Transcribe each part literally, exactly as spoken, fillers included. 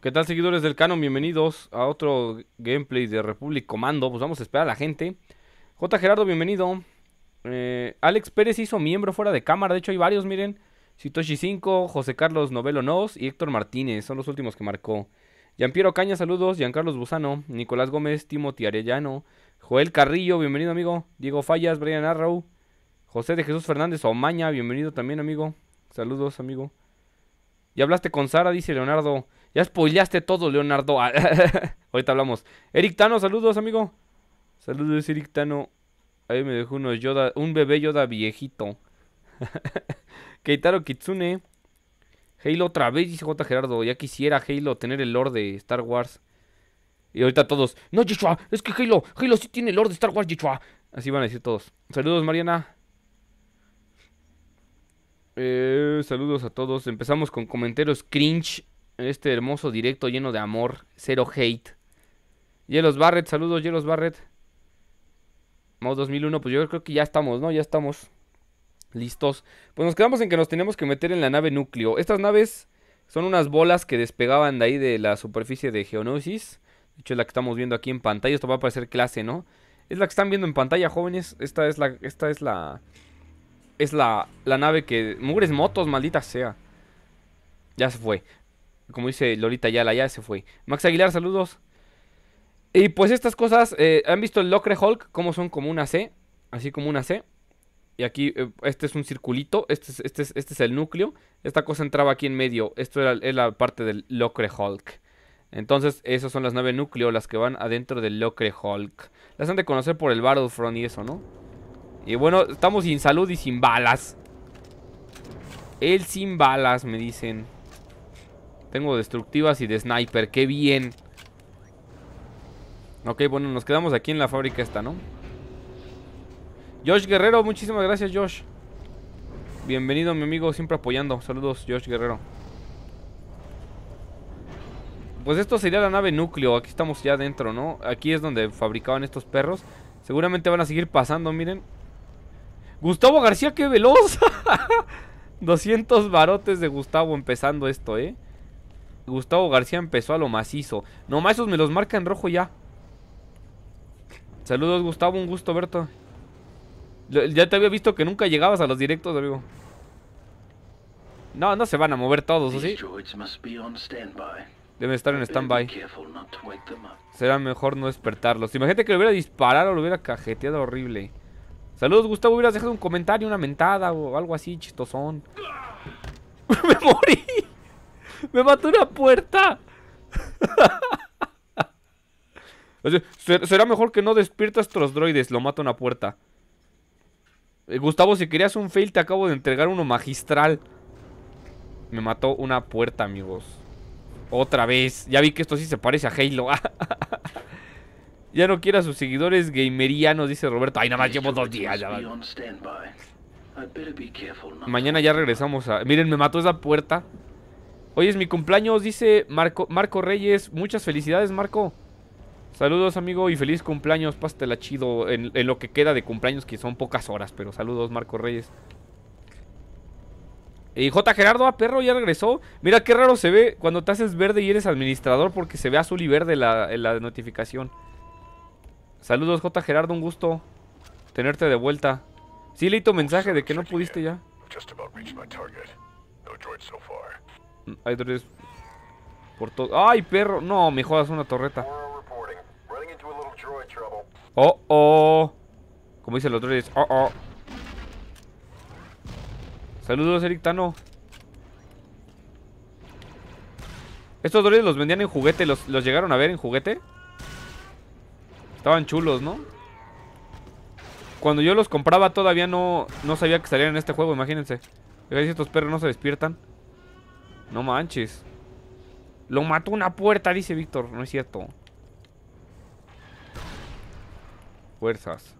¿Qué tal, seguidores del canon? Bienvenidos a otro gameplay de Republic Commando. Pues vamos a esperar a la gente. J. Gerardo, bienvenido. eh, Alex Pérez hizo miembro fuera de cámara. De hecho hay varios, miren. Sitoshi cinco, José Carlos Novelo Nos y Héctor Martínez. Son los últimos que marcó. Gianpiero Caña, saludos. Giancarlos Busano, Nicolás Gómez, Timothy Arellano, Joel Carrillo, bienvenido amigo. Diego Fallas, Brian Arrau, José de Jesús Fernández Omaña, bienvenido también amigo. Saludos amigo. Ya hablaste con Sara, dice Leonardo. Ya spoileaste todo, Leonardo. Ahorita hablamos. Eric Tano, saludos, amigo. Saludos, Eric Tano. Ahí me dejó unos Yoda, un bebé Yoda viejito. Keitaro Kitsune. Halo otra vez, dice J. Gerardo. Ya quisiera Halo tener el lore de Star Wars. Y ahorita todos. No, Yeshua, es que Halo, Halo sí tiene el lore de Star Wars, Yeshua. Así van a decir todos. Saludos, Mariana. Eh, saludos a todos. Empezamos con comentarios cringe. Este hermoso directo lleno de amor, cero hate. Yelos Barrett, saludos Yelos Barrett. Mau dos mil uno, pues yo creo que ya estamos, ¿no? Ya estamos listos. Pues nos quedamos en que nos tenemos que meter en la nave núcleo. Estas naves son unas bolas que despegaban de ahí de la superficie de Geonosis. De hecho es la que estamos viendo aquí en pantalla. Esto va a parecer clase, ¿no? Es la que están viendo en pantalla, jóvenes. Esta es la... Esta es la... Es la, la nave que... Mugres motos, maldita sea. Ya se fue. Como dice Lolita Yala, ya se fue. Max Aguilar, saludos. Y pues estas cosas, eh, ¿han visto el Locre Hulk? Como son como una C, así como una C. Y aquí, eh, este es un circulito, este es, este, es, este es el núcleo. Esta cosa entraba aquí en medio, esto era, era la parte del Locre Hulk. Entonces, esas son las naves núcleo, las que van adentro del Locre Hulk. Las han de conocer por el Battlefront y eso, ¿no? Y bueno, estamos sin salud y sin balas. El sin balas, me dicen. Tengo destructivas y de sniper, qué bien. Ok, bueno, nos quedamos aquí en la fábrica esta, ¿no? Josh Guerrero, muchísimas gracias, Josh. Bienvenido, mi amigo, siempre apoyando. Saludos, Josh Guerrero. Pues esto sería la nave núcleo, aquí estamos ya adentro, ¿no? Aquí es donde fabricaban estos perros. Seguramente van a seguir pasando, miren. Gustavo García, qué veloz. doscientos barotes de Gustavo empezando esto, ¿eh? Gustavo García empezó a lo macizo. Nomás esos me los marca en rojo ya. Saludos Gustavo, un gusto verte. Ya te había visto que nunca llegabas a los directos, amigo. No, no se van a mover todos, ¿o sí? Deben estar en stand-by. Será mejor no despertarlos. Imagínate que lo hubiera disparado, lo hubiera cajeteado horrible. Saludos Gustavo, hubieras dejado un comentario, una mentada o algo así, chistosón. ¡Me morí! ¡Me mató una puerta! O sea, será mejor que no despiertas a estos droides. Lo mata una puerta. eh, Gustavo, si querías un fail, te acabo de entregar uno magistral. Me mató una puerta, amigos. Otra vez. Ya vi que esto sí se parece a Halo. Ya no quiero a sus seguidores gamerianos, dice Roberto. Ay, nada más llevo dos días ya. Mañana ya regresamos a... Miren, me mató esa puerta. Hoy es mi cumpleaños, dice Marco, Marco Reyes. Muchas felicidades, Marco. Saludos, amigo, y feliz cumpleaños. Pásatela chido en, en lo que queda de cumpleaños, que son pocas horas, pero saludos, Marco Reyes. Y J. Gerardo, ah, perro, ya regresó. Mira qué raro se ve cuando te haces verde y eres administrador, porque se ve azul y verde la, la notificación. Saludos, J. Gerardo, un gusto tenerte de vuelta. Sí, leí tu mensaje de que no pudiste ya. Hay droides por todo. ¡Ay, perro! No, me jodas una torreta. ¡Oh, oh! Como dicen los droides. ¡Oh, oh! Saludos, Eric Tano. Estos droides los vendían en juguete. ¿Los, los llegaron a ver en juguete? Estaban chulos, ¿no? Cuando yo los compraba todavía no, no sabía que salían en este juego, imagínense. Fíjate si estos perros no se despiertan. No manches. Lo mató una puerta, dice Víctor. No es cierto. Fuerzas.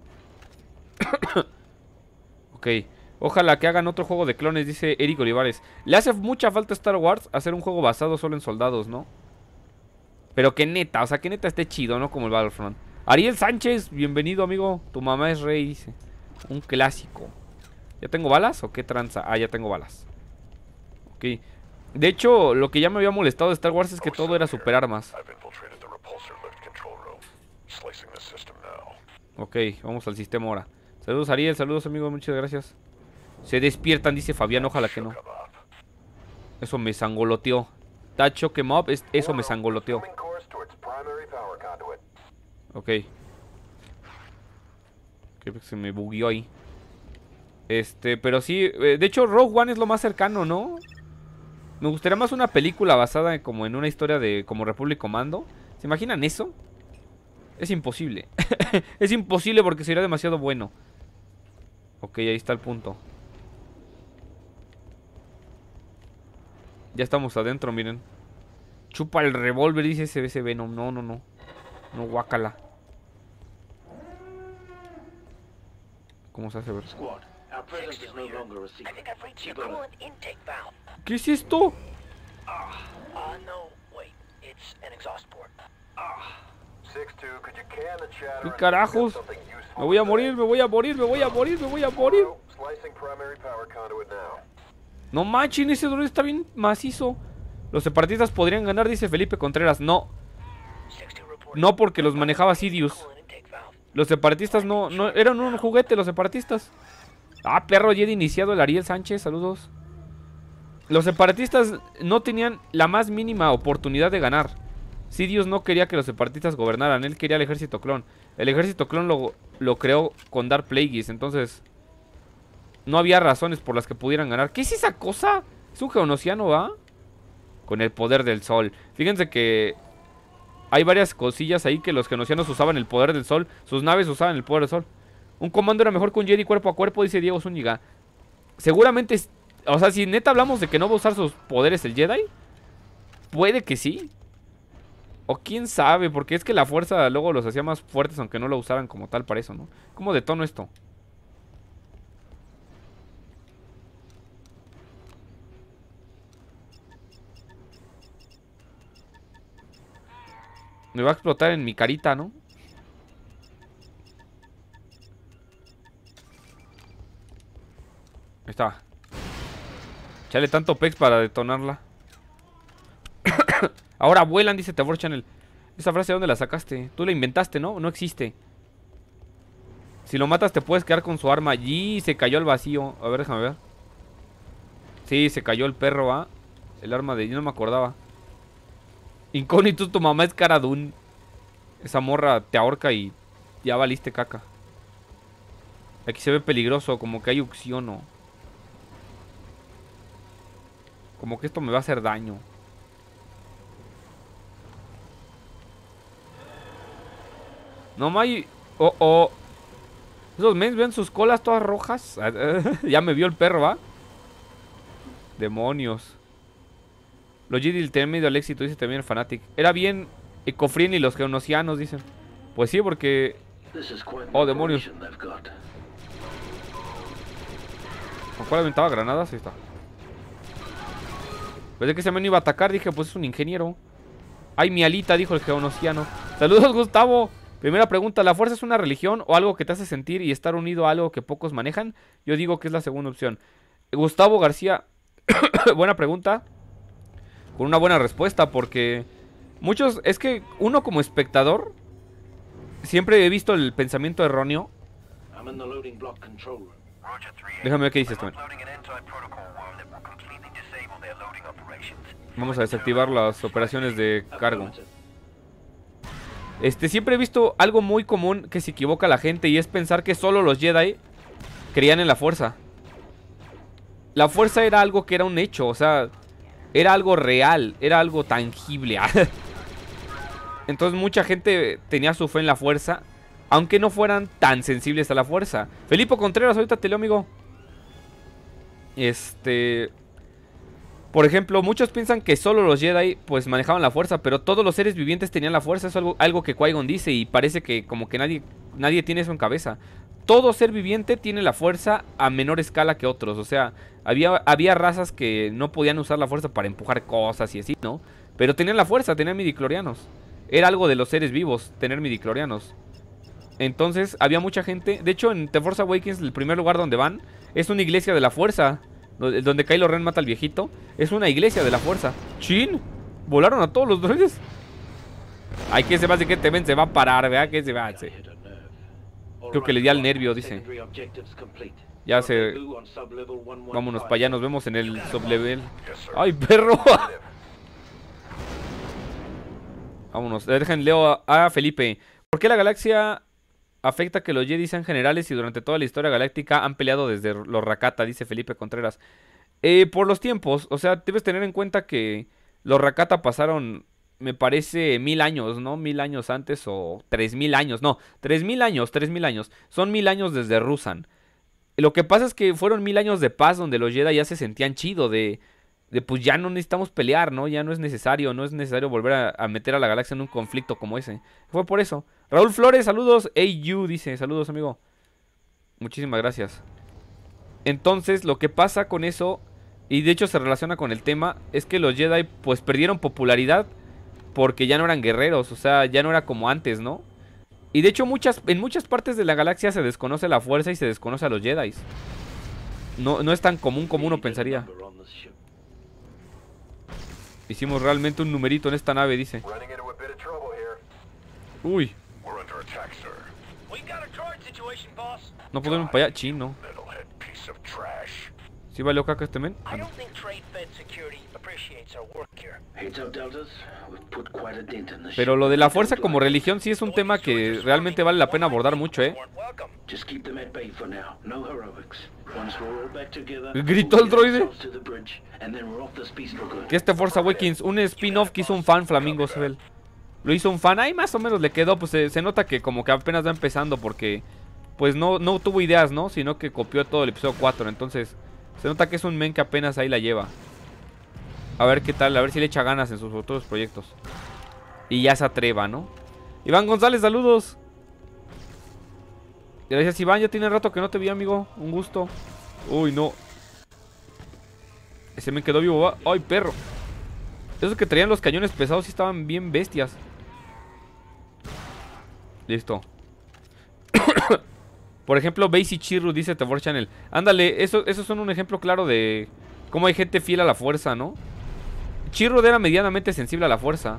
Ok. Ojalá que hagan otro juego de clones, dice Eric Olivares. Le hace mucha falta a Star Wars hacer un juego basado solo en soldados, ¿no? Pero que neta, o sea, que neta esté chido, ¿no? Como el Battlefront. Ariel Sánchez, bienvenido, amigo. Tu mamá es rey, dice. Un clásico. ¿Ya tengo balas o qué tranza? Ah, ya tengo balas. Ok. De hecho, lo que ya me había molestado de Star Wars es que todo era super armas. Ok, vamos al sistema ahora. Saludos Ariel, saludos amigo, muchas gracias. Se despiertan, dice Fabián, ojalá que no. Eso me sangoloteó. Tacho que mob, eso me sangoloteó. Ok. Creo que se me bugueó ahí. Este, pero sí, de hecho Rogue One es lo más cercano, ¿no? Me gustaría más una película basada en, como en una historia de como Republic Commando. ¿Se imaginan eso? Es imposible. Es imposible porque sería demasiado bueno. Ok, ahí está el punto. Ya estamos adentro, miren. Chupa el revólver, dice ese Venom. No, no, no. No, guácala. ¿Cómo se hace ver? ¿Qué es esto? ¿Qué carajos? Me voy a morir, me voy a morir, me voy a morir, me voy a morir. No manchen, ese dolor está bien macizo. Los separatistas podrían ganar, dice Felipe Contreras. No. No, porque los manejaba Sidious. Los separatistas no, no eran un juguete, los separatistas. Ah, perro, Jedi iniciado el Ariel Sánchez, saludos. Los separatistas no tenían la más mínima oportunidad de ganar. Sidious no quería que los separatistas gobernaran. Él quería el ejército clon. El ejército clon lo, lo creó con Darth Plagueis. Entonces no había razones por las que pudieran ganar. ¿Qué es esa cosa? Es un geonosiano, ¿va? Con el poder del sol. Fíjense que hay varias cosillas ahí que los geonosianos usaban el poder del sol. Sus naves usaban el poder del sol. Un comando era mejor que un Jedi cuerpo a cuerpo, dice Diego Zúñiga. Seguramente, o sea, si neta hablamos de que no va a usar sus poderes el Jedi, puede que sí. O quién sabe, porque es que la fuerza luego los hacía más fuertes aunque no lo usaran como tal para eso, ¿no? ¿Cómo detono esto? Me va a explotar en mi carita, ¿no? Ahí está. Chale tanto pex para detonarla. Ahora vuelan, dice Tabor Channel. Esa frase, ¿de dónde la sacaste? Tú la inventaste, ¿no? No existe. Si lo matas te puedes quedar con su arma. Y se cayó al vacío. A ver, déjame ver. Sí, se cayó el perro, ¿ah? ¿eh? El arma de... Yo no me acordaba. Incógnito, tu mamá es Caradún. Esa morra te ahorca y ya valiste caca. Aquí se ve peligroso, como que hay uxiono. Como que esto me va a hacer daño. No may. Oh, oh. Esos mens ven sus colas todas rojas. Ya me vio el perro, ¿va? Demonios. Los Jedi del temen al éxito, dice también el Fanatic. Era bien ecofriendly los geonosianos, dicen. Pues sí, porque... Oh, demonios. ¿Con cuál aventaba granadas? Ahí está. Pensé que ese men iba a atacar, dije, pues es un ingeniero. Ay, mi alita, dijo el geonosiano. Saludos, Gustavo. Primera pregunta, ¿la fuerza es una religión o algo que te hace sentir y estar unido a algo que pocos manejan? Yo digo que es la segunda opción. Gustavo García, buena pregunta. Con una buena respuesta, porque muchos, es que uno como espectador siempre he visto el pensamiento erróneo. Déjame ver qué dices también. Vamos a desactivar las operaciones de cargo. Este, siempre he visto algo muy común que se equivoca la gente, y es pensar que solo los Jedi creían en la fuerza. La fuerza era algo que era un hecho, o sea, era algo real, era algo tangible. Entonces mucha gente tenía su fe en la fuerza, aunque no fueran tan sensibles a la fuerza. Felipe Contreras, ahorita te leo, amigo. Este... Por ejemplo, muchos piensan que solo los Jedi pues manejaban la fuerza, pero todos los seres vivientes tenían la fuerza. Eso es algo, algo que Qui-Gon dice, y parece que como que nadie, nadie tiene eso en cabeza. Todo ser viviente tiene la fuerza a menor escala que otros. O sea, había, había razas que no podían usar la fuerza para empujar cosas y así, ¿no? Pero tenían la fuerza, tenían midichlorianos. Era algo de los seres vivos, tener midichlorianos. Entonces, había mucha gente. De hecho, en The Force Awakens, el primer lugar donde van es una iglesia de la fuerza. donde Kylo Ren mata al viejito, es una iglesia de la fuerza. ¡Chin! Volaron a todos los droides. Ay, que se va a hacer que te ven, se va a parar, ¿verdad? ¿Qué se va a hacer? Creo que le di al nervio, dice. Ya se... Vámonos para allá, nos vemos en el sublevel. ¡Ay, perro! Vámonos, dejen leo a, a Felipe. ¿Por qué la galaxia afecta que los Jedi sean generales y durante toda la historia galáctica han peleado desde los Rakata? Dice Felipe Contreras. Eh, por los tiempos, o sea, debes tener en cuenta que los Rakata pasaron, me parece, mil años, ¿no? Mil años antes o tres mil años, no, tres mil años, tres mil años. Son mil años desde Rusan. Lo que pasa es que fueron mil años de paz donde los Jedi ya se sentían chido de... De pues ya no necesitamos pelear, ¿no? Ya no es necesario, no es necesario volver a, a meter a la galaxia en un conflicto como ese. Fue por eso. Raúl Flores, saludos. A U dice, saludos, amigo. Muchísimas gracias. Entonces, lo que pasa con eso, y de hecho se relaciona con el tema, es que los Jedi pues perdieron popularidad porque ya no eran guerreros, o sea, ya no era como antes, ¿no? Y de hecho muchas, en muchas partes de la galaxia se desconoce la fuerza y se desconoce a los Jedi. No, no es tan común como uno pensaría. Hicimos realmente un numerito en esta nave, dice. Uy. No podemos para allá. Chino. ¿Sí valió caca este men? Ah, no. Pero lo de la fuerza como religión sí es un tema que realmente vale la pena abordar mucho, ¿eh? Gritó el droide. Que este Force Awakens, un spin-off que hizo un fan, Flamingo Sebel. Lo hizo un fan, ahí más o menos le quedó, pues se, se nota que como que apenas va empezando porque pues no, no tuvo ideas, ¿no? Sino que copió todo el episodio cuatro, entonces se nota que es un men que apenas ahí la lleva. A ver qué tal, a ver si le echa ganas en sus futuros proyectos. Y ya se atreva, ¿no? Iván González, saludos. Gracias, Iván, ya tiene rato que no te vi, amigo. Un gusto. Uy, no. Ese me quedó vivo. Ay, perro. Esos que traían los cañones pesados sí estaban bien bestias. Listo. Por ejemplo, Basie Chirru dice Tavor Channel. Ándale, eso, esos son un ejemplo claro de cómo hay gente fiel a la fuerza, ¿no? Chirru era medianamente sensible a la fuerza,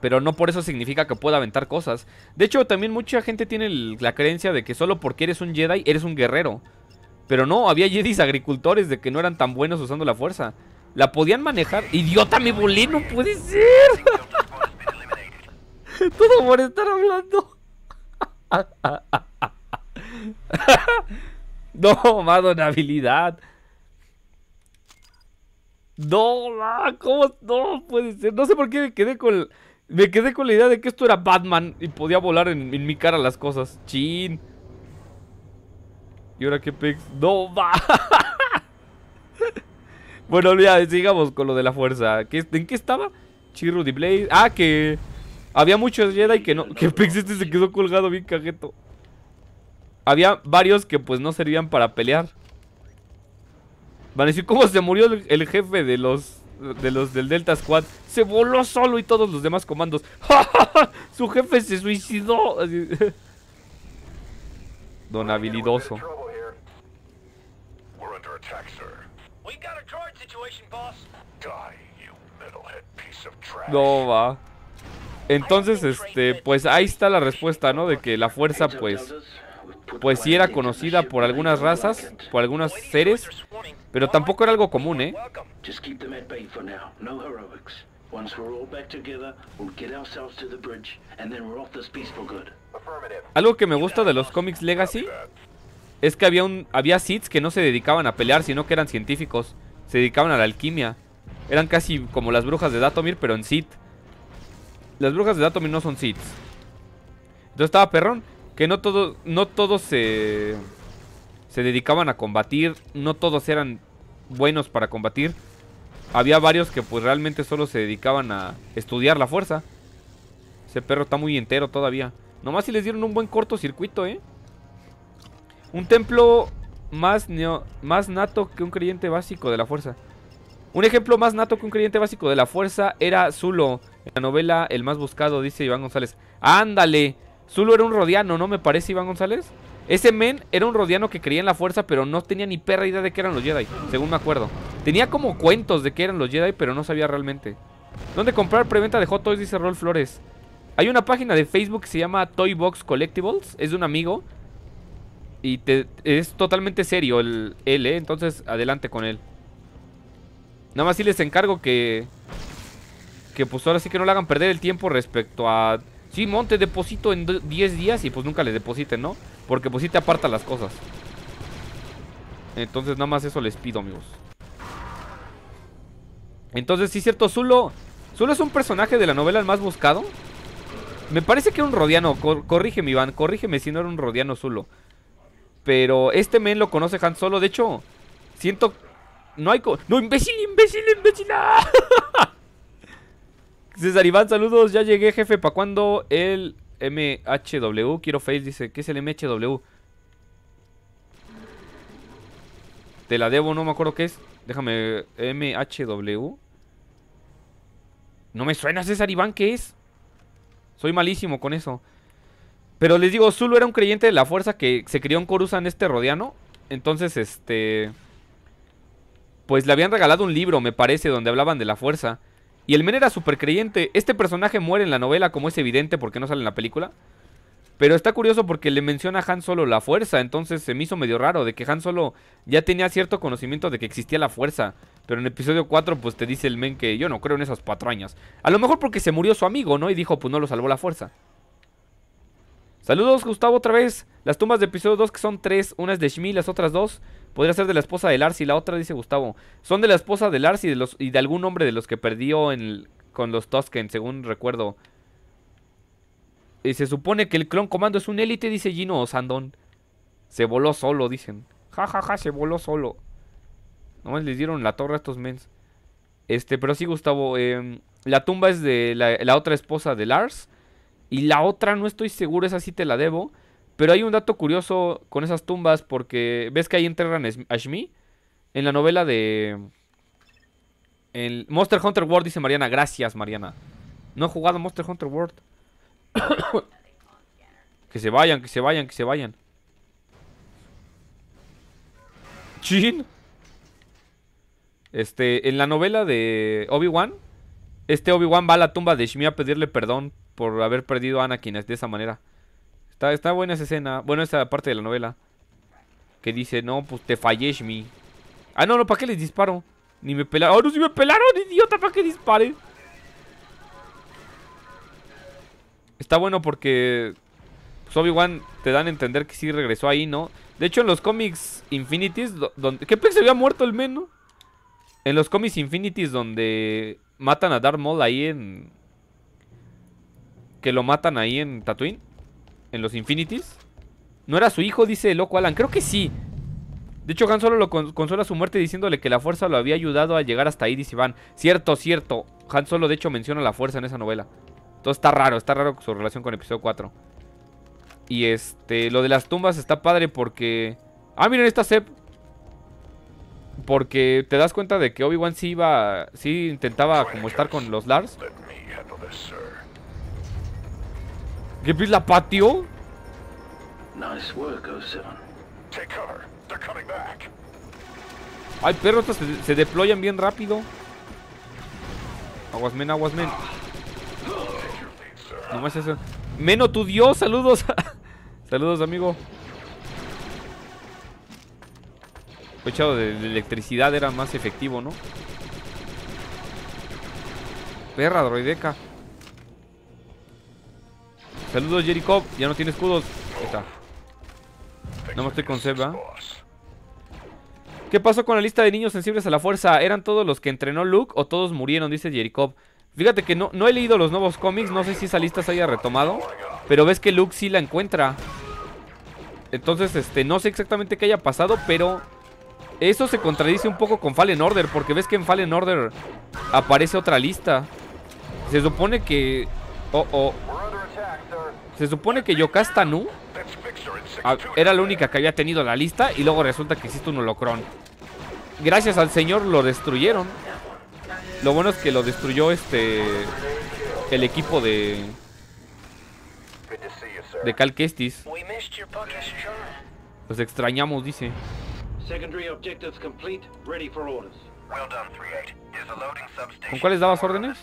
pero no por eso significa que pueda aventar cosas. De hecho, también mucha gente tiene la creencia de que solo porque eres un Jedi eres un guerrero. Pero no, había Jedis agricultores de que no eran tan buenos usando la fuerza. La podían manejar. ¡Idiota, me volé! ¡No puede ser! Todo por estar hablando. No, madonabilidad. No, ma, ¿cómo? No puede ser. No sé por qué me quedé con... Me quedé con la idea de que esto era Batman y podía volar en, en mi cara las cosas. Chin. ¿Y ahora qué pex? No, va. Bueno, ya, sigamos con lo de la fuerza. ¿Qué, ¿En qué estaba? Chirru de Blaze. Ah, que había muchos Jedi que no... Que pex este se quedó colgado bien cajeto. Había varios que pues no servían para pelear. Van a decir, ¿cómo se murió el, el jefe de los... de los del Delta Squad? Se voló solo y todos los demás comandos. Su jefe se suicidó. Don habilidoso. No va. Entonces, este, pues ahí está la respuesta, ¿no? De que la fuerza, pues, pues sí era conocida por algunas razas, por algunos seres, pero tampoco era algo común, ¿eh? Algo que me gusta de los cómics Legacy es que había un había Sith que no se dedicaban a pelear, sino que eran científicos, se dedicaban a la alquimia. Eran casi como las brujas de Dathomir, pero en Sith. Las brujas de Dathomir no son Sith. Entonces estaba perrón que no todo, no todos se... se dedicaban a combatir, no todos eran buenos para combatir. Había varios que pues realmente solo se dedicaban a estudiar la fuerza. Ese perro está muy entero todavía. Nomás si les dieron un buen cortocircuito, ¿eh? Un templo más, neo, más nato que un creyente básico de la fuerza. Un ejemplo más nato que un creyente básico de la fuerza era Zulo. En la novela El Más Buscado, dice Iván González. ¡Ándale! Zulo era un rodiano, ¿no? Me parece, Iván González. Ese men era un rodiano que creía en la fuerza, pero no tenía ni perra idea de que eran los Jedi, según me acuerdo. Tenía como cuentos de que eran los Jedi, pero no sabía realmente. ¿Dónde comprar preventa de Hot Toys? Dice Rol Flores. Hay una página de Facebook que se llama Toy Box Collectibles. Es de un amigo. Y te, es totalmente serio el L, ¿eh? Entonces adelante con él. Nada más sí les encargo que... Que pues ahora sí que no le hagan perder el tiempo respecto a... Sí, monte, deposito en diez días y pues nunca le depositen, ¿no? Porque pues sí te aparta las cosas. Entonces nada más eso les pido, amigos. Entonces sí es cierto, Zulo... Zulo es un personaje de la novela el más buscado. Me parece que era un rodiano. Cor corrígeme, Iván, corrígeme si no era un rodiano Zulo. Pero este men lo conoce Han Solo. De hecho, siento... No hay... Co no, imbécil, imbécil, imbécil. ¡Ah! César Iván, saludos. Ya llegué, jefe. ¿Para cuándo el M H W? Quiero face, dice. ¿Qué es el M H W? Te la debo, no me acuerdo qué es. Déjame... M H W. No me suena, César Iván, ¿qué es? Soy malísimo con eso. Pero les digo, Zulo era un creyente de la fuerza que se crió en Coruscant, este rodiano. Entonces, este... pues le habían regalado un libro, me parece, donde hablaban de la fuerza. Y el men era súper creyente. Este personaje muere en la novela, como es evidente, porque no sale en la película. Pero está curioso porque le menciona a Han Solo la fuerza. Entonces se me hizo medio raro de que Han Solo ya tenía cierto conocimiento de que existía la fuerza. Pero en episodio cuatro pues te dice el men que yo no creo en esas patrañas. A lo mejor porque se murió su amigo, ¿no? Y dijo, pues no lo salvó la fuerza. Saludos, Gustavo, otra vez. Las tumbas de episodio dos, que son tres. Una es de Shmi, las otras dos... podría ser de la esposa de Lars y la otra, dice Gustavo. Son de la esposa de Lars y de, los, y de algún hombre de los que perdió en el, con los Tusken, según recuerdo. Y se supone que el Clon Comando es un élite, dice Gino Sandón. Se voló solo, dicen. Ja, ja, ja, se voló solo. Nomás les dieron la torre a estos mens. Este, pero sí, Gustavo. Eh, la tumba es de la, la otra esposa de Lars. Y la otra no estoy seguro, esa sí te la debo. Pero hay un dato curioso con esas tumbas porque... ¿ves que ahí enterran a Shmi? En la novela de... el Monster Hunter World, dice Mariana. Gracias, Mariana. No he jugado Monster Hunter World. Que se vayan, que se vayan, que se vayan. Chin. Este, en la novela de Obi-Wan... este Obi-Wan va a la tumba de Shmi a pedirle perdón por haber perdido a Anakin de esa manera. Está, está buena esa escena. Bueno, esa parte de la novela. Que dice, no, pues te fallé, Shmi. Ah, no, no, ¿para qué les disparo? Ni me pelaron. ¡Oh, no, si me pelaron, idiota! ¿Para qué disparen? Está bueno porque... pues Obi-Wan te dan a entender que sí regresó ahí, ¿no? De hecho, en los cómics Infinities... donde... ¿qué pensé? Había muerto el men, ¿no? En los cómics Infinities donde matan a Darth Maul ahí en... que lo matan ahí en Tatooine. En los Infinities. ¿No era su hijo? Dice el loco Alan. Creo que sí. De hecho, Han Solo lo consola su muerte diciéndole que la fuerza lo había ayudado a llegar hasta ahí, dice Iván. Cierto, cierto. Han Solo, de hecho, menciona la fuerza en esa novela. Entonces está raro, está raro su relación con episodio cuatro. Y este, lo de las tumbas está padre porque... ah, miren, esta Sev. Porque te das cuenta de que Obi-Wan sí iba... sí intentaba como estar con los Lars. ¿Qué pis la patio? Nice work, O siete. Take cover. They're coming back. Ay, perro, estos se, se deployan bien rápido. Aguas, men, aguas, men. Nomás eso. Meno, tu dios, saludos. Saludos, amigo. Echado de electricidad era más efectivo, ¿no? Perra, droideca. Saludos, Jericho. Ya no tiene escudos. Ahí está. No me estoy con Sev. ¿Qué pasó con la lista de niños sensibles a la fuerza? ¿Eran todos los que entrenó Luke o todos murieron? Dice Jericho. Fíjate que no, no he leído los nuevos cómics. No sé si esa lista se haya retomado. Pero ves que Luke sí la encuentra. Entonces, este, no sé exactamente qué haya pasado. Pero eso se contradice un poco con Fallen Order. Porque ves que en Fallen Order aparece otra lista. Se supone que... oh, oh. Se supone que Yocasta Nu era la única que había tenido la lista y luego resulta que existe un holocrón. Gracias al señor lo destruyeron. Lo bueno es que lo destruyó este el equipo de de Cal Kestis. Los extrañamos, dice. ¿Con cuáles dabas órdenes?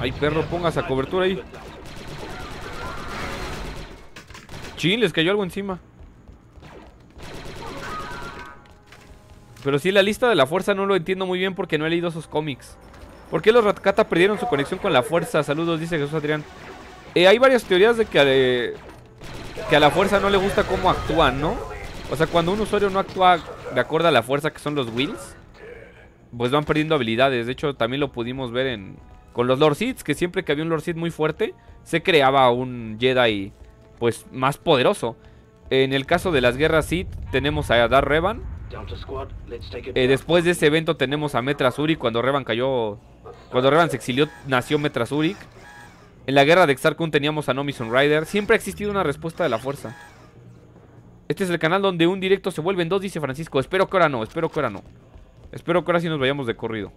Ay, perro, pongas a cobertura ahí. Chin, les cayó algo encima. Pero sí, la lista de la fuerza no lo entiendo muy bien porque no he leído esos cómics. ¿Por qué los Rakata perdieron su conexión con la fuerza? Saludos, dice Jesús Adrián. Eh, hay varias teorías de que a, de, que a la fuerza no le gusta cómo actúan, ¿no? O sea, cuando un usuario no actúa de acuerdo a la fuerza, que son los wills, pues van perdiendo habilidades. De hecho, también lo pudimos ver en con los Lord Sith, que siempre que había un Lord Sith muy fuerte, se creaba un Jedi pues más poderoso. En el caso de las guerras Sith, tenemos a Darth Revan. Eh, después de ese evento tenemos a Meetra Surik. Cuando Revan cayó, cuando Revan se exilió, nació Meetra Surik. En la guerra de Exarchon teníamos a Nomi Sunrider. Siempre ha existido una respuesta de la fuerza. Este es el canal donde un directo se vuelve en dos, dice Francisco. Espero que ahora no, espero que ahora no. Espero que ahora sí nos vayamos de corrido.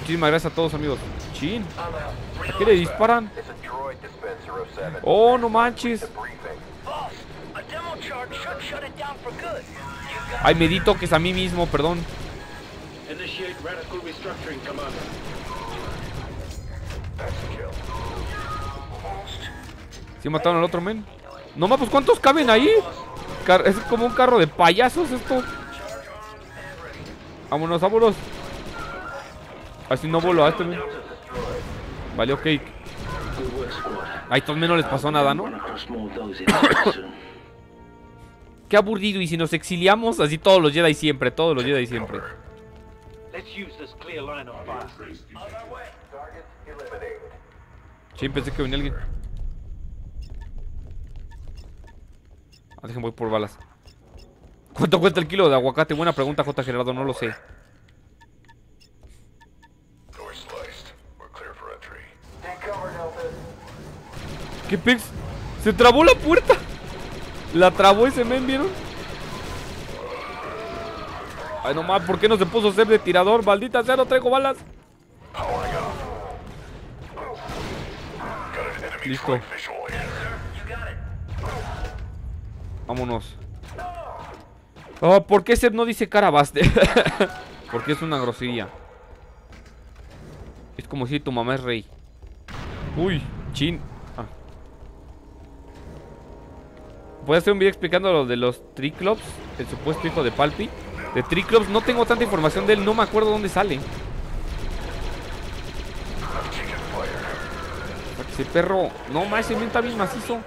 Muchísimas gracias a todos, amigos. Chin, ¿a qué le disparan? Oh, no manches. Ay, me di toques a mí mismo, perdón. Sí mataron al otro men. No mames, pues ¿cuántos caben ahí? Es como un carro de payasos esto. Vámonos, vámonos. Así no voló a este men. Vale, ok. Ay, estos men no les pasó nada, ¿no? Qué aburrido, y si nos exiliamos, así todos los Jedi siempre, todos los Jedi siempre. Sí, pensé que venía alguien. Ah, déjenme, voy por balas. ¿Cuánto cuesta el kilo de aguacate? Buena pregunta, J. Gerardo, no lo sé. ¿Qué pex? ¡Se trabó la puerta! La trabó ese men, ¿vieron? Ay, nomás, ¿por qué no se puso Sev de tirador? Maldita sea, no traigo balas. Listo. Vámonos. Oh, ¿por qué Sev no dice carabaste? Porque es una grosería. Es como si tu mamá es rey. Uy, chin. Voy a hacer un video explicando lo de los Triclops, el supuesto hijo de Palpi. De Triclops no tengo tanta información de él, no me acuerdo dónde sale. Ese perro, no más, ese men está bien macizo.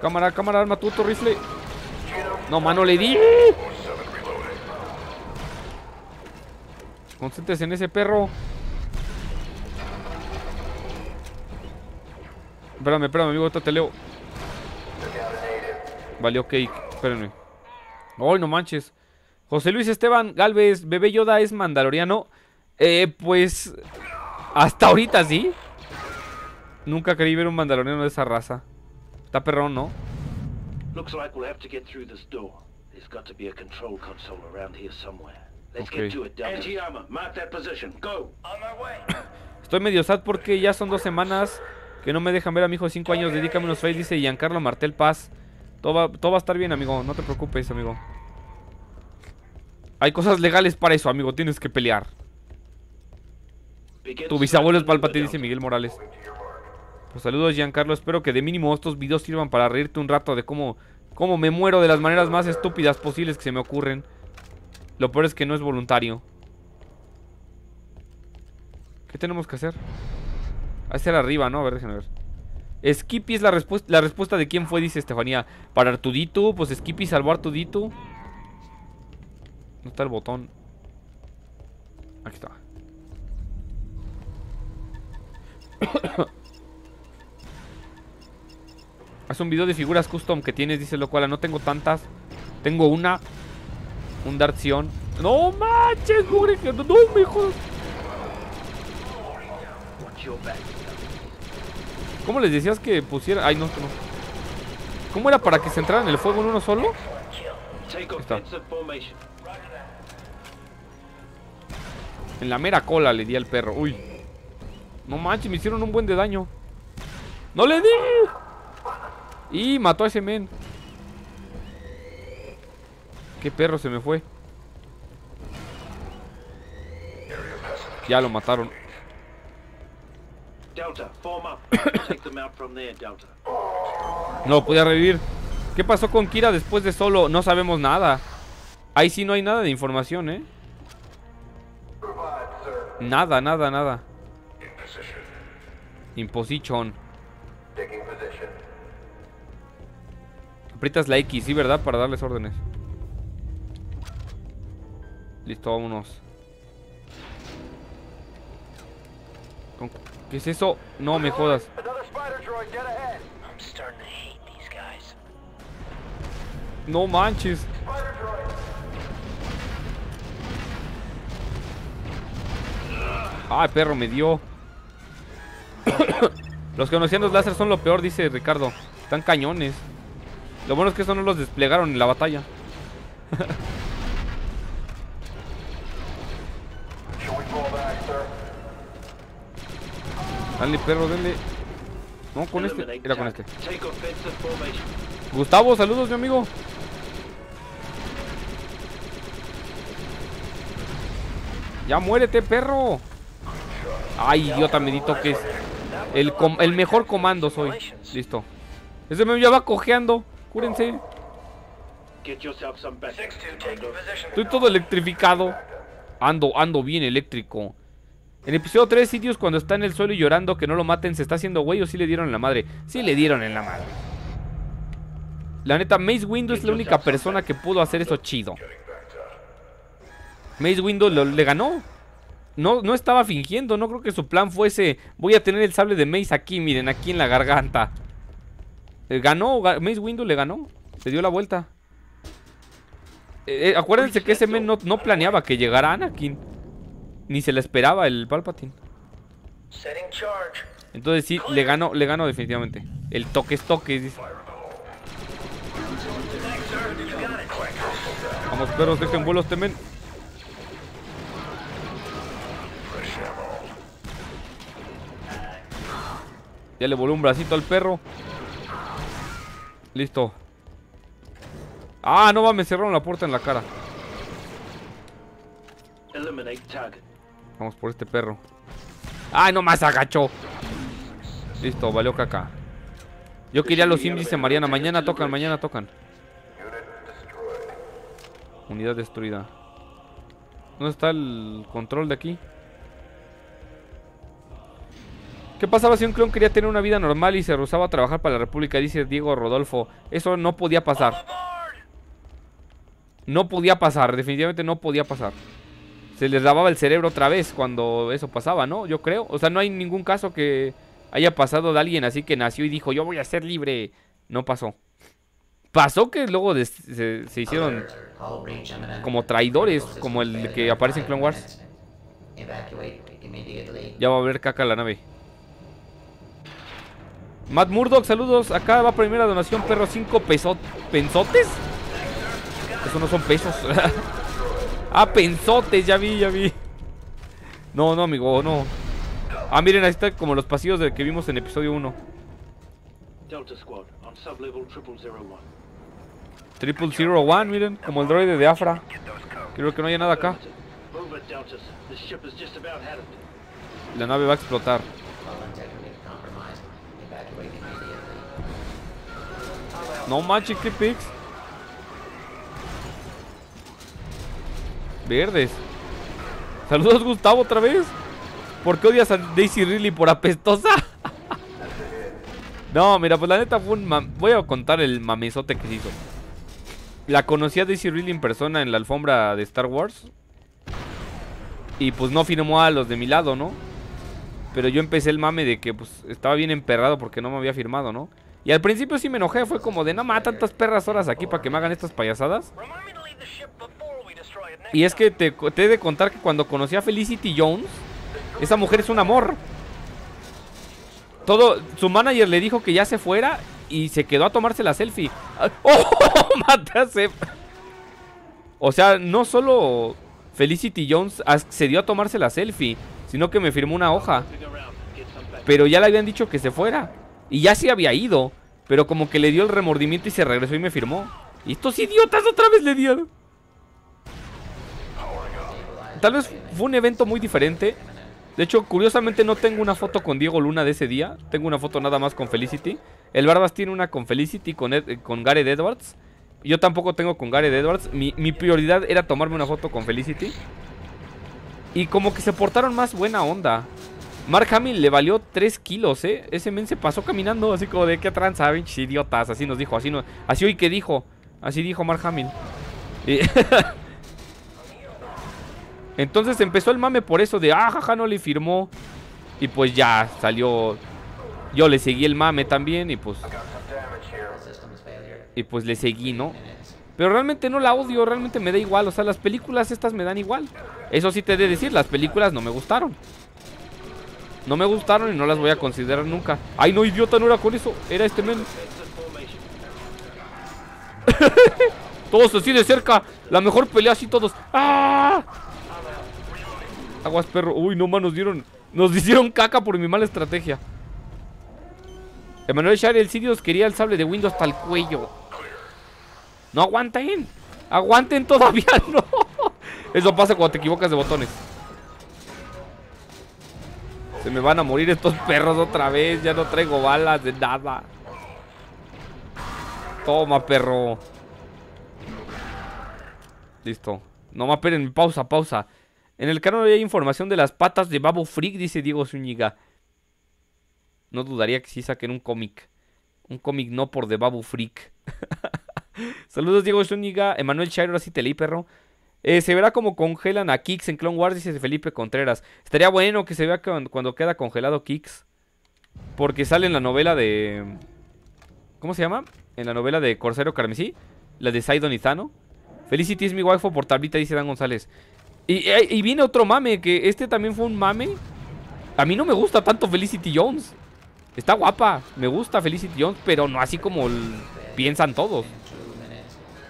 Cámara, cámara, arma tu otro rifle. No, mano, le di. Concéntrese en ese perro. Espérame, espérame, amigo, ahorita te leo. Vale, ok, espérenme. ¡Ay, no manches! José Luis Esteban Galvez, ¿Bebé Yoda es mandaloriano? Eh, pues... hasta ahorita sí. Nunca creí ver un mandaloriano de esa raza. Está perrón, ¿no? Okay. Estoy medio sad porque ya son dos semanas que no me dejan ver a mi hijo de cinco años. Dedícame unos face, dice Giancarlo Martel Paz. Todo va, todo va a estar bien, amigo. No te preocupes, amigo. Hay cosas legales para eso, amigo. Tienes que pelear. Tu bisabuelo es Palpatine, dice Miguel Morales. Pues saludos, Giancarlo. Espero que de mínimo estos videos sirvan para reírte un rato de cómo, cómo me muero de las maneras más estúpidas posibles que se me ocurren. Lo peor es que no es voluntario. ¿Qué tenemos que hacer? Hacer arriba, ¿no? A ver, déjenme ver. Skippy es la respuesta. La respuesta de quién fue, dice Estefanía. Para Artudito, pues Skippy salvó a Artudito. No está el botón. Aquí está. Haz un video de figuras custom que tienes, dice Locuala. No tengo tantas. Tengo una. Un Darth Sion. No manches, pobre. No, mejor. ¿Cómo les decías que pusieran? Ay, no, no. ¿Cómo era para que se entraran el fuego en uno solo? Ahí está. En la mera cola le di al perro. Uy. No manches, me hicieron un buen de daño. ¡No le di! Y mató a ese men. ¿Qué perro se me fue? Ya lo mataron. No podía revivir. ¿Qué pasó con Qi'ra después de Solo? No sabemos nada. Ahí sí no hay nada de información, ¿eh? Nada, nada, nada. Imposition. Aprietas la X, ¿sí, verdad? Para darles órdenes. Listo, vámonos. ¿Qué es eso? No me jodas. No manches. Ay, perro, me dio. Los geonosianos láser son lo peor, dice Ricardo. Están cañones. Lo bueno es que eso no los desplegaron en la batalla. Dale, perro, dale. No, con este. Era con este. Gustavo, saludos, mi amigo. Ya muérete, perro. Ay, idiota, me di toques. El, el mejor comando soy. Listo. Ese me ya va cojeando. Cúrense. Estoy todo electrificado. Ando, ando bien eléctrico. En el episodio tres, Sidious, cuando está en el suelo y llorando que no lo maten, ¿se está haciendo güey o sí le dieron en la madre? Sí le dieron en la madre. La neta, Mace Windu es la única persona que pudo hacer eso chido. Mace Windu lo, le ganó. No, no estaba fingiendo, no creo que su plan fuese: voy a tener el sable de Mace aquí, miren, aquí en la garganta. Ganó, Mace Windu le ganó. Se dio la vuelta. eh, eh, Acuérdense que ese men no, no planeaba que llegara Anakin. Ni se la esperaba el Palpatine. Entonces sí, le ganó, le ganó definitivamente. El toque es toque, dice. Vamos, perros, dejen vuelo este men. Ya le voló un bracito al perro. Listo. Ah, no va, me cerraron la puerta en la cara. Vamos por este perro. ¡Ay, no más agachó! Listo, valió caca. Yo quería los índices, Mariana. Mañana tocan, mañana tocan. Unidad destruida. ¿Dónde está el control de aquí? ¿Qué pasaba si un clon quería tener una vida normal y se rehusaba a trabajar para la República? Dice Diego Rodolfo. Eso no podía pasar. No podía pasar, definitivamente no podía pasar. Se les lavaba el cerebro otra vez cuando eso pasaba, ¿no? Yo creo. O sea, no hay ningún caso que haya pasado de alguien así que nació y dijo: yo voy a ser libre. No pasó. Pasó que luego de, se, se hicieron como traidores, como el que aparece en Clone Wars. Ya va a haber caca la nave. Matt Murdock, saludos. Acá va primera donación, perro. ¿Cinco pesot pensotes? Eso no son pesos. Ah, pensotes, ya vi, ya vi. No, no, amigo, no. Ah, miren, ahí está como los pasillos del que vimos en episodio uno. Delta Squad, on sublevel triple zero one. triple zero one, miren, como el droide de Afra. Creo que no haya nada acá. La nave va a explotar. No manches, qué pics. Verdes. Saludos, Gustavo, otra vez. ¿Por qué odias a Daisy Ridley por apestosa? No, mira, pues la neta fue un mam... Voy a contar el mamezote que se hizo. La conocí a Daisy Ridley en persona en la alfombra de Star Wars. Y pues no firmó a los de mi lado, ¿no? Pero yo empecé el mame de que pues estaba bien emperrado porque no me había firmado, ¿no? Y al principio sí me enojé, fue como de: no más tantas perras horas aquí para que me hagan estas payasadas. Y es que te, te he de contar que cuando conocí a Felicity Jones, esa mujer es un amor. Todo, su manager le dijo que ya se fuera y se quedó a tomarse la selfie. ¡Oh! ¡Mate a Sev! O sea, no solo Felicity Jones accedió a tomarse la selfie, sino que me firmó una hoja. Pero ya le habían dicho que se fuera. Y ya se había ido. Pero como que le dio el remordimiento y se regresó y me firmó. Y estos idiotas otra vez le dieron. Tal vez fue un evento muy diferente. De hecho, curiosamente no tengo una foto con Diego Luna de ese día. Tengo una foto nada más con Felicity. El Barbas tiene una con Felicity, con, Ed, con Gareth Edwards. Yo tampoco tengo con Gareth Edwards. Mi, mi prioridad era tomarme una foto con Felicity. Y como que se portaron más buena onda. Mark Hamill le valió tres kilos, ¿eh? Ese men se pasó caminando así como de qué tranza, pinches idiotas. Así nos dijo, así no, así hoy que dijo. Así dijo Mark Hamill. Y entonces empezó el mame por eso de, ah, jaja, no le firmó. Y pues ya salió. Yo le seguí el mame también y pues... Y pues le seguí, ¿no? Pero realmente no la odio, realmente me da igual. O sea, las películas estas me dan igual. Eso sí te he de decir, las películas no me gustaron. No me gustaron y no las voy a considerar nunca. Ay, no, idiota, no era con eso. Era este men. Todos así de cerca. La mejor pelea así todos. ¡Ah! Aguas, perro. Uy, no, man, nos dieron... Nos hicieron caca por mi mala estrategia. Emanuel Shire, el Sidious quería el sable de Windu hasta el cuello. No aguanten. Aguanten todavía, no. Eso pasa cuando te equivocas de botones. Se me van a morir estos perros otra vez. Ya no traigo balas de nada. Toma, perro. Listo. No más, esperen, pausa, pausa. En el canal hay información de las patas de Babo Freak, dice Diego Zúñiga. No dudaría que sí saquen un cómic. Un cómic no por de Babo Freak. Saludos, Diego Zúñiga. Emanuel Chairo, así te leí, perro. Eh, se verá como congelan a Kix en Clone Wars, dice Felipe Contreras. Estaría bueno que se vea cuando, cuando queda congelado Kix. Porque sale en la novela de... ¿Cómo se llama? En la novela de Corsero Carmesí. La de Saidon y Zano. Felicity es mi waifu por tablita, dice Dan González. Y, y, y viene otro mame, que este también fue un mame. A mí no me gusta tanto Felicity Jones. Está guapa, me gusta Felicity Jones, pero no así como piensan todos.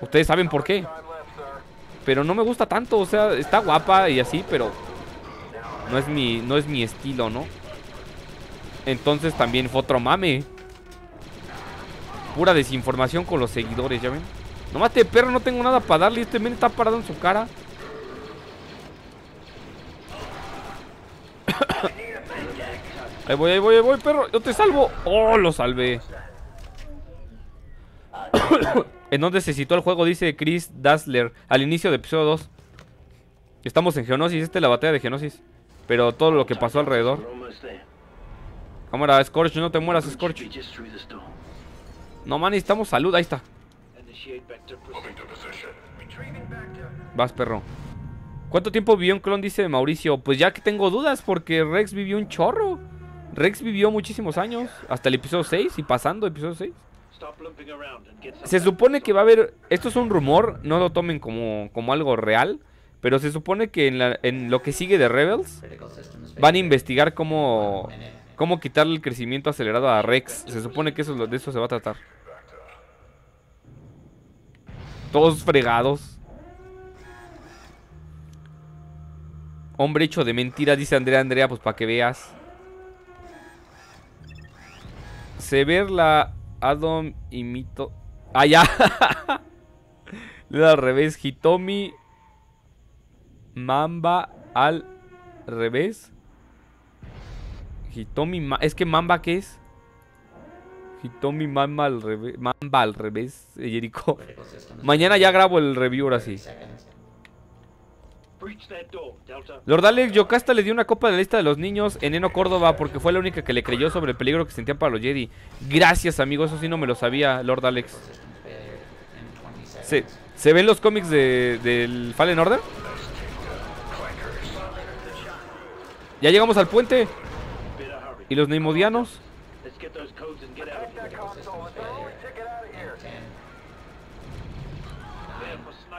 Ustedes saben por qué. Pero no me gusta tanto, o sea, está guapa y así, pero no es mi, no es mi estilo, ¿no? Entonces también fue otro mame. Pura desinformación con los seguidores, ¿ya ven? Nomás te perro, no tengo nada para darle. Este men está parado en su cara. Ahí voy, ahí voy, ahí voy, perro. Yo te salvo. Oh, lo salvé. ¿En dónde se citó el juego? Dice Chris Dazzler. Al inicio de episodio dos. Estamos en Geonosis. Esta es la batalla de Geonosis. Pero todo lo que pasó alrededor. Cámara, Scorch, no te mueras, Scorch. No, man, necesitamos salud. Ahí está. Vas, perro. ¿Cuánto tiempo vivió un clon? Dice Mauricio. Pues ya que tengo dudas, porque Rex vivió un chorro. Rex vivió muchísimos años. Hhasta el episodio seis y pasando episodio seis. Se supone que va a haber... Esto es un rumor, no lo tomen como, como algo real. Pero se supone que en, la, en lo que sigue de Rebels van a investigar cómo, cómo quitarle el crecimiento acelerado a Rex. Se supone que eso, de eso se va a tratar. Todos fregados. Hombre hecho de mentiras, dice Andrea Andrea, pues para que veas. Sever la... Adam y Mito. ¡Ah, ya! Le da al revés. Hitomi Mamba al revés. Hitomi ma... Es que Mamba, ¿qué es? Hitomi Mamba al revés. Mamba al revés, Jericho. Mañana ya grabo el review, ahora sí. Lord Alex Yocasta le dio una copa de la lista de los niños en Eno Córdoba porque fue la única que le creyó sobre el peligro que sentía para los Jedi. Gracias, amigo, eso sí no me lo sabía, Lord Alex. ¿Se, ¿se ven los cómics de, del Fallen Order? Ya llegamos al puente. ¿Y los neimodianos?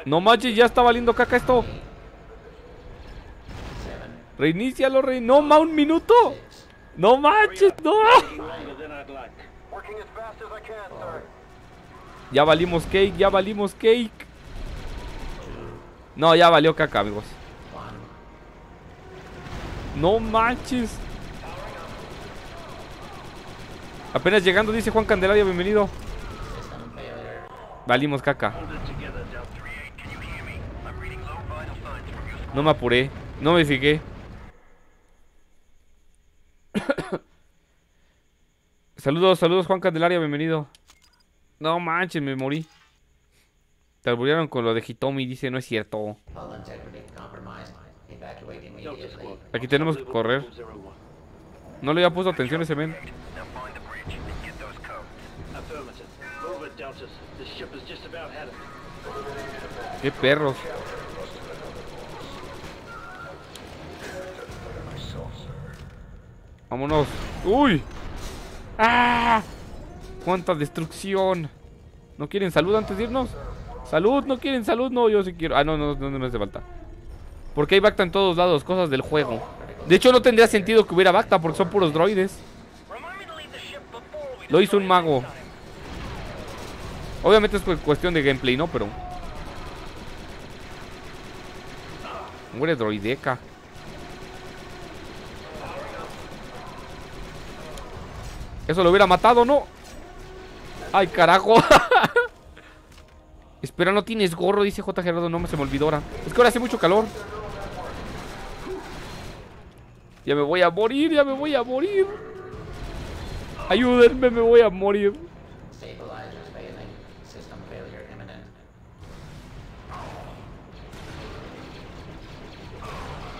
No manches, ya está valiendo caca esto. Reinícialo, rey. No, ma, un minuto. No manches, no. Ya valimos cake, ya valimos cake. No, ya valió caca, amigos. No manches. Apenas llegando, dice Juan Candelaria, bienvenido. Valimos caca. No me apuré, no me fijé. Saludos, saludos Juan Candelaria, bienvenido. No manches, me morí. Te alburearon con lo de Hitomi, dice, no es cierto. Aquí tenemos que correr. No le había puesto atención ese men. Qué perros. Vámonos. ¡Uy! ¡Ah! ¡Cuánta destrucción! ¿No quieren salud antes de irnos? ¡Salud! ¿No quieren salud? No, yo sí quiero. Ah, no, no, no, no me hace falta. Porque hay Bacta en todos lados, cosas del juego. De hecho, no tendría sentido que hubiera Bacta porque son puros droides. Lo hizo un mago. Obviamente es cuestión de gameplay, ¿no? Pero... muere droideca. Eso lo hubiera matado, ¿no? ¡Ay, carajo! Espera, no tienes gorro, dice J. Gerardo. No, se me olvidó ahora. Es que ahora hace mucho calor. Ya me voy a morir, ya me voy a morir. Ayúdenme, me voy a morir.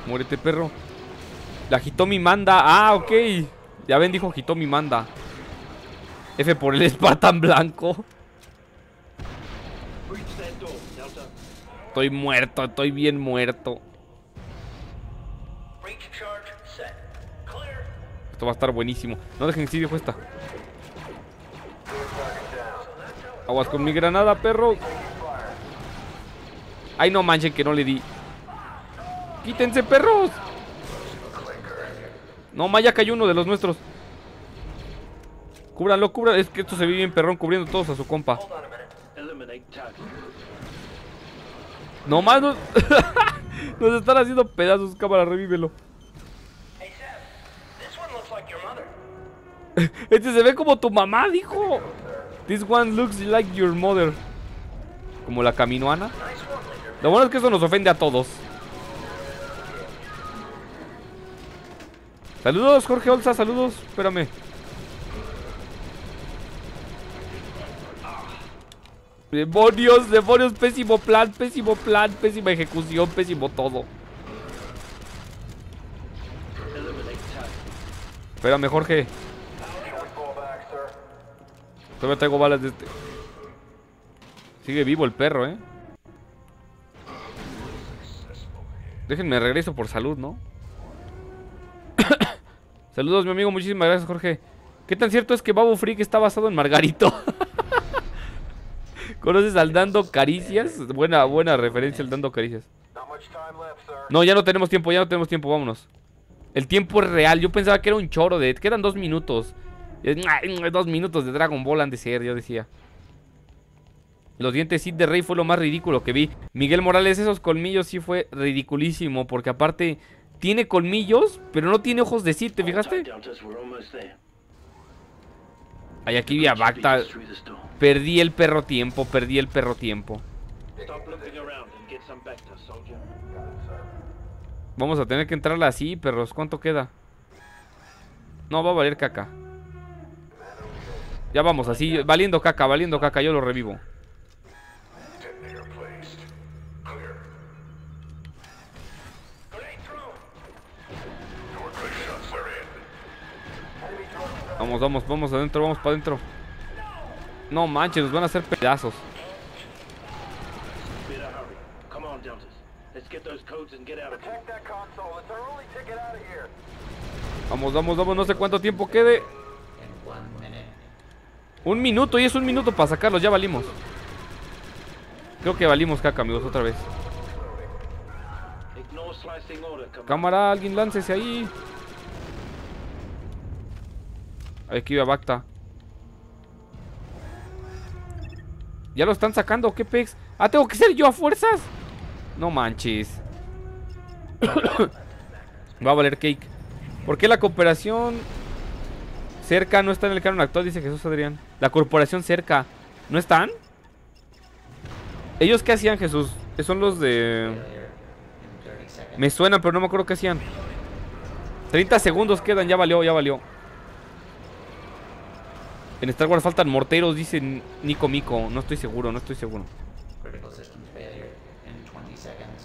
Muérete, perro. La Hitomi manda. Ah, ok. Ya ven, dijo Hitomi manda. F por el Spartan blanco. Estoy muerto, estoy bien muerto. Esto va a estar buenísimo. No dejen que sí dijo esta. Aguas con mi granada, perro. Ay, no manchen que no le di. ¡Quítense, perros! No, ya cayó uno de los nuestros. Cúbranlo, cúbranlo. Es que esto se ve bien perrón cubriendo todos a su compa. No más nos... nos están haciendo pedazos, cámara, revívelo. Este se ve como tu mamá, dijo. This one looks like your mother. Como la caminoana. Lo bueno es que eso nos ofende a todos. Saludos, Jorge Olsa, saludos. Espérame. Demonios, demonios, pésimo plan, pésimo plan, pésima ejecución, pésimo todo. Espérame, Jorge. Todavía traigo balas de este. Sigue vivo el perro, eh. Déjenme regreso por salud, ¿no? Saludos, mi amigo, muchísimas gracias, Jorge. ¿Qué tan cierto es que Babu Freak está basado en Margarito? ¿Conoces al Dando Caricias? Buena, buena referencia al Dando Caricias. No, ya no tenemos tiempo, ya no tenemos tiempo, vámonos. El tiempo es real, yo pensaba que era un choro de... quedan dos minutos. Dos minutos de Dragon Ball han de ser, yo decía. Los dientes Sith de Rey fue lo más ridículo que vi. Miguel Morales, esos colmillos sí fue ridiculísimo, porque aparte... tiene colmillos, pero no tiene ojos de Sith, ¿te fijaste? Ay, aquí vi a Bacta. Perdí el perro tiempo, perdí el perro tiempo. Vamos a tener que entrarla así, perros. ¿Cuánto queda? No, va a valer caca. Ya vamos, así, valiendo caca, valiendo caca, yo lo revivo. Vamos, vamos, vamos adentro, vamos para adentro. No manches, nos van a hacer pedazos. Vamos, vamos, vamos, no sé cuánto tiempo quede. Un minuto, y es un minuto para sacarlos, ya valimos. Creo que valimos caca, amigos, otra vez. Cámara, alguien láncese ahí. Aquí va Bacta. Ya lo están sacando, ¿qué pex? Ah, tengo que ser yo a fuerzas. No manches. Va a valer cake. ¿Por qué la cooperación cerca no está en el canon actual? Dice Jesús Adrián. La corporación cerca, ¿no están? ¿Ellos qué hacían, Jesús? Son los de... Me suena, pero no me acuerdo qué hacían. Treinta segundos quedan, ya valió, ya valió. En Star Wars faltan morteros, dice Nico Mico. No estoy seguro, no estoy seguro.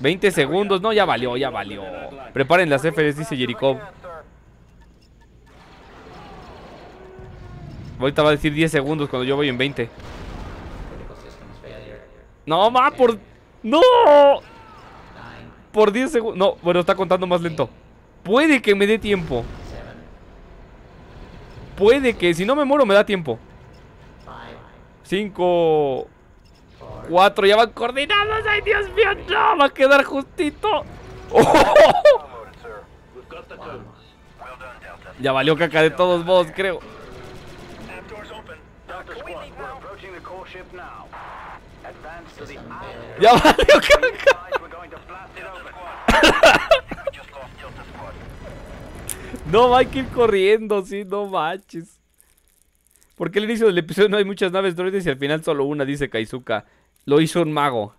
Veinte segundos, no, ya valió, ya valió. Preparen las F Ds, dice Jericho. Ahorita va a decir diez segundos cuando yo voy en veinte. No, ma, por... ¡No! Por diez segundos... No, bueno, está contando más lento. Puede que me dé tiempo. Puede que, si no me muero, me da tiempo. Cinco... cuatro, ya van coordinados. ¡Ay, Dios mío! ¡No! Va a quedar justito. ¡Oh! Ya valió caca de todos modos, creo. Ya valió caca. No, hay que ir corriendo, sí, no manches. ¿Por qué al inicio del episodio no hay muchas naves droides y al final solo una? Dice Kaizuka. Lo hizo un mago.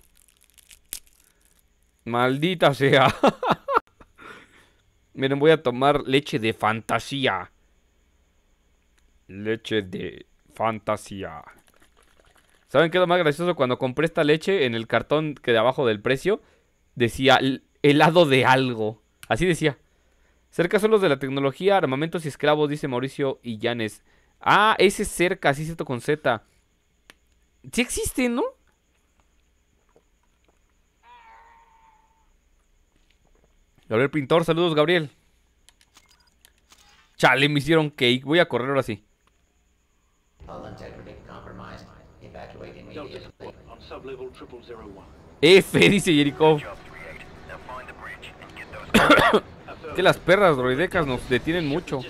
Maldita sea. Miren, voy a tomar leche de fantasía. Leche de fantasía. ¿Saben qué es lo más gracioso? Cuando compré esta leche, en el cartón que de abajo del precio decía helado de algo. Así decía. Cerca son los de la tecnología, armamentos y esclavos, dice Mauricio Illanes. Ah, ese es cerca, sí, cierto, con Z. Sí existe, ¿no? Gabriel Pintor, saludos, Gabriel. Chale, me hicieron cake. Voy a correr ahora sí. F, dice Jericho. Que las perras droidecas nos detienen mucho.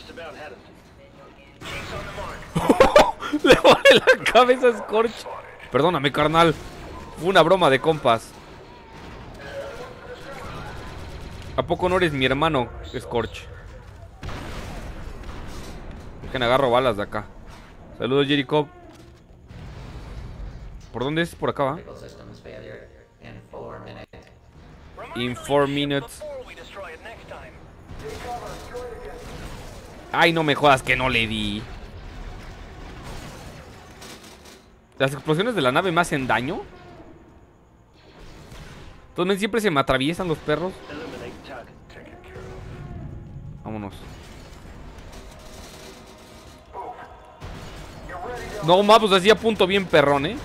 Le pone la cabeza a Scorch. Perdóname, carnal. Fue una broma de compas. ¿A poco no eres mi hermano, Scorch? Déjenme agarro balas de acá. Saludos, Jericho. ¿Por dónde es? Por acá va. In four minutes. Ay, no me jodas que no le di. ¿Las explosiones de la nave me hacen daño? Entonces siempre se me atraviesan los perros. Vámonos. No, más, pues así a punto bien perrón, ¿eh?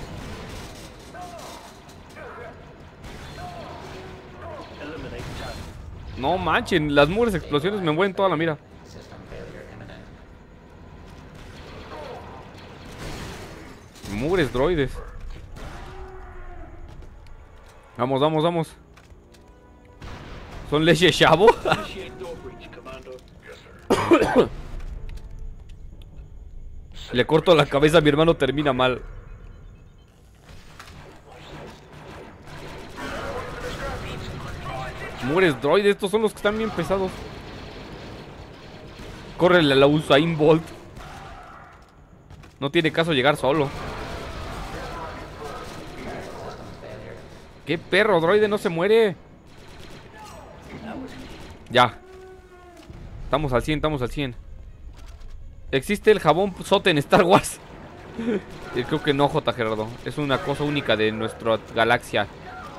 No manchen, las mugres explosiones me mueven toda la mira. Mugres droides. Vamos, vamos, vamos. ¿Son leche chavo? Le corto la cabeza a mi hermano, termina mal. Mugres droides, estos son los que están bien pesados. Córrele a la Usain Bolt. No tiene caso llegar solo. ¡Qué perro droide no se muere! Ya. Estamos al cien, estamos al cien. ¿Existe el jabón sote en Star Wars? Creo que no, J. Gerardo. Es una cosa única de nuestra galaxia.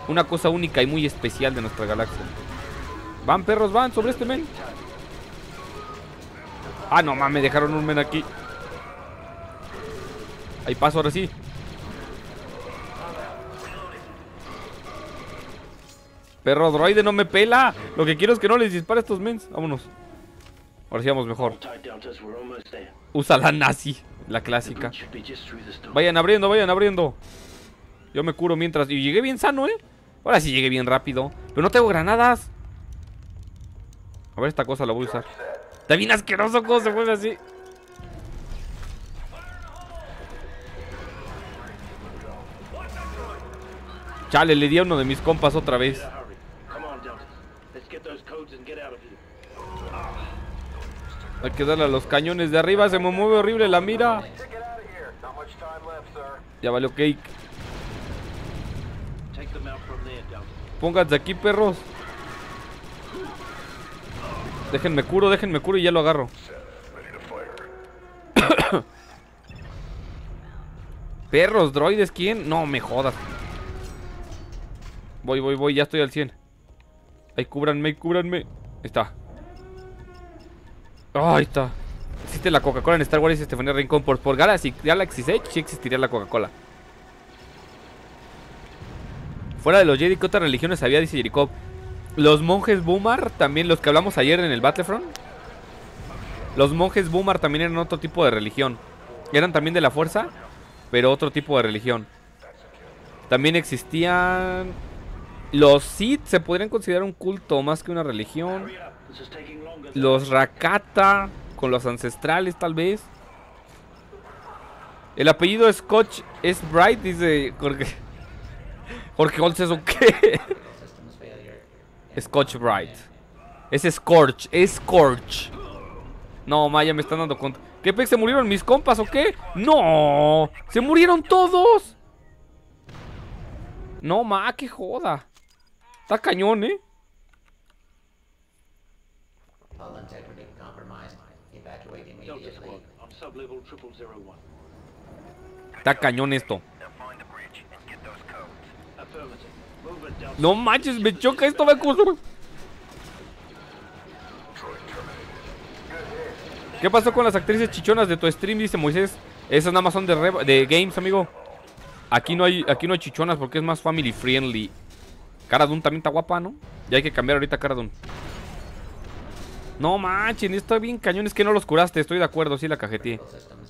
Una cosa única y muy especial de nuestra galaxia. Van, perros, van, sobre este men. Ah, no mames, dejaron un men aquí. Ahí paso, ahora sí. Perro droide, no me pela. Lo que quiero es que no les dispare a estos mens. Vámonos. Ahora sí vamos mejor. Usa la nazi, la clásica. Vayan abriendo, vayan abriendo. Yo me curo mientras. Y llegué bien sano, ¿eh? Ahora sí llegué bien rápido. Pero no tengo granadas. A ver, esta cosa la voy a usar. Está bien asqueroso cómo se juega así. Chale, le di a uno de mis compas otra vez. Hay que darle a los cañones de arriba. Se me mueve horrible la mira. Ya valió cake. Pónganse aquí, perros. Déjenme curo, déjenme curo y ya lo agarro. Perros, droides, ¿quién? No me jodas. Voy, voy, voy, ya estoy al cien. Ay, cúbranme, cúbranme. Ahí está. Oh, ahí está. Existe la Coca-Cola en Star Wars y Estefanía Rincón. Por, por Galaxy, Galaxy Edge sí existiría la Coca-Cola. Fuera de los Jedi, ¿qué otras religiones había? Dice Jericó. Los monjes Boomer, también los que hablamos ayer en el Battlefront. Los monjes Boomer también eran otro tipo de religión. Eran también de la fuerza, pero otro tipo de religión. También existían... Los Sith se podrían considerar un culto más que una religión. Los Rakata, con los ancestrales tal vez. El apellido Scorch es Bright, dice Jorge. Jorge Holtz, ¿eso qué? Scorch Bright. Es Scorch, es Scorch. No, Maya, me están dando cuenta. ¿Qué pez? ¿Se murieron mis compas o qué? ¡No! ¡Se murieron todos! No, ma, qué joda. Está cañón, ¿eh? Está cañón esto. No manches, me choca esto, me acuerdo. ¿Qué pasó con las actrices chichonas de tu stream? Dice Moisés. Esas nada más son de, de games, amigo. Aquí no hay, aquí no hay chichonas porque es más family friendly. Cara Dune también está guapa, ¿no? Ya hay que cambiar ahorita Cara Dune. No manchen, está bien cañón. Es que no los curaste, estoy de acuerdo, sí la cajeteé.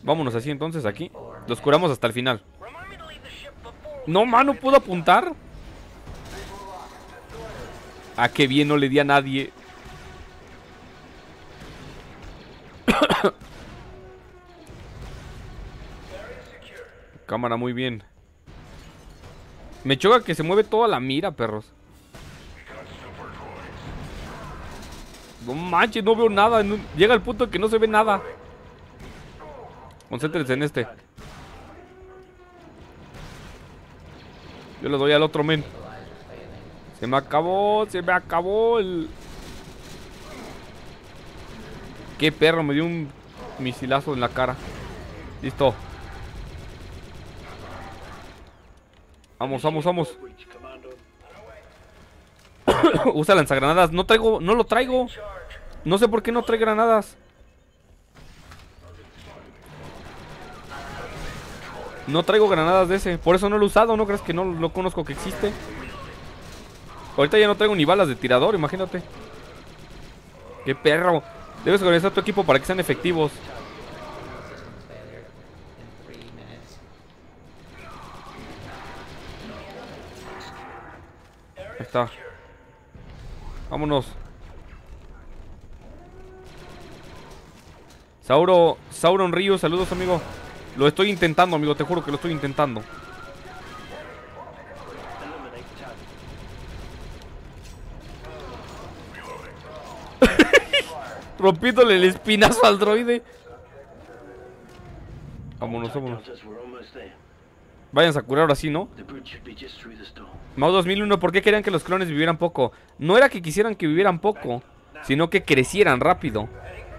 Vámonos así entonces aquí. Los curamos hasta el final. No, mano, ¿puedo apuntar? Ah, qué bien, no le di a nadie. Cámara, muy bien. Me choca que se mueve toda la mira, perros. No manches, no veo nada. No, llega el punto que no se ve nada. Concéntrense en este. Yo le doy al otro men. Se me acabó, se me acabó el... Qué perro, me dio un misilazo en la cara. Listo. Vamos, vamos, vamos. Usa lanzagranadas. No traigo, no lo traigo. No sé por qué no trae granadas. No traigo granadas de ese. Por eso no lo he usado. ¿No crees que no lo conozco que existe? Ahorita ya no traigo ni balas de tirador, imagínate. Qué perro. Debes organizar tu equipo para que sean efectivos. Ahí está. Vámonos. Sauro, Sauron Río, saludos, amigo. Lo estoy intentando, amigo, te juro que lo estoy intentando. Rompiéndole el espinazo al droide. Vámonos, vámonos. Vayan a curar ahora sí, ¿no? Mau dos mil uno, ¿por qué querían que los clones vivieran poco? No era que quisieran que vivieran poco, sino que crecieran rápido.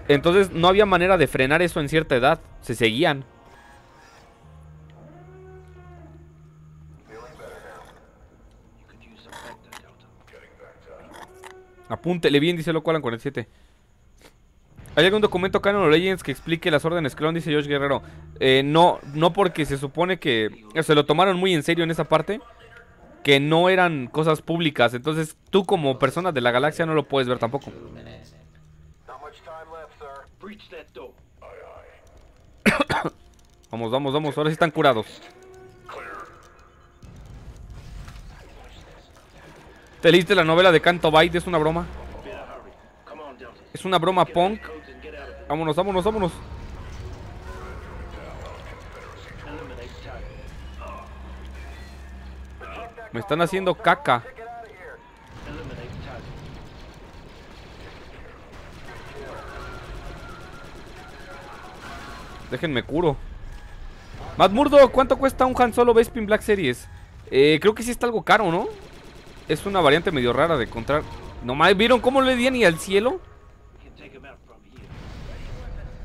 Entonces no había manera de frenar eso en cierta edad. Se seguían. Apúntele bien, dice Loco Alan cuarenta y siete. ¿Hay algún documento canon o Legends que explique las órdenes clon? Dice Josh Guerrero. Eh, no, no, porque se supone que se lo tomaron muy en serio en esa parte, que no eran cosas públicas. Entonces tú como persona de la galaxia no lo puedes ver tampoco. Vamos, vamos, vamos. Ahora sí están curados. ¿Te leíste la novela de Canto Bight? Es una broma. Es una broma punk. Vámonos, vámonos, vámonos. Me están haciendo caca. Déjenme curo. Matt Murdock, ¿cuánto cuesta un Han Solo Bespin Black Series? Eh, creo que sí está algo caro, ¿no? Es una variante medio rara de encontrar. Nomás, ¿vieron cómo le di ni al cielo?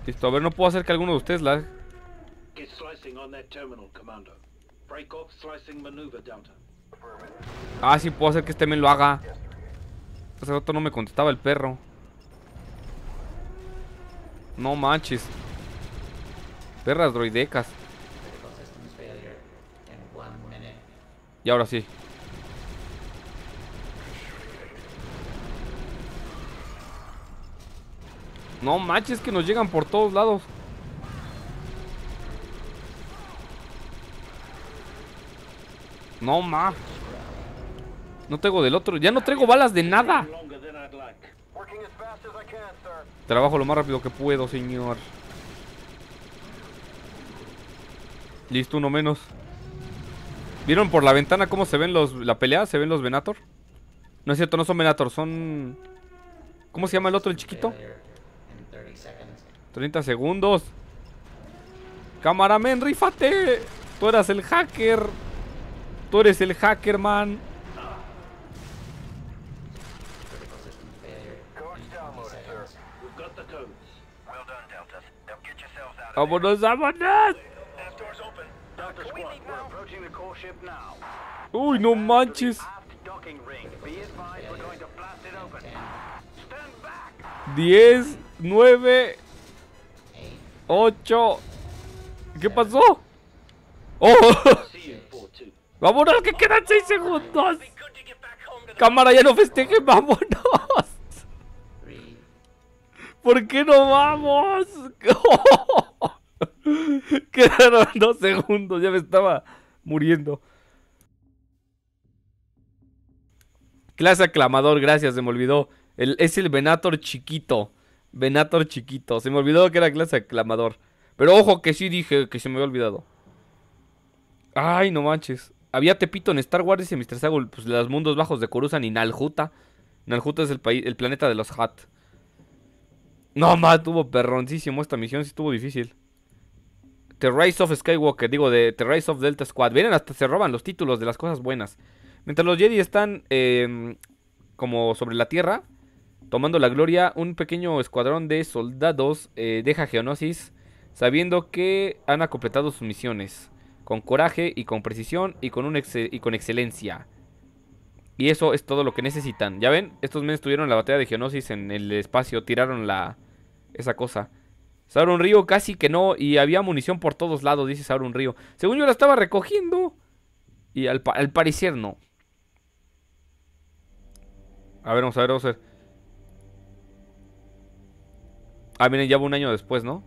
Listo, a ver, no puedo hacer que alguno de ustedes la... Ah, sí, puedo hacer que este men lo haga. Hace rato no me contestaba el perro. No manches. Perras droidecas. Y ahora sí. No manches, que nos llegan por todos lados. No ma. No tengo del otro. Ya no traigo balas de nada. Trabajo lo más rápido que puedo, señor. Listo, uno menos. ¿Vieron por la ventana cómo se ven los... la pelea? ¿Se ven los Venator? No es cierto, no son Venator, son... ¿Cómo se llama el otro, el chiquito? treinta segundos. Camaramen, rífate. Tú eras el hacker. Tú eres el hacker, man. Vámonos, vámonos. Uy, no manches. diez, nueve, ocho. ¿Qué pasó? Oh. Vámonos, que quedan seis segundos. Cámara, ya no festejen, vámonos. ¿Por qué no vamos? Quedaron dos segundos, ya me estaba muriendo. Clase aclamador, gracias, se me olvidó. El, es el Venator chiquito. Venator chiquito, se me olvidó que era clase aclamador. Pero ojo que sí dije que se me había olvidado. Ay, no manches. Había Tepito en Star Wars y mister Sagul, pues los mundos bajos de Coruscant y Nal Hutta. Nal Hutta es el, país, el planeta de los Hutt. No, más, tuvo perroncísimo esta misión, sí estuvo difícil. The Rise of Skywalker, digo, de The Rise of Delta Squad. Vienen, hasta se roban los títulos de las cosas buenas. Mientras los Jedi están eh, como sobre la tierra, tomando la gloria, un pequeño escuadrón de soldados eh, deja Geonosis, sabiendo que han completado sus misiones. Con coraje y con precisión y con, un excel y con excelencia. Y eso es todo lo que necesitan. Ya ven, estos menes tuvieron la batalla de Geonosis en el espacio, tiraron la... esa cosa. Sauron Río casi que no, y había munición por todos lados, dice Sauron Río. Según yo la estaba recogiendo, y al, pa al parecer no. A ver, vamos a ver, vamos a ver. Ah, miren, ya va un año después, ¿no?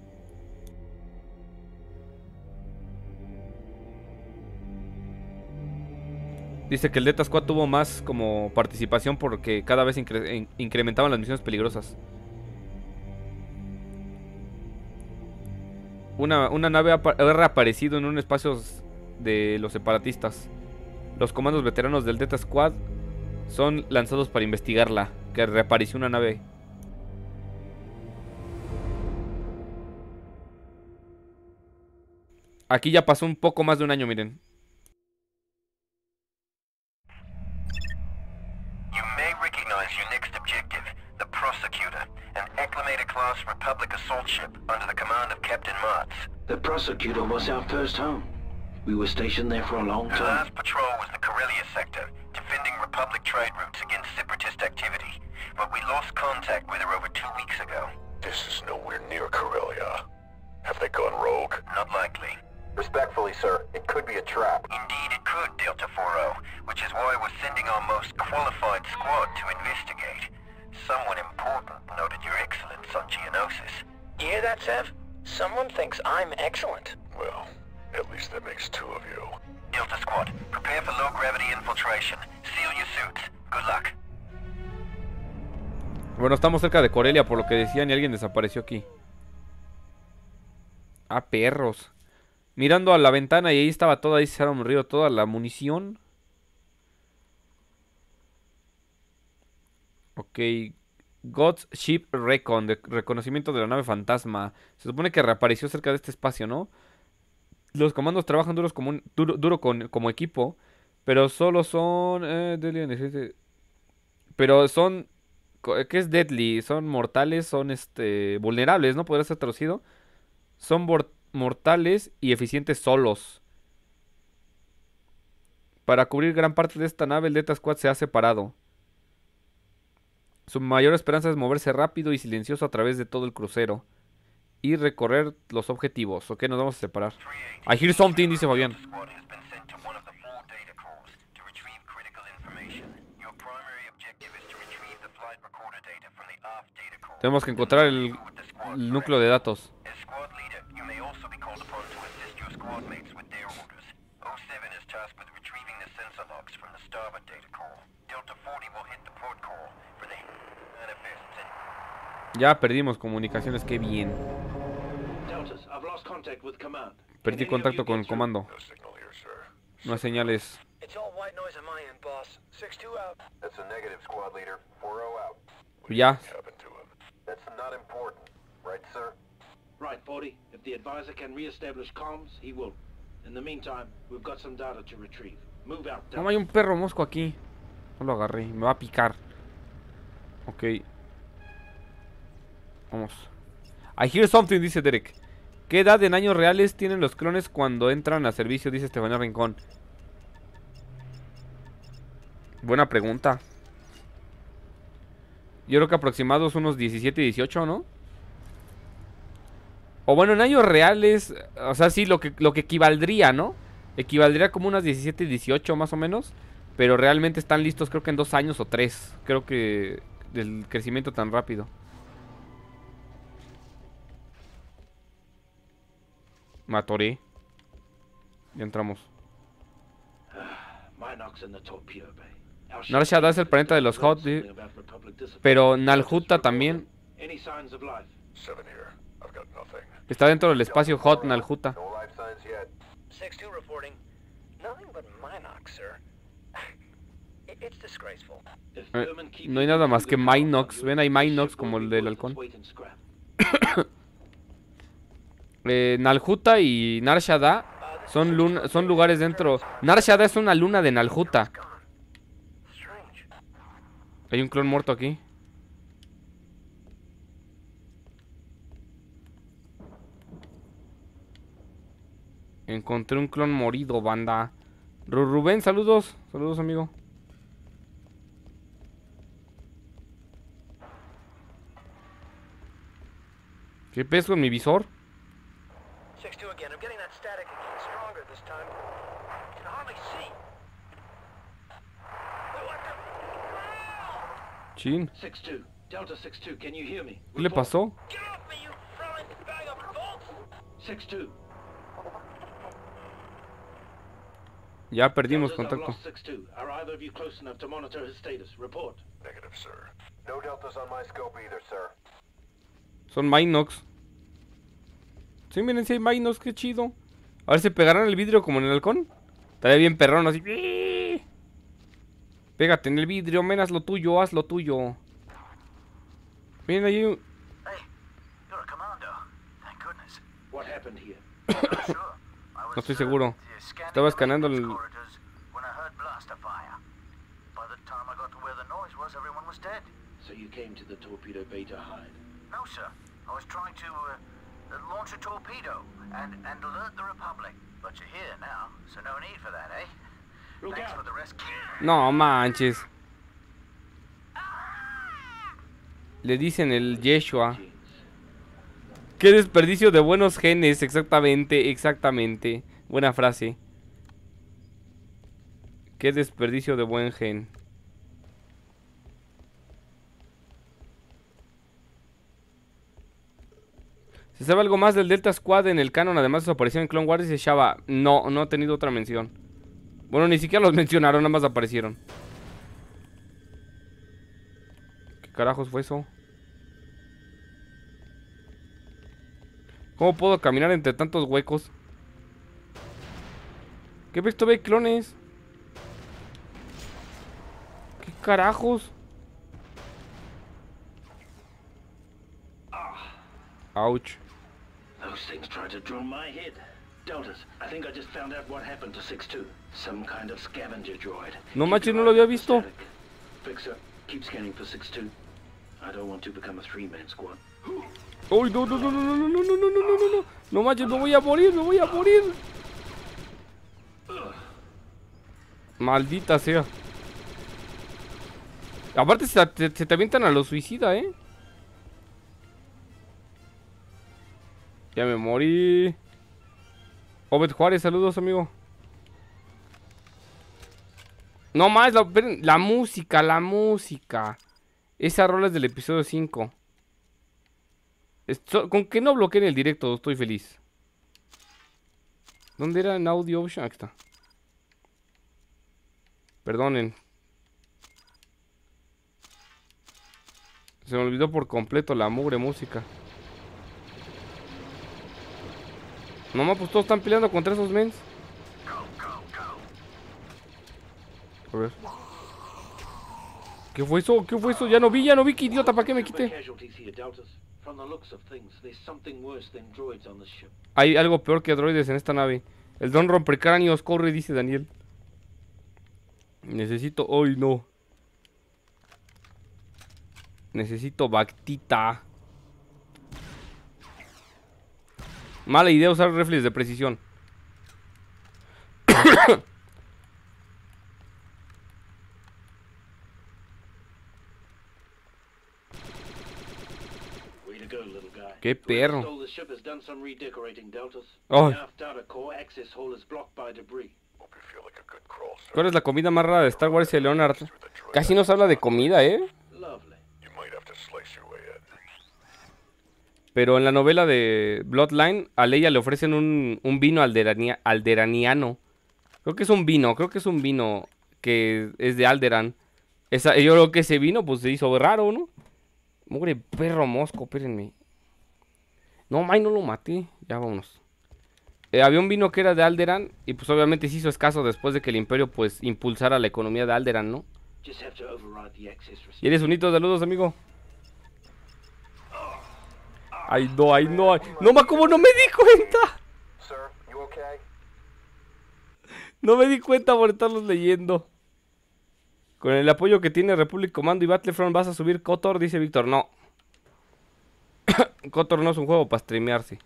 Dice que el Delta Squad tuvo más como participación porque cada vez incre in incrementaban las misiones peligrosas. Una, una nave ha reaparecido en un espacio de los separatistas. Los comandos veteranos del Delta Squad son lanzados para investigarla. Que reapareció una nave. Aquí ya pasó un poco más de un año, miren. Republic assault ship under the command of Captain Martz. The prosecutor was our first home. We were stationed there for a long time. Our last patrol was the Corellia sector, defending Republic trade routes against separatist activity. But we lost contact with her over two weeks ago. This is nowhere near Corellia. Have they gone rogue? Not likely. Respectfully, sir, it could be a trap. Indeed it could, Delta four oh, which is why we're sending our most qualified squad to investigate. Someone important noted your excellence on Geonosis. You hear that, Sev? Someone thinks I'm excellent. Well, at least that makes two of you. Delta Squad, prepare for low-gravity infiltration. Seal your suits. Good luck. Bueno, estamos cerca de Corellia, por lo que decían, y alguien desapareció aquí. Ah, perros. Mirando a la ventana y ahí estaba toda, ahí se había morido toda la munición. Ok, God's Ship Recon, de reconocimiento de la nave fantasma. Se supone que reapareció cerca de este espacio, ¿no? Los comandos trabajan duros como un, duro, duro con, como equipo, pero solo son... Eh, pero son... ¿Qué es deadly? Son mortales, son este vulnerables, ¿no? Podría ser traducido. Son mortales y eficientes solos. Para cubrir gran parte de esta nave, el Delta Squad se ha separado. Su mayor esperanza es moverse rápido y silencioso a través de todo el crucero y recorrer los objetivos. Ok, nos vamos a separar. I hear something, dice Fabián. Tenemos que encontrar el, el núcleo de datos. Ya perdimos comunicaciones, qué bien. Perdí contacto con el comando. No hay señales. Ya. No, hay un perro mosco aquí. No lo agarré, me va a picar. Ok. Vamos. I hear something, dice Derek. ¿Qué edad en años reales tienen los clones cuando entran a servicio? Dice Estefanía Rincón. Buena pregunta. Yo creo que aproximados unos diecisiete, dieciocho, ¿no? O bueno, en años reales. O sea, sí, lo que, lo que equivaldría, ¿no? Equivaldría como unas diecisiete, dieciocho más o menos. Pero realmente están listos creo que en dos años o tres. Creo que del crecimiento tan rápido. Me atoré. Ya entramos. Nar Shaddaa es el planeta de los Hot. Pero Nal Hutta también. Está dentro del espacio Hot Nal Hutta. Eh, no hay nada más que Minox. Ven, hay Minox como el del halcón. Eh, Nal Hutta y Nar Shaddaa son, luna, son lugares dentro. Nar Shaddaa es una luna de Nal Hutta. Hay un clon muerto aquí. Encontré un clon morido, banda. Rubén, saludos. Saludos, amigo. ¿Qué peso en mi visor? Chin. ¿Qué le pasó? Ya perdimos contacto. Son Minox. Sí, miren, si hay Minox, qué chido. A ver, ¿se pegarán el vidrio como en el halcón? Estaría bien perrón, así. Pégate en el vidrio, men, haz lo tuyo, haz lo tuyo. Miren, ahí hay un... No estoy seguro. Estaba escaneando el... Launch a torpedo and, and alert the Republic. But you're here now, so no need for that, eh? Thanks for the rescue. No manches. Le dicen el Yeshua. Qué desperdicio de buenos genes, exactamente, exactamente. Buena frase. Qué desperdicio de buen gen. ¿Se sabe algo más del Delta Squad en el canon? Además de su aparición en Clone Wars, dice Shava. No, no ha tenido otra mención. Bueno, ni siquiera los mencionaron, nada más aparecieron. ¿Qué carajos fue eso? ¿Cómo puedo caminar entre tantos huecos? ¿Qué ves? ¿Todavía hay clones? ¿Qué carajos? Ouch. Those things tried to drill my head. Deltas, I think I just found out what happened to six two. Some kind of scavenger droid. No manches, no lo había visto. Fixer, keep scanning for six two. I don't want to become a three-man squad. Oh, no, no, no, no, no, no, no, no, no, no, no, no. No manches, no voy a morir, no voy a morir. Maldita sea. Aparte se, se, se te avientan a los suicida, eh. Ya me morí. Obed Juárez, saludos, amigo. No más, la, la música, la música. Esa rola es del episodio cinco. Esto, con que no bloqueen el directo, estoy feliz. ¿Dónde era en audio option? Aquí está. Perdonen. Se me olvidó por completo la mugre música. Nomás pues todos están peleando contra esos mens. A ver. ¿Qué fue eso? ¿Qué fue eso? Ya no vi, ya no vi, que idiota, ¿para qué me quité? Hay algo peor que droides en esta nave. El don rompecráneos corre, dice Daniel. Necesito... hoy no. Necesito Bactita. Mala idea usar rifles de precisión. Qué perro. Oh. ¿Cuál es la comida más rara de Star Wars y de Leonard? Casi no se habla de comida, eh. Pero en la novela de Bloodline, a Leia le ofrecen un, un vino alderania, alderaniano. Creo que es un vino, creo que es un vino que es de Alderan. Esa, yo creo que ese vino pues se hizo raro, ¿no? Mugre perro mosco, espérenme. No, may, no lo maté. Ya vámonos. Eh, había un vino que era de Alderan y pues obviamente se hizo escaso después de que el Imperio pues impulsara la economía de Alderan, ¿no? Y eres unito, saludos, amigo. Ay, no, ay, no, ay. No, ma, como no me di cuenta. No me di cuenta por estarlos leyendo. Con el apoyo que tiene Republic Commando y Battlefront, ¿vas a subir Kotor? Dice Víctor, no. Kotor no es un juego para streamearse.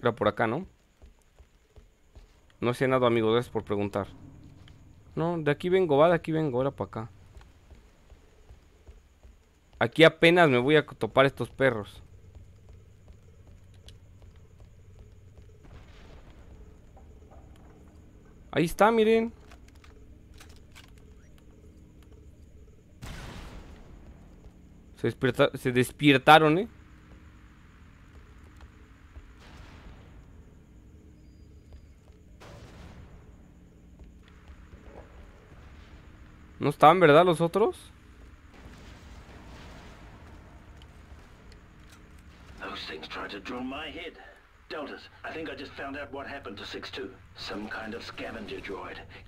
Era por acá, ¿no? No sé nada, amigo, gracias por preguntar. No, de aquí vengo, va, de aquí vengo, ahora para acá. Aquí apenas me voy a topar estos perros. Ahí está, miren. Se, despierta se despiertaron, eh. ¿No estaban, verdad, los otros?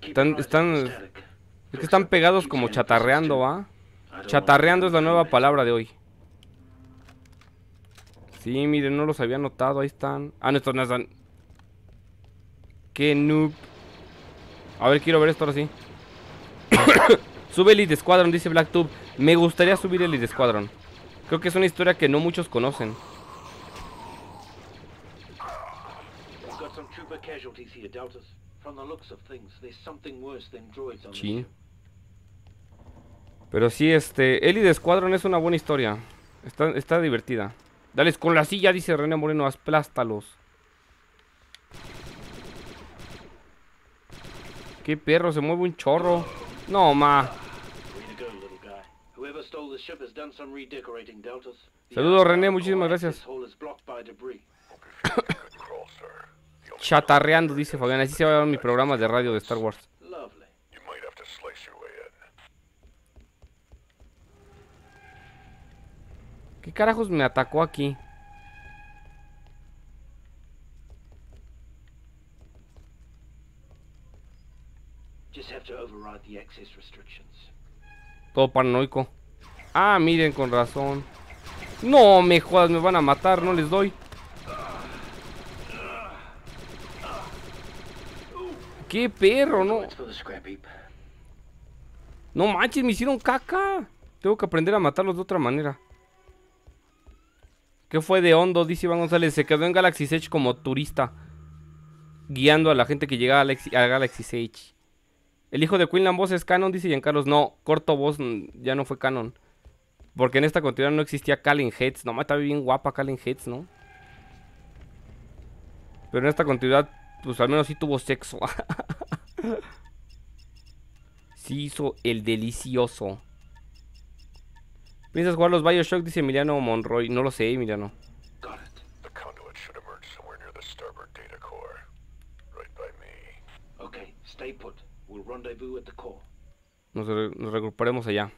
Están, están, es que están pegados como chatarreando, ¿va? Chatarreando es la nueva palabra de hoy. Sí, miren, no los había notado, ahí están. Ah, no, estos no están. Qué noob. A ver, quiero ver esto ahora sí. Sube Elite Squadron, dice BlackTube. Me gustaría subir Elite Squadron. Creo que es una historia que no muchos conocen. Sí. Pero sí, este Elite Squadron es una buena historia. Está, está divertida. Dales con la silla, dice René Moreno, aplástalos. Qué perro, se mueve un chorro. No, ma. Saludos, René, muchísimas gracias. Chatarreando, dice Fabián. Así se va a ver mis programas de radio de Star Wars. ¿Qué carajos me atacó aquí? Todo paranoico. Ah, miren, con razón. No me jodas, me van a matar, no les doy. Qué perro, ¿no? No manches, me hicieron caca. Tengo que aprender a matarlos de otra manera. ¿Qué fue de hondo? Dice Iván González. Se quedó en Galaxy's Edge como turista, guiando a la gente que llegaba a Galaxy's Edge. El hijo de Quinlan Vos es canon, dice Giancarlo. No, Corto Vos ya no fue canon, porque en esta continuidad no existía Calen Heads. Nomás estaba bien guapa Calen Heads, ¿no? Pero en esta continuidad, pues al menos sí tuvo sexo. Sí hizo el delicioso. ¿Piensas jugar los Bioshock? Dice Emiliano Monroy. No lo sé, Emiliano. Nos, re nos regruparemos allá.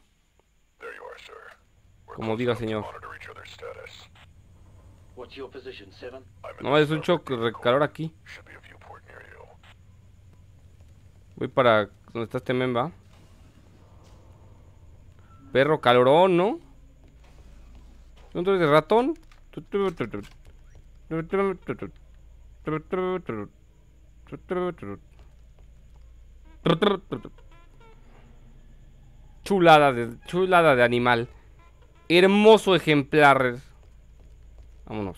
Como diga, señor. No, es un choque de calor aquí. Voy para donde está este memba. Perro calorón, ¿no? ¿Dónde eres de ratón? Chulada de, chulada de animal. Hermoso ejemplar. Vámonos.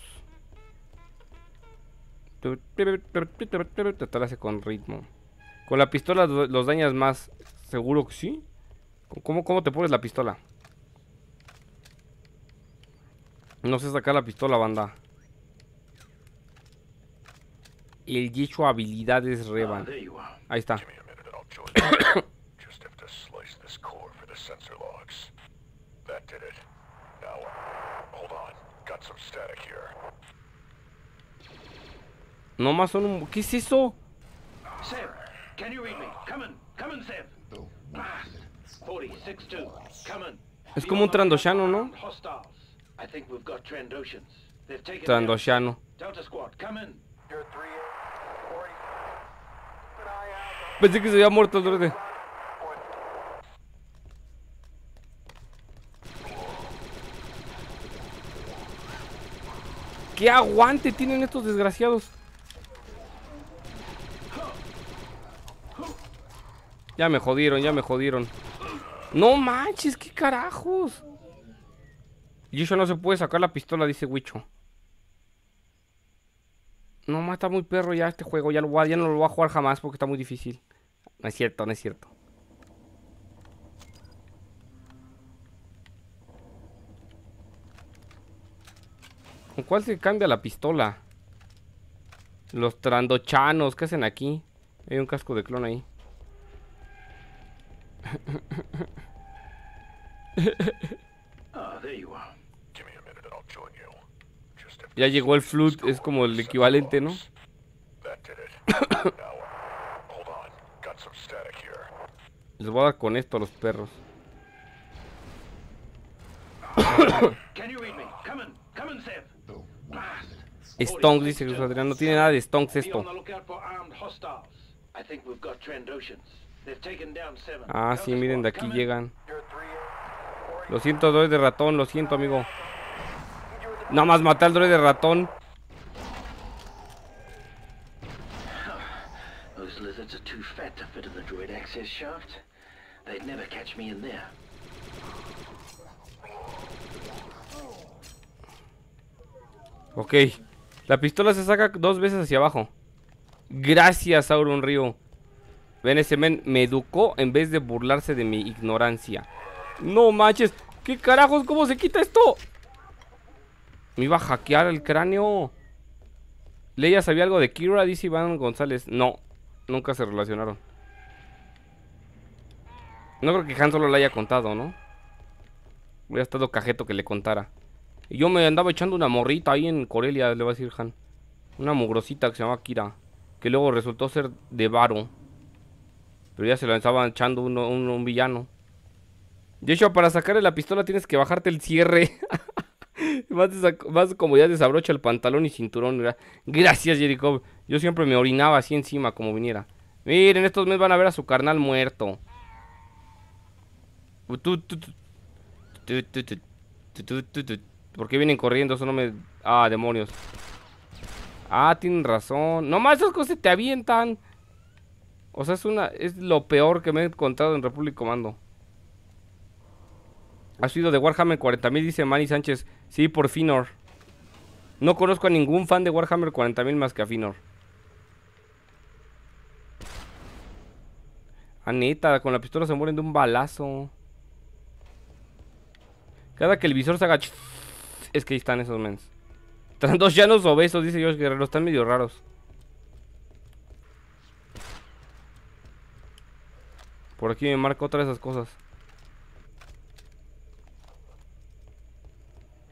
Tratar hace con ritmo. Con la pistola los dañas más. Seguro que sí. ¿Cómo, cómo te pones la pistola? No sé sacar la pistola, banda. El dicho habilidades revan. Ahí está. No más son un... ¿Qué es eso? Sev, can you read me? Come in, come in, Sev. Es como un Trandoshano, ¿no? Trandoshano. Pensé que se había muerto el verde. ¡Qué aguante tienen estos desgraciados! Ya me jodieron, ya me jodieron. No manches, qué carajos. Y eso no se puede sacar la pistola, dice Wicho. No, mata muy perro ya este juego. Ya, lo voy a, ya no lo voy a jugar jamás porque está muy difícil. No es cierto, no es cierto. ¿Con cuál se cambia la pistola? Los Trandochanos, ¿qué hacen aquí? Hay un casco de clon ahí. Ya llegó el flute, es como el equivalente, ¿no? Les voy a dar con esto a los perros. Stonks, dice Cruz Adrián. No tiene nada de stonks esto. Ah, sí, miren, de aquí llegan. Lo siento, droide de ratón, lo siento, amigo. Nada más maté al droide de ratón. Ok, la pistola se saca dos veces hacia abajo. Gracias, Sauron Río. Ven, ese men me educó en vez de burlarse de mi ignorancia. No manches, ¿qué carajos? ¿Cómo se quita esto? Me iba a hackear el cráneo. ¿Leia sabía algo de Qi'ra? Dice Iván González. No, nunca se relacionaron. No creo que Han Solo le haya contado, ¿no? Hubiera estado cajeto que le contara. Y yo me andaba echando una morrita ahí en Corellia, le va a decir Han. Una mugrosita que se llamaba Qi'ra, que luego resultó ser de Varo. Pero ya se lo estaban echando uno, uno, un villano. De hecho, para sacarle la pistola tienes que bajarte el cierre. Más, más como ya desabrocha el pantalón y cinturón. Gracias, Jericho. Yo siempre me orinaba así encima como viniera. Miren, estos meses van a ver a su carnal muerto. ¿Por qué vienen corriendo? Eso no me... Ah, demonios. Ah, tienen razón. Nomás esas cosas te avientan. O sea, es una... Es lo peor que me he encontrado en Republic Commando. Ha sido de Warhammer cuarenta mil, dice Manny Sánchez. Sí, por Finor. No conozco a ningún fan de Warhammer cuarenta mil más que a Finor. Ah, neta, con la pistola se mueren de un balazo. Cada que el visor se haga... Es que ahí están esos mens. Trandoshanos obesos, dice Josh Guerrero. Están medio raros. Por aquí me marco otra de esas cosas.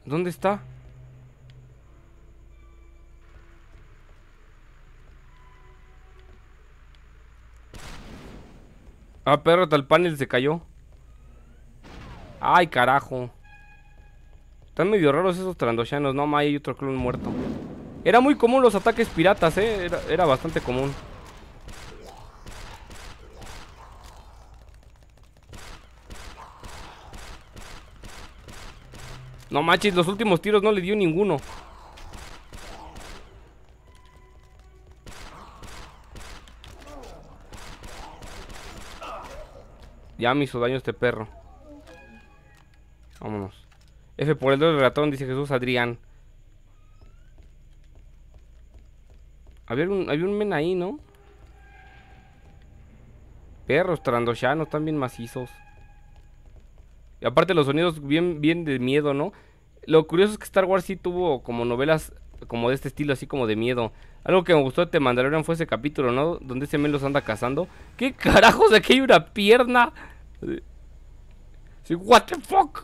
¿Dónde está? Ah, perro, tal panel se cayó. Ay, carajo. Están medio raros esos trandoshanos. No, ma, hay otro clon muerto. Era muy común los ataques piratas, eh. Era, era bastante común. No manches, los últimos tiros no le dio ninguno. Ya me hizo daño este perro. Vámonos. F por el dedo del ratón, dice Jesús Adrián. Había un, había un men ahí, ¿no? Perros trandoshanos, están bien macizos. Y aparte los sonidos bien, bien de miedo, ¿no? Lo curioso es que Star Wars sí tuvo como novelas como de este estilo, así como de miedo. Algo que me gustó de The Mandalorian fue ese capítulo, ¿no? Donde ese men los anda cazando. ¿Qué carajos? Aquí hay una pierna. Sí, what the fuck.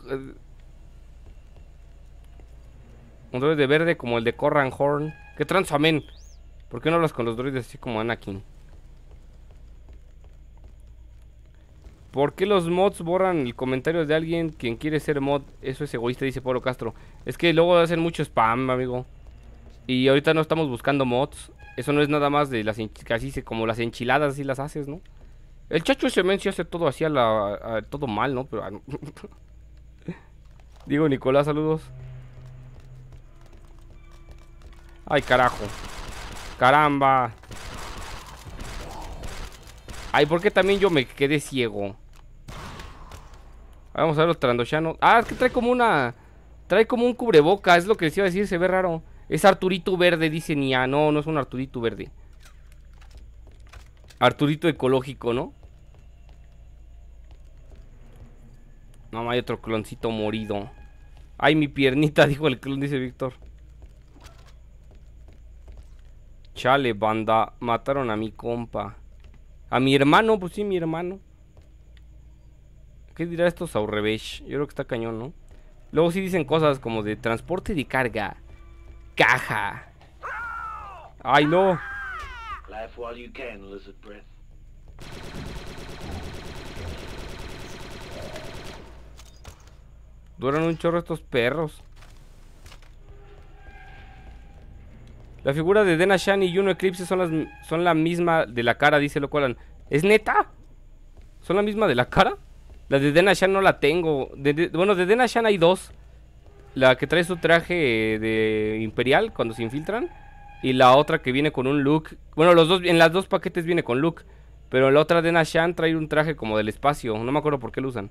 Un droide de verde como el de Corran Horn. ¿Qué tranza, men? ¿Por qué no hablas con los droides así como Anakin? ¿Por qué los mods borran el comentario de alguien quien quiere ser mod? Eso es egoísta, dice Pablo Castro. Es que luego hacen mucho spam, amigo. Y ahorita no estamos buscando mods. Eso no es nada más de las... Casi como las enchiladas, así las haces, ¿no? El chacho ese men sí hace todo así a la... A, todo mal, ¿no? Pero... Digo, Nicolás, saludos. Ay, carajo. Caramba. Ay, ¿por qué también yo me quedé ciego? Vamos a ver los trandoshanos. Ah, es que trae como una... Trae como un cubreboca, es lo que les iba a decir, se ve raro. Es Arturito verde, dice Nia. No, no es un Arturito verde. Arturito ecológico, ¿no? No, hay otro cloncito morido. Ay, mi piernita, dijo el clon, dice Víctor. Chale, banda, mataron a mi compa. A mi hermano, pues sí, mi hermano. ¿Qué dirá esto Saurrevesh? Yo creo que está cañón, ¿no? Luego sí dicen cosas como de transporte de carga. Caja. Ay, no. Duran un chorro estos perros. La figura de Dena Shani y Uno Eclipse son, las, son la misma de la cara, dice Locolan. ¿Es neta? ¿Son la misma de la cara? La de Dena Shani no la tengo. De, de, bueno, de Dena Shani hay dos. La que trae su traje de Imperial cuando se infiltran. Y la otra que viene con un look. Bueno, los dos, en las dos paquetes viene con look. Pero la otra Dena Shani trae un traje como del espacio. No me acuerdo por qué lo usan.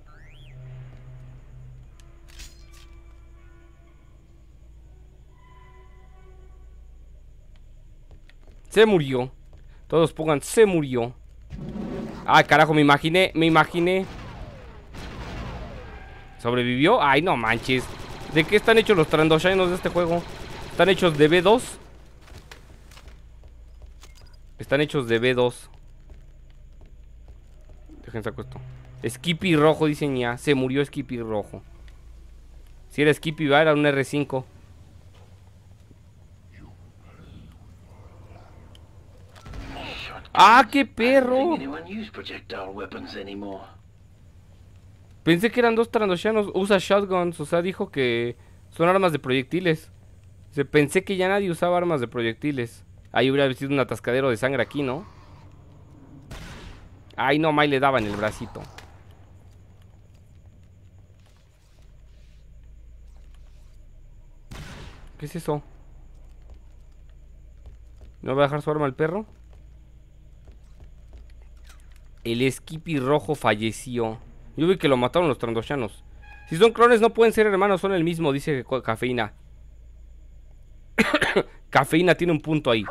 Se murió. Todos pongan, se murió. Ay, carajo, me imaginé, me imaginé. ¿Sobrevivió? Ay, no manches. ¿De qué están hechos los Trandoshanos de este juego? Están hechos de B dos. Están hechos de B dos. Déjense acuesto. Skippy rojo, dicen ya. Se murió Skippy rojo. Si era Skippy, va, era un R cinco. ¡Ah, qué perro! Pensé que eran dos trandoshanos. Usa shotguns, o sea, dijo que son armas de proyectiles. O sea, pensé que ya nadie usaba armas de proyectiles. Ahí hubiera sido un atascadero de sangre aquí, ¿no? Ay, no, Mai le daba en el bracito. ¿Qué es eso? ¿No va a dejar su arma al perro? El Skippy rojo falleció. Yo vi que lo mataron los Trandoshanos. Si son clones no pueden ser hermanos, son el mismo, dice Cafeína. Cafeína tiene un punto ahí.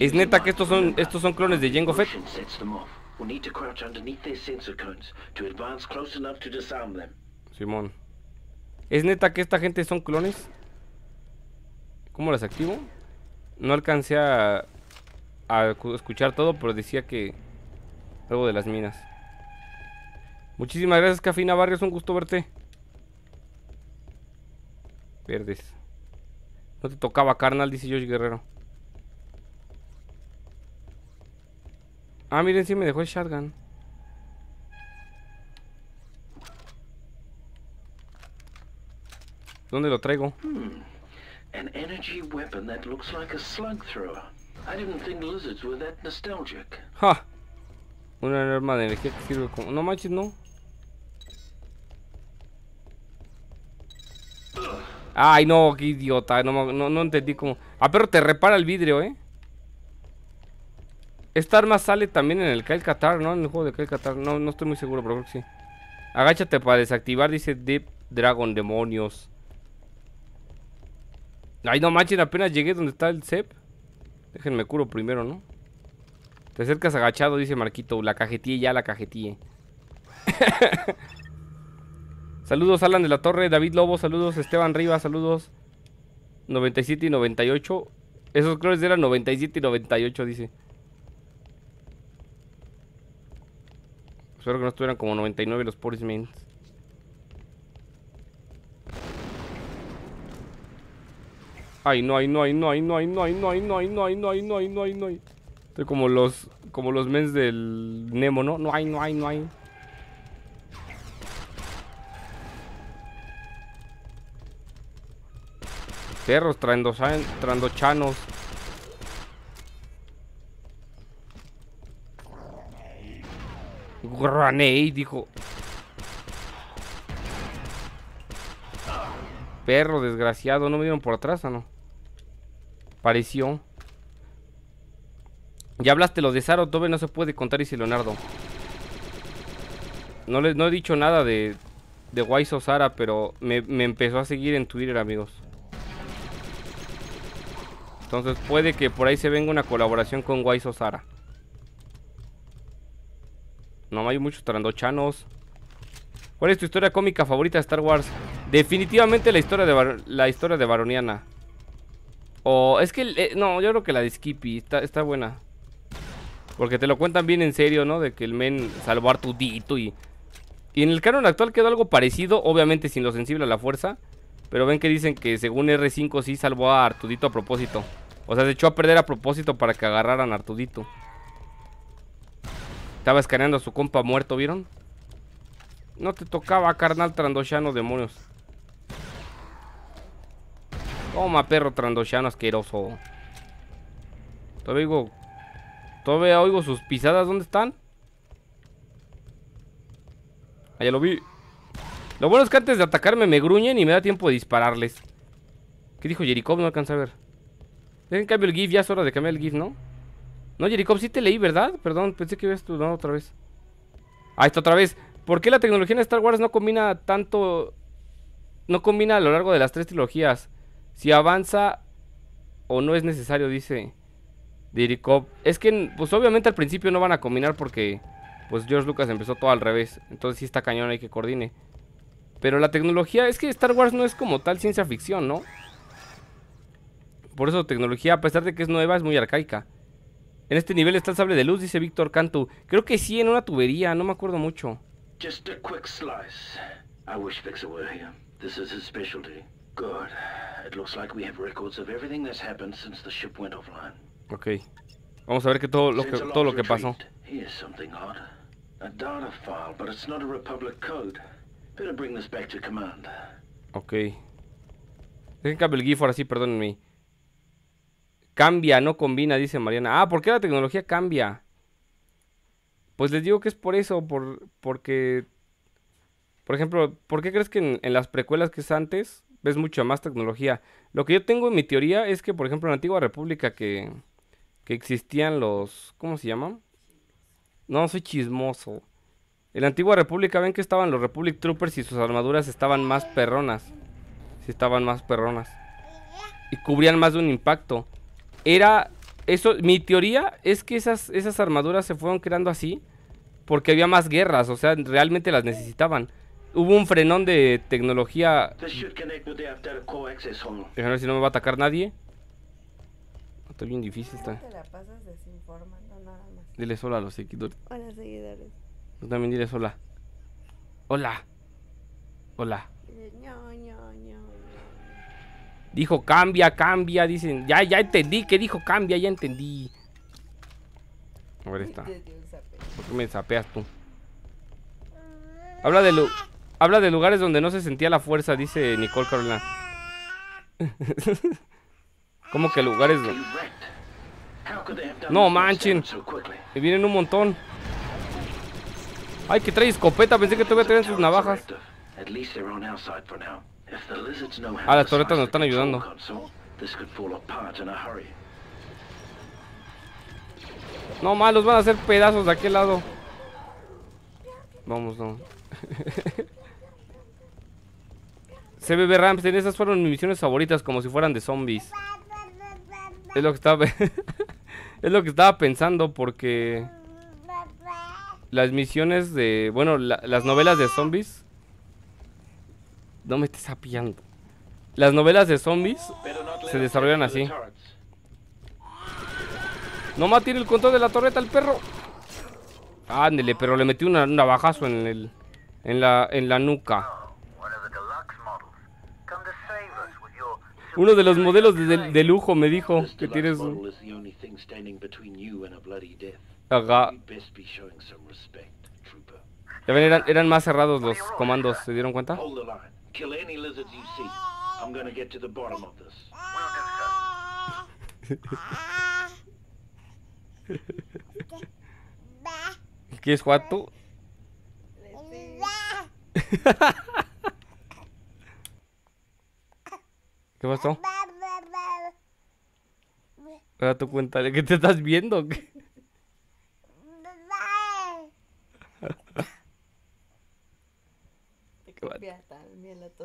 ¿Es neta que estos son estos son clones de Jango Fett? Simón. ¿Es neta que esta gente son clones? ¿Cómo las activo? No alcancé a, a escuchar todo, pero decía que algo de las minas. Muchísimas gracias, Cafeína Barrios, un gusto verte. Verdes. No te tocaba, carnal, dice Josh Guerrero. Ah, miren, sí me dejó el shotgun. ¿Dónde lo traigo? Hmm. An energy weapon that looks like a slug thrower. I didn't think lizards were that nostalgic. ¡Ja! Una arma de energía que sirve como... No manches, no. Ay, no, qué idiota. No, no, no entendí cómo... Ah, pero te repara el vidrio, ¿eh? Esta arma sale también en el Kyle Katarn, ¿no? En el juego de Kyle Katarn. No, no estoy muy seguro, pero creo que sí. Agáchate para desactivar, dice Deep Dragon. Demonios. Ay, no manches, apenas llegué donde está el Sev. Déjenme curo primero, ¿no? Te acercas agachado, dice Marquito. La cajetilla, ya la cajetilla. Saludos, Alan de la Torre, David Lobo, saludos, Esteban Rivas, saludos. noventa y siete y noventa y ocho. Esos clones eran noventa y siete y noventa y ocho, dice. Espero que no estuvieran como noventa y nueve los pobres mins. Ay, no, ay, no, ay, no, ay, no, ay, no, ay, no, ay, no, ay, no, ay, no, ay, no, ay, no, ay, no, ay. Estoy como los, como los mens del Nemo, ¿no? No hay, no hay, no hay. Perros, Trandochanos. Graney, dijo. Perro desgraciado, ¿no me dieron por atrás o no? Pareció. Ya hablaste los de Saro, Tobe no se puede contar, dice Leonardo. No, les, no he dicho nada de, de Waiso Sara, pero me, me empezó a seguir en Twitter, amigos. Entonces puede que por ahí se venga una colaboración con Waiso Sara. No, hay muchos Trandochanos. ¿Cuál es tu historia cómica favorita de Star Wars? Definitivamente la historia de, la historia de Baroniana. O oh, es que, eh, no, yo creo que la de Skippy está, está buena. Porque te lo cuentan bien en serio, ¿no? De que el men salvó a Artudito y... Y en el canon actual quedó algo parecido, obviamente sin lo sensible a la fuerza. Pero ven que dicen que según R cinco sí salvó a Artudito a propósito. O sea, se echó a perder a propósito para que agarraran a Artudito. Estaba escaneando a su compa muerto, ¿vieron? No te tocaba, carnal Trandoshano, demonios. Toma, perro Trandoshano asqueroso. Todavía oigo, todavía oigo sus pisadas. ¿Dónde están? Allá lo vi. Lo bueno es que antes de atacarme me gruñen y me da tiempo de dispararles. ¿Qué dijo Jericó? No alcanza a ver. Dejen cambio el GIF, ya es hora de cambiar el GIF, ¿no? No, Jericó, sí te leí, ¿verdad? Perdón, pensé que habías tú, no, otra vez. Ah, esto otra vez. ¿Por qué la tecnología en Star Wars no combina tanto? No combina a lo largo de las tres trilogías. Si avanza o no es necesario, dice Diricop. Es que, pues obviamente al principio no van a combinar porque pues George Lucas empezó todo al revés. Entonces sí está cañón, hay que coordine. Pero la tecnología, es que Star Wars no es como tal ciencia ficción, ¿no? Por eso tecnología, a pesar de que es nueva, es muy arcaica. En este nivel está el sable de luz, dice Víctor Cantu. Creo que sí, en una tubería, no me acuerdo mucho. Just a quick slice. I wish Fixer were here. This is his specialty. Good. It looks like we have records of everything that's happened since the ship went offline. Okay. Vamos a ver que todo lo que todo lo que pasó. Here's something odd. A data file, but it's not a Republic code. Better bring this back to command. Okay. Dejen cambio el GIF ahora sí, perdónenme. Cambia, no combina, dice Mariana. Ah, ¿por qué la tecnología cambia? Pues les digo que es por eso, por porque Por ejemplo, ¿por qué crees que en, en las precuelas que es antes ves mucha más tecnología? Lo que yo tengo en mi teoría es que, por ejemplo, en la Antigua República que, que existían los... ¿Cómo se llaman? No, soy chismoso. En la Antigua República, ven que estaban los Republic Troopers y sus armaduras estaban más perronas. Sí, estaban más perronas. Y cubrían más de un impacto. Era... Eso, mi teoría es que esas, esas armaduras se fueron creando así porque había más guerras, o sea, realmente las necesitaban. Hubo un frenón de tecnología. Déjame ver si no me va a atacar nadie. Está bien difícil esta. Dile hola a los seguidores. Hola, seguidores. Tú también diles hola. Hola. Hola. Dijo cambia, cambia, dicen. Ya, ya entendí que dijo cambia, ya entendí. A ver esta. ¿Por qué me zapeas tú? Habla de, lu Habla de lugares donde no se sentía la fuerza, dice Nicole Carolina. ¿Cómo que lugares donde? No manchen. Me vienen un montón. Ay, que trae escopeta, pensé que te voy a traer sus navajas. Ah, las torretas nos están ayudando. No más, los van a hacer pedazos de aquel lado. Vamos, no. C B B Ramstein, esas fueron mis misiones favoritas, como si fueran de zombies. Es lo que estaba es lo que estaba pensando, porque las misiones de... Bueno, la, las novelas de zombies... No me estés apiando. Las novelas de zombies se desarrollan así. Nomás tiene el control de la torreta el perro. Ándele, pero le metí una, un navajazo en el en la en la nuca. Uno de los modelos de, de, de lujo me dijo que tienes un... Ajá. Ya ven, eran, eran más cerrados los comandos, ¿se dieron cuenta? ¿Qué es Juato? ¿Qué pasó? Ahora tú cuéntale, ¿qué te estás viendo? ¿Qué?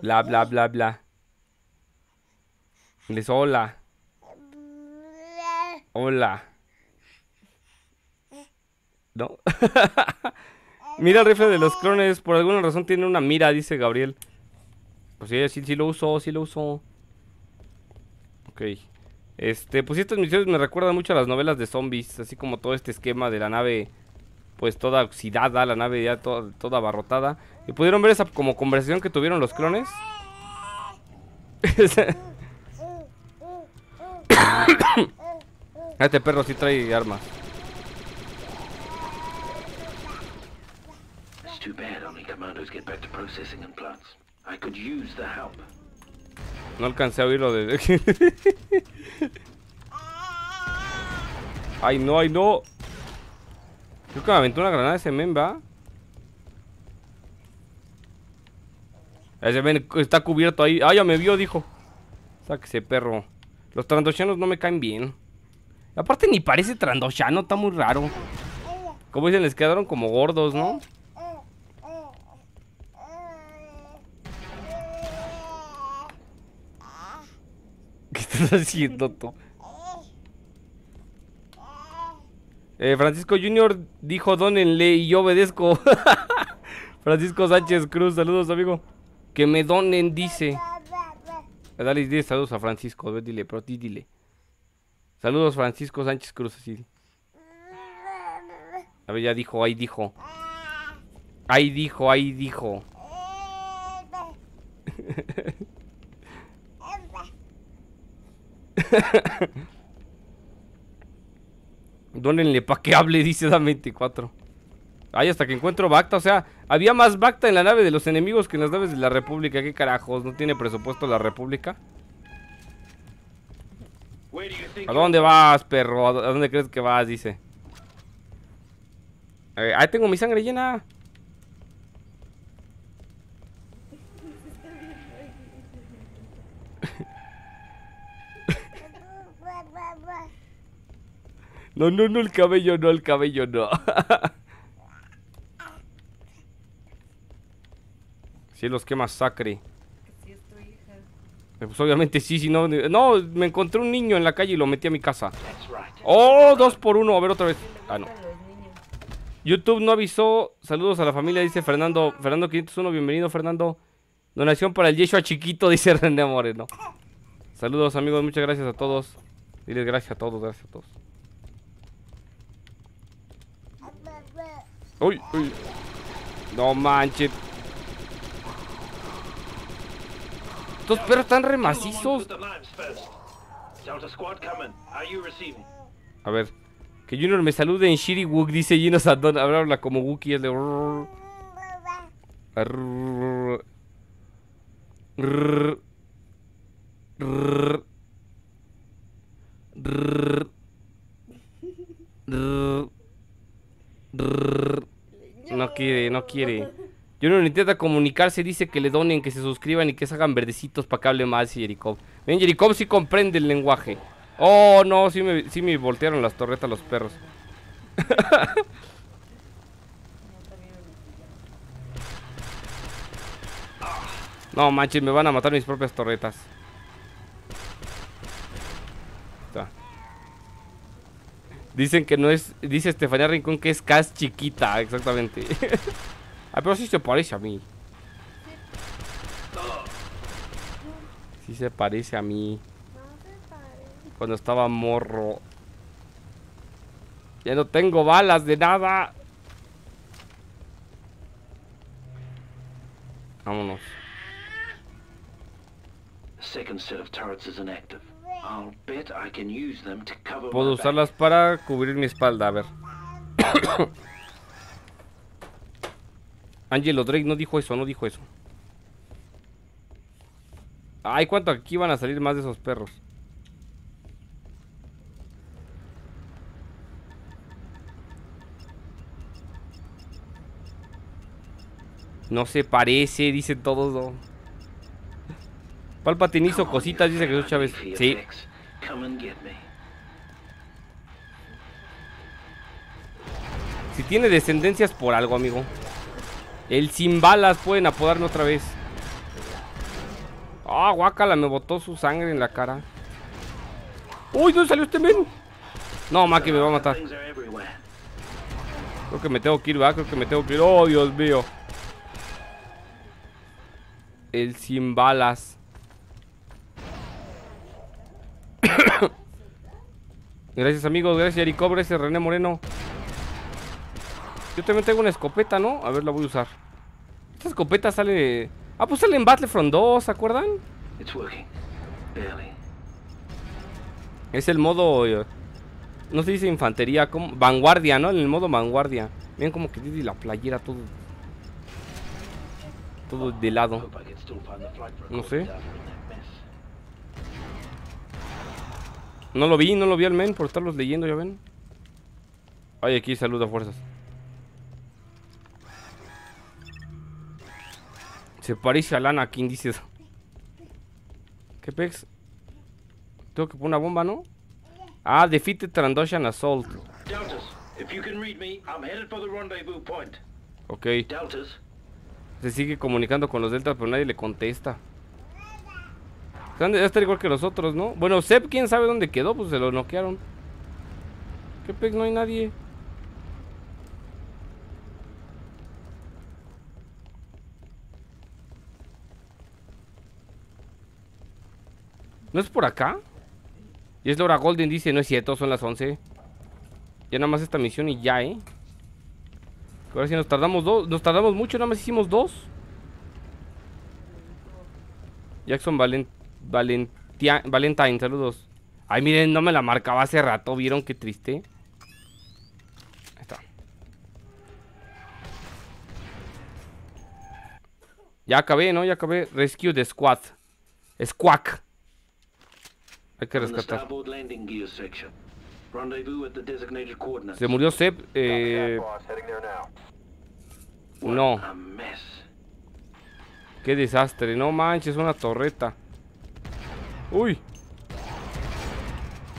Bla, bla, bla, bla. Les hola. Hola. ¿No? Mira el rifle de los clones. Por alguna razón tiene una mira, dice Gabriel. Pues sí, sí, sí lo usó, sí lo usó. Ok. Este, pues estas misiones me recuerdan mucho a las novelas de zombies. Así como todo este esquema de la nave... Pues toda oxidada, la nave ya toda, toda abarrotada. ¿Y pudieron ver esa como conversación que tuvieron los clones? Este perro sí trae armas. No alcancé a oírlo de... Ay no, ay no. Creo que me aventó una granada ese men, ¿va? Ese men está cubierto ahí. Ah, ya me vio, dijo. Sáquese, perro. Los trandoshanos no me caen bien. Aparte ni parece trandoshano, está muy raro. Como dicen, les quedaron como gordos, ¿no? ¿Qué estás haciendo tú? Eh, Francisco Junior dijo dónenle y yo obedezco. Francisco Sánchez Cruz, saludos amigo. Que me donen, dice. Dale, dile saludos a Francisco, dile, pero dile. Saludos Francisco Sánchez Cruz, así. A ver, ya dijo, ahí dijo. Ahí dijo, ahí dijo. Dónenle pa' que hable, dice Dan veinticuatro. Ay, hasta que encuentro Bacta. O sea, había más Bacta en la nave de los enemigos que en las naves de la República. ¿Qué carajos? ¿No tiene presupuesto la República? ¿A dónde vas, perro? ¿A dónde crees que vas? Dice. Eh, ahí tengo mi sangre llena. No, no, no, el cabello no, el cabello no. Sí, los que masacre. Así es tu hija. Pues obviamente sí, sí, no. No, me encontré un niño en la calle y lo metí a mi casa. Oh, dos por uno. A ver, otra vez. Ah, no. YouTube no avisó. Saludos a la familia, dice Fernando. Fernando quinientos uno, bienvenido, Fernando. Donación para el Yeshua chiquito, dice René Moreno. Saludos, amigos, muchas gracias a todos. Diles gracias a todos, gracias a todos. Uy, uy. No manches. Estos perros están re macizos. A ver. Que Junior me salude en Shiri Wook, dice Gino Sandón. Ahora habla como Wookiee, es de... No quiere, no quiere. Junior intenta comunicarse, dice que le donen, que se suscriban y que se hagan verdecitos para que hable más. Y Jericó, ven, Jericó sí comprende el lenguaje. Oh, no, sí me, sí me voltearon las torretas los perros. No manches, me van a matar mis propias torretas. Está. Dicen que no es... Dice Estefanía Rincón que es Cas chiquita, exactamente. Ah, pero sí se parece a mí. Sí se parece a mí. Cuando estaba morro. Ya no tengo balas de nada. Vámonos. Puedo usarlas para cubrir mi espalda, a ver. Angelo Drake no dijo eso, no dijo eso. Ay, cuánto aquí van a salir más de esos perros. No se parece, dicen todos, ¿no? Palpatine hizo cositas, dice Jesús Chávez. Sí. Si tiene descendencias por algo, amigo. El sin balas, pueden apodarme otra vez. Ah, oh, guácala, me botó su sangre en la cara. Uy, ¿dónde salió este men? No, Maki me va a matar. Creo que me tengo que ir, ¿verdad? Creo que me tengo que ir. Oh, Dios mío. El sin balas. Gracias, amigos. Gracias, Erico. Gracias, René Moreno. Yo también tengo una escopeta, ¿no? A ver, la voy a usar. Esta escopeta sale... Ah, pues sale en Battlefront dos, ¿se acuerdan? Es el modo... No se dice infantería, ¿cómo? Vanguardia, ¿no? En el modo vanguardia. Miren como que tiene la playera todo... Todo de lado. No sé. No lo vi, no lo vi al men por estarlos leyendo, ya ven. Ay, aquí saluda fuerzas. Se parece a Anakin, dices. ¿Qué pex? Tengo que poner una bomba, ¿no? Ah, defeated Trandoshan Assault. Ok. Se sigue comunicando con los deltas, pero nadie le contesta. Están de, está igual que los otros, ¿no? Bueno, Sev, ¿quién sabe dónde quedó? Pues se lo noquearon. ¿Qué pez? No hay nadie. ¿No es por acá? Y es Laura Golden, dice, no es cierto, son las once. Ya nada más esta misión y ya, ¿eh? Ahora sí nos tardamos dos, nos tardamos mucho, nada más hicimos dos. Jackson Valent, Valentia, Valentine, saludos. Ay, miren, no me la marcaba hace rato, ¿vieron qué triste? Ahí está. Ya acabé, ¿no? Ya acabé. Rescue the Squad. Squack. Hay que rescatar. Se murió Sev. Eh... No. Qué desastre. No manches, una torreta. Uy.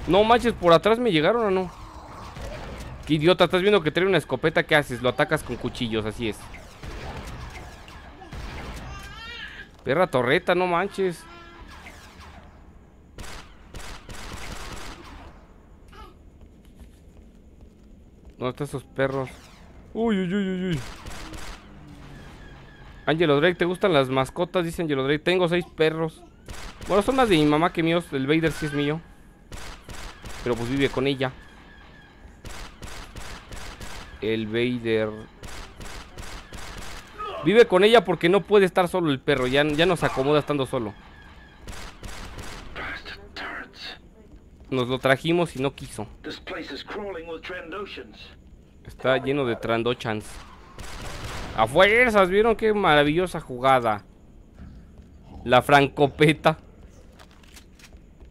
No manches, por atrás me llegaron o no. Qué idiota, estás viendo que trae una escopeta. ¿Qué haces? Lo atacas con cuchillos, así es. Perra torreta, no manches. ¿Dónde están esos perros? Uy, uy, uy, uy, uy. Angelo Drake, ¿te gustan las mascotas? Dice Angelo Drake. Tengo seis perros. Bueno, son más de mi mamá que míos. El Vader sí es mío, pero pues vive con ella. El Vader vive con ella porque no puede estar solo el perro. Ya, ya nos acomoda estando solo. Nos lo trajimos y no quiso. Está lleno de Trandoshans. ¡A fuerzas! ¿Vieron qué maravillosa jugada? La francopeta.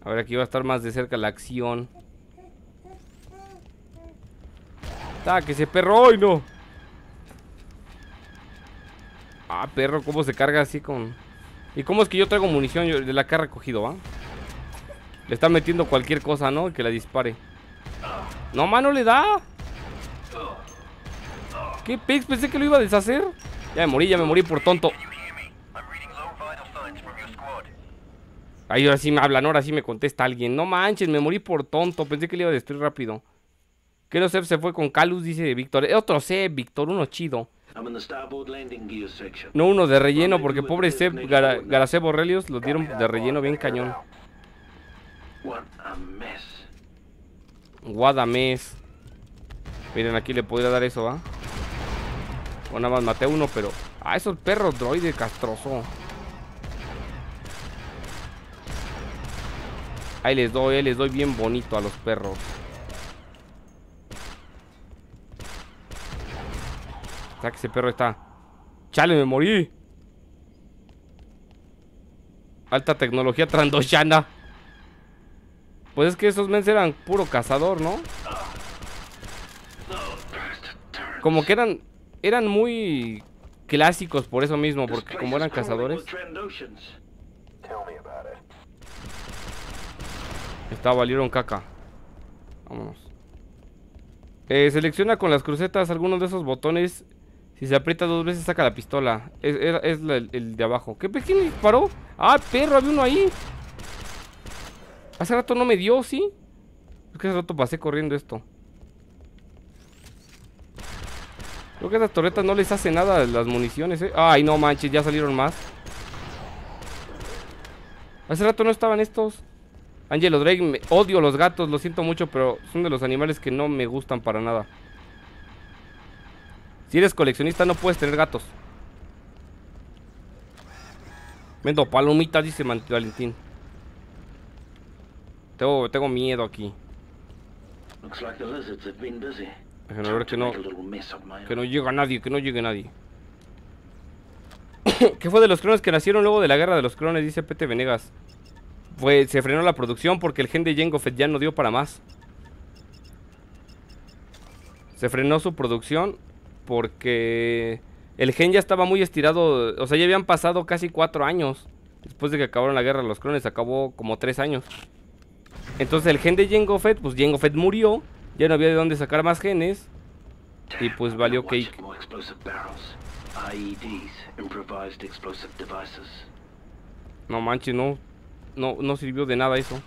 A ver, aquí va a estar más de cerca la acción. ¡Taque ese perro! ¡Ay, no! Ah, perro, ¿cómo se carga así con...? ¿Y cómo es que yo traigo munición de la que he recogido, va? Le está metiendo cualquier cosa, ¿no? Que la dispare. ¡No, mano, le da! ¿Qué pex? Pensé que lo iba a deshacer. Ya me morí, ya me morí por tonto. Ay, ahora sí me hablan, ahora sí me contesta alguien. No manches, me morí por tonto. Pensé que le iba a destruir rápido. Que no Sev se fue con Calus, dice Víctor. Otro Sev, Víctor, uno chido. No uno de relleno, porque pobre Sev, Garacebo Relios, los dieron de relleno bien cañón. Guadamés. Miren, aquí le podría dar eso, ¿va? O nada más maté a uno, pero... Ah, esos perros droides castroso. Ahí les doy, ahí les doy bien bonito a los perros. O sea, que ese perro está... ¡Chale, me morí! Alta tecnología trandoshana. Pues es que esos mens eran puro cazador, ¿no? Como que eran eran muy clásicos por eso mismo, porque como eran cazadores. Está, valieron caca. Vámonos. Eh, selecciona con las crucetas algunos de esos botones. Si se aprieta dos veces saca la pistola. Es, es, es la, el, el de abajo. ¿Qué pequeño disparó? ¡Ah, perro! Había uno ahí. Hace rato no me dio, ¿sí? Es que hace rato pasé corriendo esto. Creo que a estas torretas no les hace nada las municiones, ¿eh? Ay, no manches, ya salieron más. Hace rato no estaban estos. Angelo Drake, me... odio los gatos, lo siento mucho, pero son de los animales que no me gustan para nada. Si eres coleccionista no puedes tener gatos. Vendo palomitas, dice Valentín. Tengo, tengo miedo aquí. Déjenme ver que no, que no llega nadie, que no llegue nadie. ¿Qué fue de los clones que nacieron luego de la guerra de los clones? Dice Pete Venegas. Pues se frenó la producción porque el gen de Jango Fett ya no dio para más. Se frenó su producción porque el gen ya estaba muy estirado. O sea, ya habían pasado casi cuatro años después de que acabaron la guerra de los clones. Acabó como tres años. Entonces el gen de Jango Fett, pues Jango Fett murió, ya no había de dónde sacar más genes y pues valió cake. No manches, no, no, no sirvió de nada eso.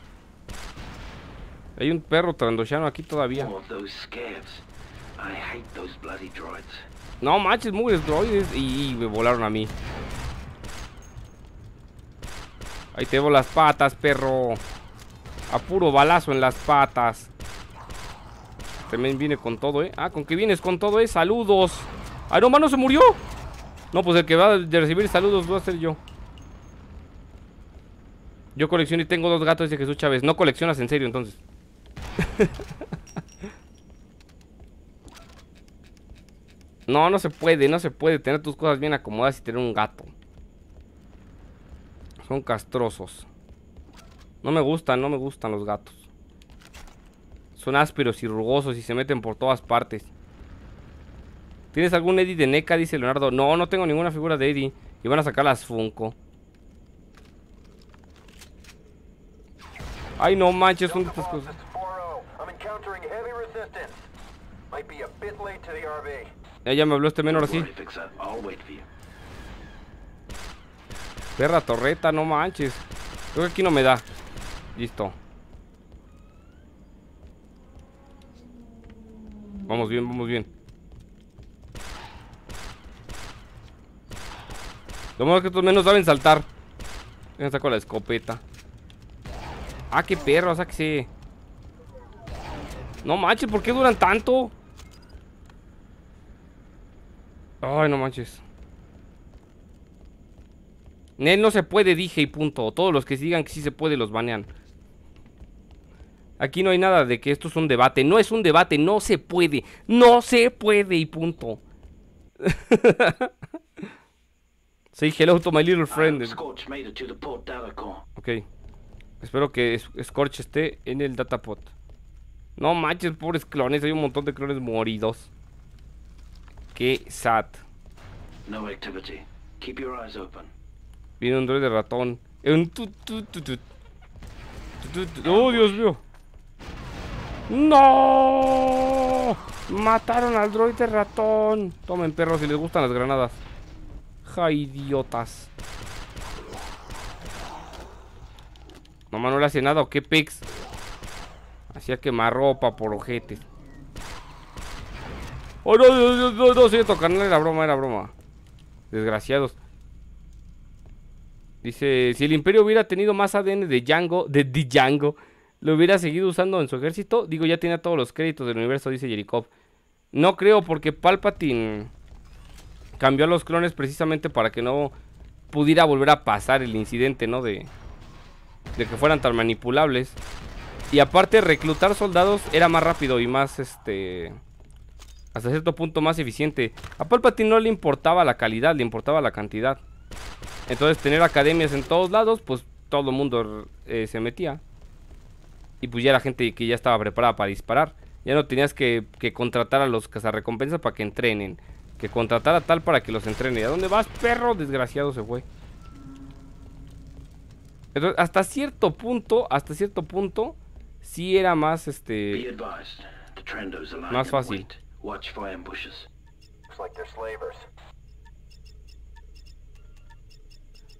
Hay un perro trandoshano aquí todavía. No manches, mujeres droides y, y me volaron a mí. Ahí te veo las patas, perro. A puro balazo en las patas. También viene con todo, ¿eh? Ah, ¿con qué vienes con todo, eh? ¡Saludos! ¡Ay, no, mano, se murió! No, pues el que va a recibir saludos va a ser yo. Yo colecciono y tengo dos gatos, dice Jesús Chávez. No coleccionas en serio, entonces. No, no se puede, no se puede tener tus cosas bien acomodadas y tener un gato. Son castrosos. No me gustan, no me gustan los gatos. Son ásperos y rugosos y se meten por todas partes. ¿Tienes algún Eddie de NECA? Dice Leonardo. No, no tengo ninguna figura de Eddie. Y van a sacar las Funko. Ay, no manches, son de estas cosas. Ya, ya me habló este men, ahora sí. Perra torreta, no manches. Creo que aquí no me da. Listo. Vamos bien, vamos bien. Lo malo es que estos menos saben saltar. Me saco la escopeta. Ah, qué perro, sáquese. No manches, ¿por qué duran tanto? Ay, no manches. Nel, no se puede, dije y punto. Todos los que digan que sí se puede los banean. Aquí no hay nada de que esto es un debate. No es un debate, no se puede. No se puede y punto. Say hello to my little friend. Ok. Espero que Scorch esté en el datapod. No manches, pobres clones. Hay un montón de clones moridos. Qué sad. No activity. Keep your eyes open. Viene un droide de ratón. Un tu, tu, tu, tu. Tu, tu, tu. ¡Oh, Dios mío! ¡No! Mataron al droide ratón. Tomen, perros, si les gustan las granadas. ¡Ja, idiotas! Mamá, ¿no le hace nada o qué, pix? Hacía quemarropa por ojetes. ¡Oh, no, no, no, no, no! Siento, carnal, era broma, era broma. Desgraciados. Dice, si el Imperio hubiera tenido más A D N de Jango, de, de Django, lo hubiera seguido usando en su ejército. Digo, ya tenía todos los créditos del universo, dice Jerikov. No creo, porque Palpatine cambió a los clones precisamente para que no pudiera volver a pasar el incidente, ¿no? De, de que fueran tan manipulables. Y aparte, reclutar soldados era más rápido y más, este... hasta cierto punto más eficiente. A Palpatine no le importaba la calidad, le importaba la cantidad. Entonces, tener academias en todos lados, pues todo el mundo eh, se metía. Y pues ya era gente que ya estaba preparada para disparar. Ya no tenías que, que contratar a los cazarrecompensas para que entrenen. Que contratar a tal para que los entrene. ¿A dónde vas, perro? Desgraciado se fue. Entonces, hasta cierto punto, hasta cierto punto, sí era más, este... más fácil.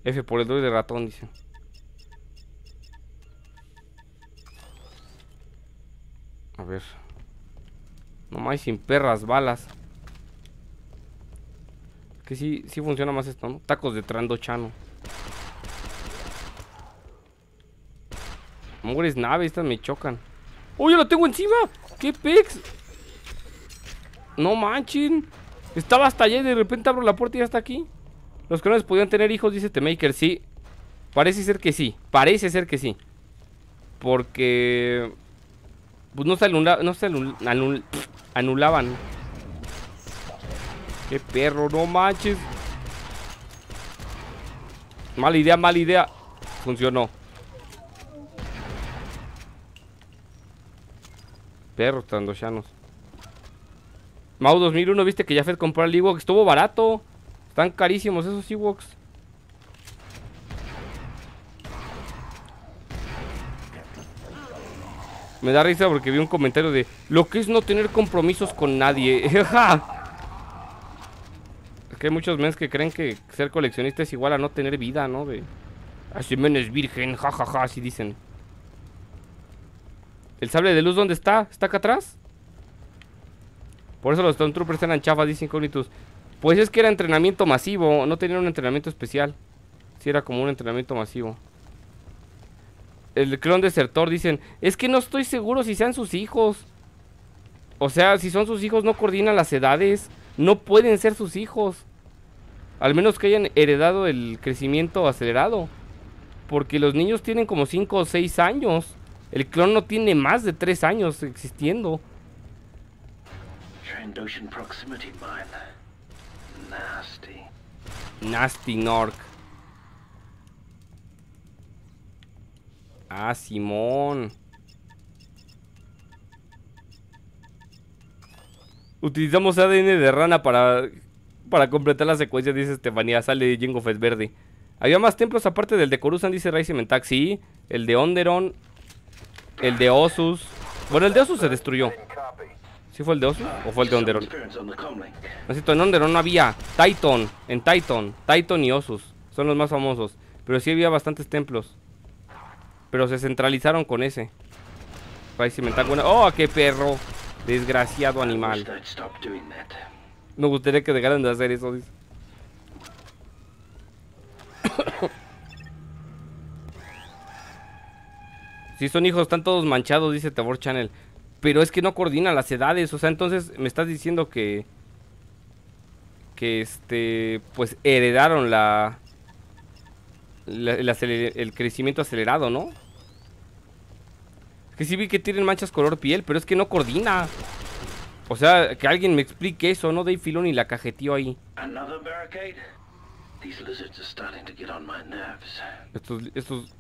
F por el doble de ratón, dice. A ver. No hay sin perras balas. Que sí, sí funciona más esto, ¿no? Tacos de Trandoshano. Mugres naves, estas me chocan. ¡Oh, yo la tengo encima! ¡Qué pex! No manchen. Estaba hasta allá y de repente abro la puerta y ya está aquí. Los clones podían tener hijos, dice T-Maker, sí. Parece ser que sí, parece ser que sí. Porque... pues no se, anula, no se anul, anul, anulaban. Qué perro, no manches. Mala idea, mala idea. Funcionó. Perros trandoshanos. Mau dos mil uno, viste que Jafet compró el Ewok, estuvo barato. Están carísimos esos Ewoks. Me da risa porque vi un comentario de lo que es no tener compromisos con nadie. Es que hay muchos menes que creen que ser coleccionista es igual a no tener vida, ¿no? De así menes virgen, jajaja, ja, ja, así dicen. ¿El sable de luz dónde está? ¿Está acá atrás? Por eso los Stormtroopers eran chafas, dicen Cognitus. Pues es que era entrenamiento masivo, no tenían un entrenamiento especial. Sí, era como un entrenamiento masivo. El clon desertor, dicen, es que no estoy seguro si sean sus hijos. O sea, si son sus hijos no coordinan las edades. No pueden ser sus hijos. Al menos que hayan heredado el crecimiento acelerado. Porque los niños tienen como cinco o seis años. El clon no tiene más de tres años existiendo. Trandoshan Proximity Mine. Nasty. Nasty Nork. Ah, simón. Utilizamos A D N de rana para para completar la secuencia, dice Estefanía. Sale Jango Fett verde. Había más templos aparte del de Coruscant, dice Raisimentax. Sí, el de Onderon. El de Osus. Bueno, el de Osus se destruyó. ¿Sí fue el de Osus o fue el de Onderon? No, cierto, en Onderon no había. Titan, en Titan. Titan y Osus son los más famosos. Pero sí había bastantes templos. Pero se centralizaron con ese. Para cimentar buena. ¡Oh, qué perro! Desgraciado animal. Me gustaría que dejaran de hacer eso, dice. Si son hijos, están todos manchados, dice Tabor Channel. Pero es que no coordina las edades. O sea, entonces me estás diciendo que... Que este... Pues heredaron la... la el, aceler, el crecimiento acelerado, ¿no? Que sí vi que tienen manchas color piel, pero es que no coordina. O sea, que alguien me explique eso, ¿no? Dave Filoni la cajeteó ahí. Estos, estos,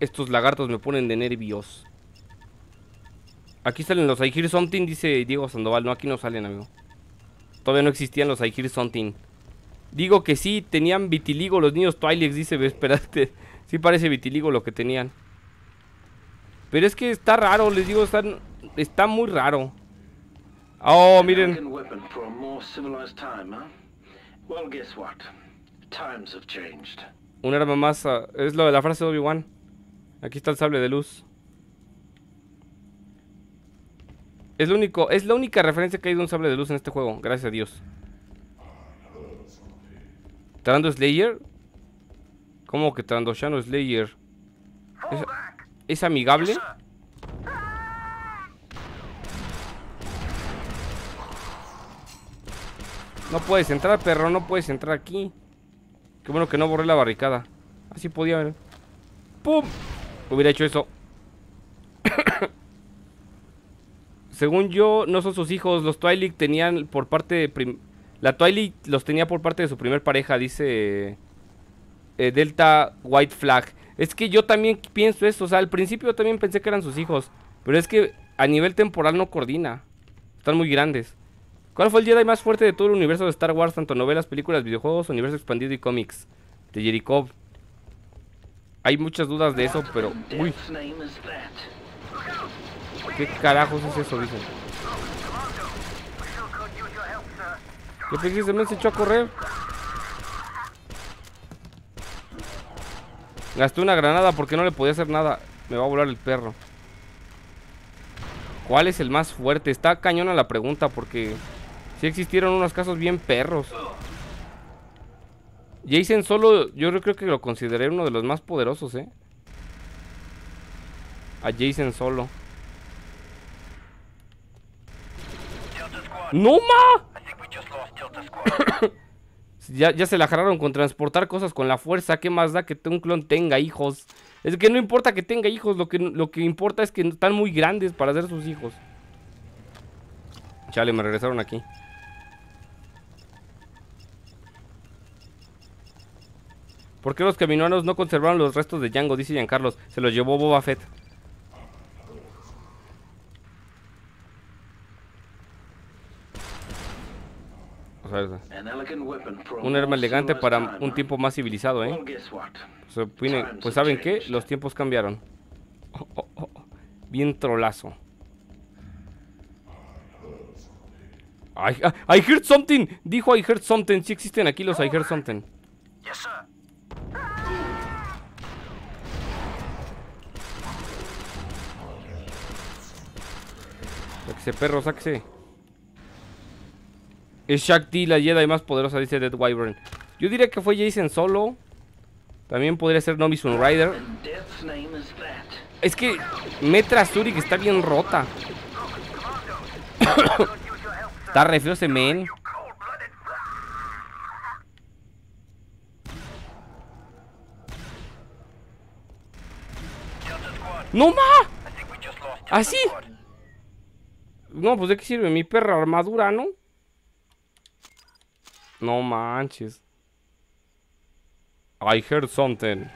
estos lagartos me ponen de nervios. Aquí salen los I Hear Something, dice Diego Sandoval. No, aquí no salen, amigo. Todavía no existían los I Hear Something. Digo que sí, tenían vitiligo los niños Twi'leks, dice. Espérate, sí parece vitiligo lo que tenían. Pero es que está raro, les digo, está, está muy raro. Oh, miren. Un arma más, uh, es lo de la frase de Obi-Wan. Aquí está el sable de luz. Es lo único, es la única referencia que hay de un sable de luz en este juego, gracias a Dios. ¿Trando Slayer? ¿Cómo que Trandoshano Slayer? ¿Es, ¿es amigable? No puedes entrar, perro, no puedes entrar aquí. Qué bueno que no borré la barricada. Así podía ver. ¡Pum! Hubiera hecho eso. Según yo, no son sus hijos. Los Twi'lek tenían por parte de... Prim... La Twi'lek los tenía por parte de su primer pareja, dice... Eh, Delta White Flag. Es que yo también pienso eso. O sea, al principio yo también pensé que eran sus hijos. Pero es que a nivel temporal no coordina. Están muy grandes. ¿Cuál fue el Jedi más fuerte de todo el universo de Star Wars? Tanto novelas, películas, videojuegos, universo expandido y cómics. De Jericó. Hay muchas dudas de eso, pero... Uy. ¿Qué carajos es eso, dicen? ¿Qué pensé? Se me echó a correr. Gasté una granada porque no le podía hacer nada. Me va a volar el perro. ¿Cuál es el más fuerte? Está cañona la pregunta porque... Sí existieron unos casos bien perros. Jason Solo, yo creo que lo consideré uno de los más poderosos, ¿eh? A Jason Solo. ¡No, ma! ya, ya se la jarraron con transportar cosas con la fuerza. ¿Qué más da que un clon tenga hijos? Es que no importa que tenga hijos. Lo que, lo que importa es que están muy grandes para ser sus hijos. Chale, me regresaron aquí. ¿Por qué los caminoanos no conservaron los restos de Jango? Dice Giancarlos. Se los llevó Boba Fett. O sea, un arma elegante para un tiempo más civilizado, ¿eh? Se opine, pues ¿saben qué? Los tiempos cambiaron. Oh, oh, oh. Bien trolazo. I, I, I heard something. Dijo I heard something. Sí existen aquí los I heard something. Yes, sir. Sáquese, perro, sáquese. Es Shakti, la Jedi más poderosa, dice Dead Wyvern. Yo diría que fue Jason Solo. También podría ser Nomi Sunrider. Es que Meetra Surik está bien rota. Está re feo ese men. ¡No, ma! ¿Así? No, pues ¿de qué sirve mi perra armadura, no? No manches. I heard something.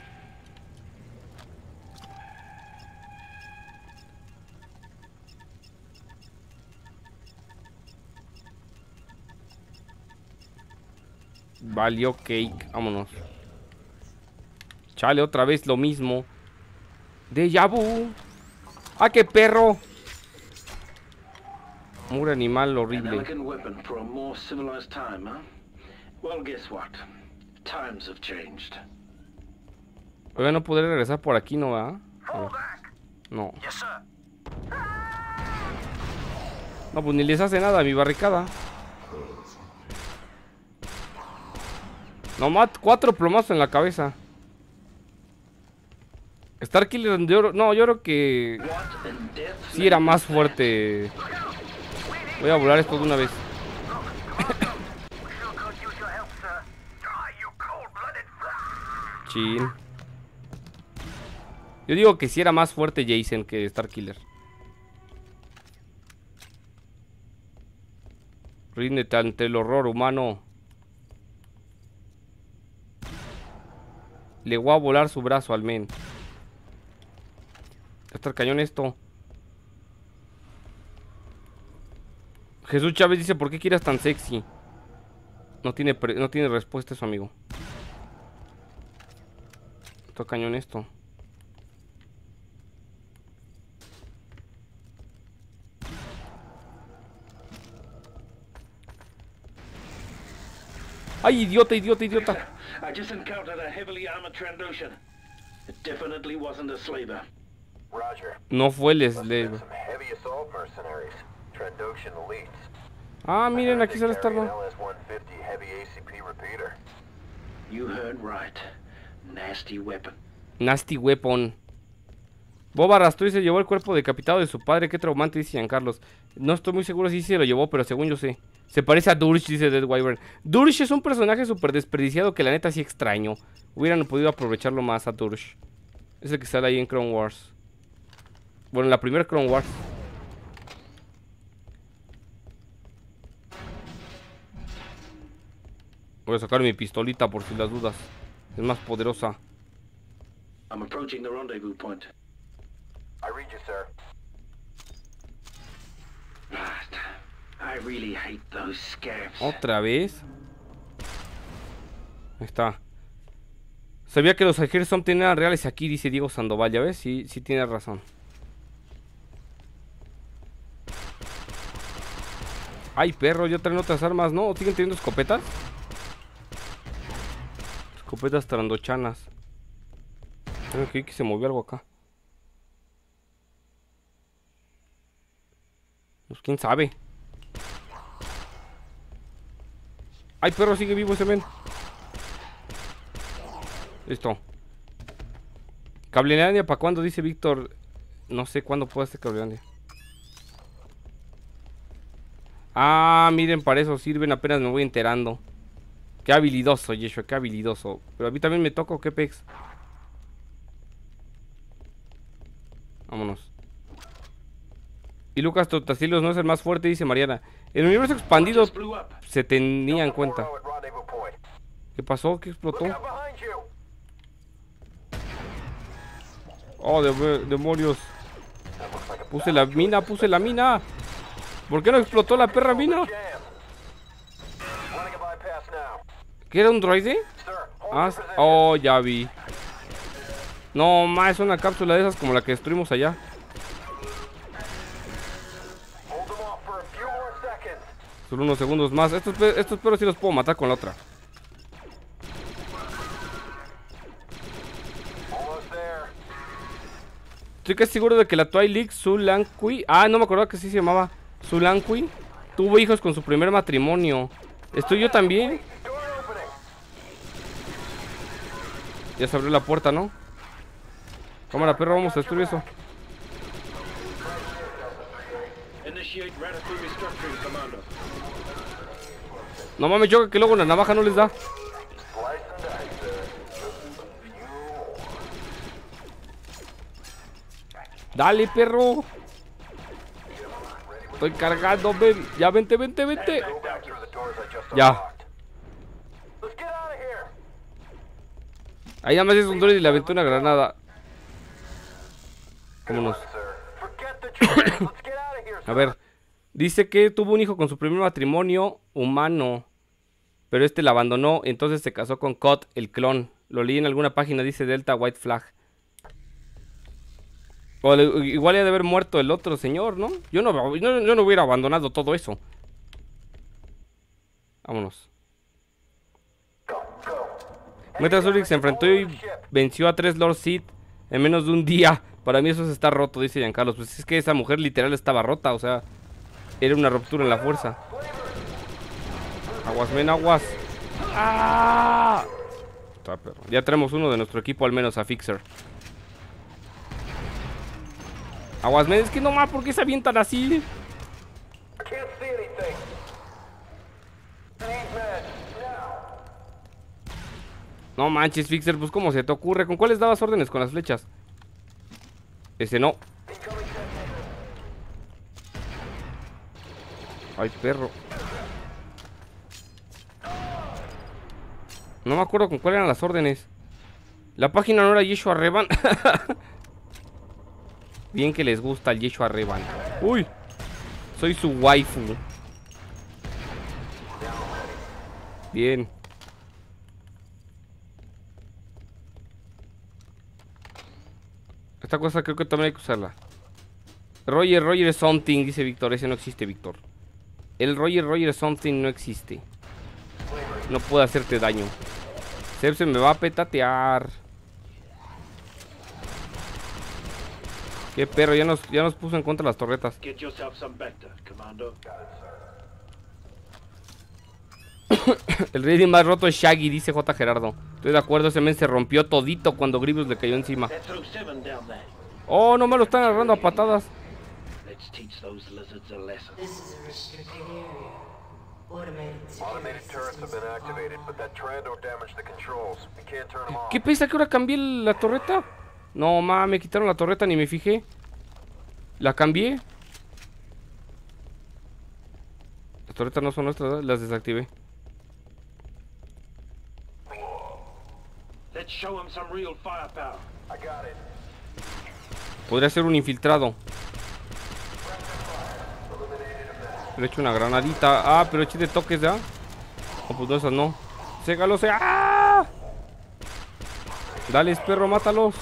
Valió cake, vámonos. Chale, otra vez lo mismo. Deja vu. ¡Ah, qué perro! Un animal horrible. Oiga, no podré regresar por aquí, ¿no va? No. No, pues ni les hace nada a mi barricada. Nomás cuatro plomazos en la cabeza. Starkiller de oro. No, yo creo que sí era más fuerte. Voy a volar esto de una vez. Chill. Yo digo que sí era más fuerte Jason que Starkiller. Ríndete ante el horror humano. Le voy a volar su brazo al men. Está el cañón esto. Jesús Chávez dice, ¿por qué Qi'ra es tan sexy? No tiene, pre no tiene respuesta eso, amigo. Está el cañón esto. ¡Ay, idiota, idiota, idiota! I just encountered a heavily armored Trandoshan. It definitely wasn't a slaver. Roger. No fue el slaver. Ah, miren, aquí sale Starbuck. You heard right. Nasty weapon. Nasty weapon. Bob arrastró y se llevó el cuerpo decapitado de su padre. Qué traumante, dice Giancarlos. No estoy muy seguro si se lo llevó, pero según yo sé. Se parece a Dursh, dice Dead Wyvern. Dursh es un personaje súper desperdiciado que la neta sí extraño. Hubieran podido aprovecharlo más a Dursh. Es el que sale ahí en Clone Wars. Bueno, en la primera Clone Wars. Voy a sacar mi pistolita por si las dudas. Es más poderosa. I'm approaching the rendezvous point. I read you, sir. I really hate those scabs. Otra vez. Ahí está. Sabía que los Hearthstone tenían reales aquí, dice Diego Sandoval. Ya ves, sí, sí tiene razón. Ay, perro, ya traen otras armas. No, siguen teniendo escopetas. Escopetas trandochanas. Creo que se movió algo acá. Pues quién sabe. Ay, perro, sigue vivo ese men. Listo. Cablelandia, ¿para cuándo? Dice Víctor. No sé cuándo pueda este Cablelandia. Ah, miren, para eso sirven. Apenas me voy enterando. Qué habilidoso, Yeshua, qué habilidoso. Pero a mí también me toco, qué pex. Vámonos. Y Lucas Totacilos no es el más fuerte, dice Mariana. El universo expandido se tenía en cuenta. ¿Qué pasó? ¿Qué explotó? Oh, demonios. Puse la mina, puse la mina. ¿Por qué no explotó la perra mina? ¿Qué era un droide? Ah, oh, ya vi. No, ma, es una cápsula de esas como la que destruimos allá. Solo unos segundos más. Estos, estos perros sí los puedo matar con la otra. Estoy casi seguro de que la Twilight Sulankui... Ah, no me acordaba que sí se llamaba Sulankui. Tuvo hijos con su primer matrimonio. ¿Estoy yo también? Ya se abrió la puerta, ¿no? Cámara, perro, vamos a destruir eso. No mames, choca que luego la navaja no les da. Dale, perro. Estoy cargando, ven. Ya, vente, vente, vente. Ya. Ahí nada más es un droid y le aventó una granada. Vámonos. A ver. Dice que tuvo un hijo con su primer matrimonio humano, pero este la abandonó, entonces se casó con Cod, el clon. Lo leí en alguna página, dice Delta White Flag. O igual ya de haber muerto el otro señor, ¿no? Yo no, yo, yo no hubiera abandonado todo eso. Vámonos. Meetra Surik se enfrentó y venció a tres Lord Sith en menos de un día. Para mí eso se está roto, dice Giancarlo. Pues es que esa mujer literal estaba rota, o sea, era una ruptura en la fuerza. Aguas, men, aguas. ¡Ah! Ya tenemos uno de nuestro equipo al menos a Fixer. Aguas, men, es que no más, ¿por qué se avientan así? No manches, Fixer, pues ¿cómo se te ocurre? ¿Con cuáles dabas órdenes con las flechas? Ese no. Ay, perro. No me acuerdo con cuáles eran las órdenes. La página no era Yeshua Revan. Bien que les gusta el Yeshua Revan. Uy, soy su waifu. Bien. Esta cosa creo que también hay que usarla. Roger, Roger is something, dice Víctor. Ese no existe, Víctor. El Roger, Roger is something no existe. No puede hacerte daño. Sev se me va a petatear. Qué perro, ya nos, ya nos puso en contra las torretas. El rating más roto es Shaggy, dice J. Gerardo. Estoy de acuerdo, ese men se rompió todito cuando Grievous le cayó encima. Oh, no me lo están agarrando a patadas. ¿Qué pesa que ahora cambié la torreta? No, mames, me quitaron la torreta, ni me fijé. La cambié. Las torretas no son nuestras, las desactivé. Podría ser un infiltrado. Le echo una granadita. Ah, pero eché de toques ya. Oh, pues no, esas no. Ségalo, se. ¡Ah! Dale, perro, mátalos.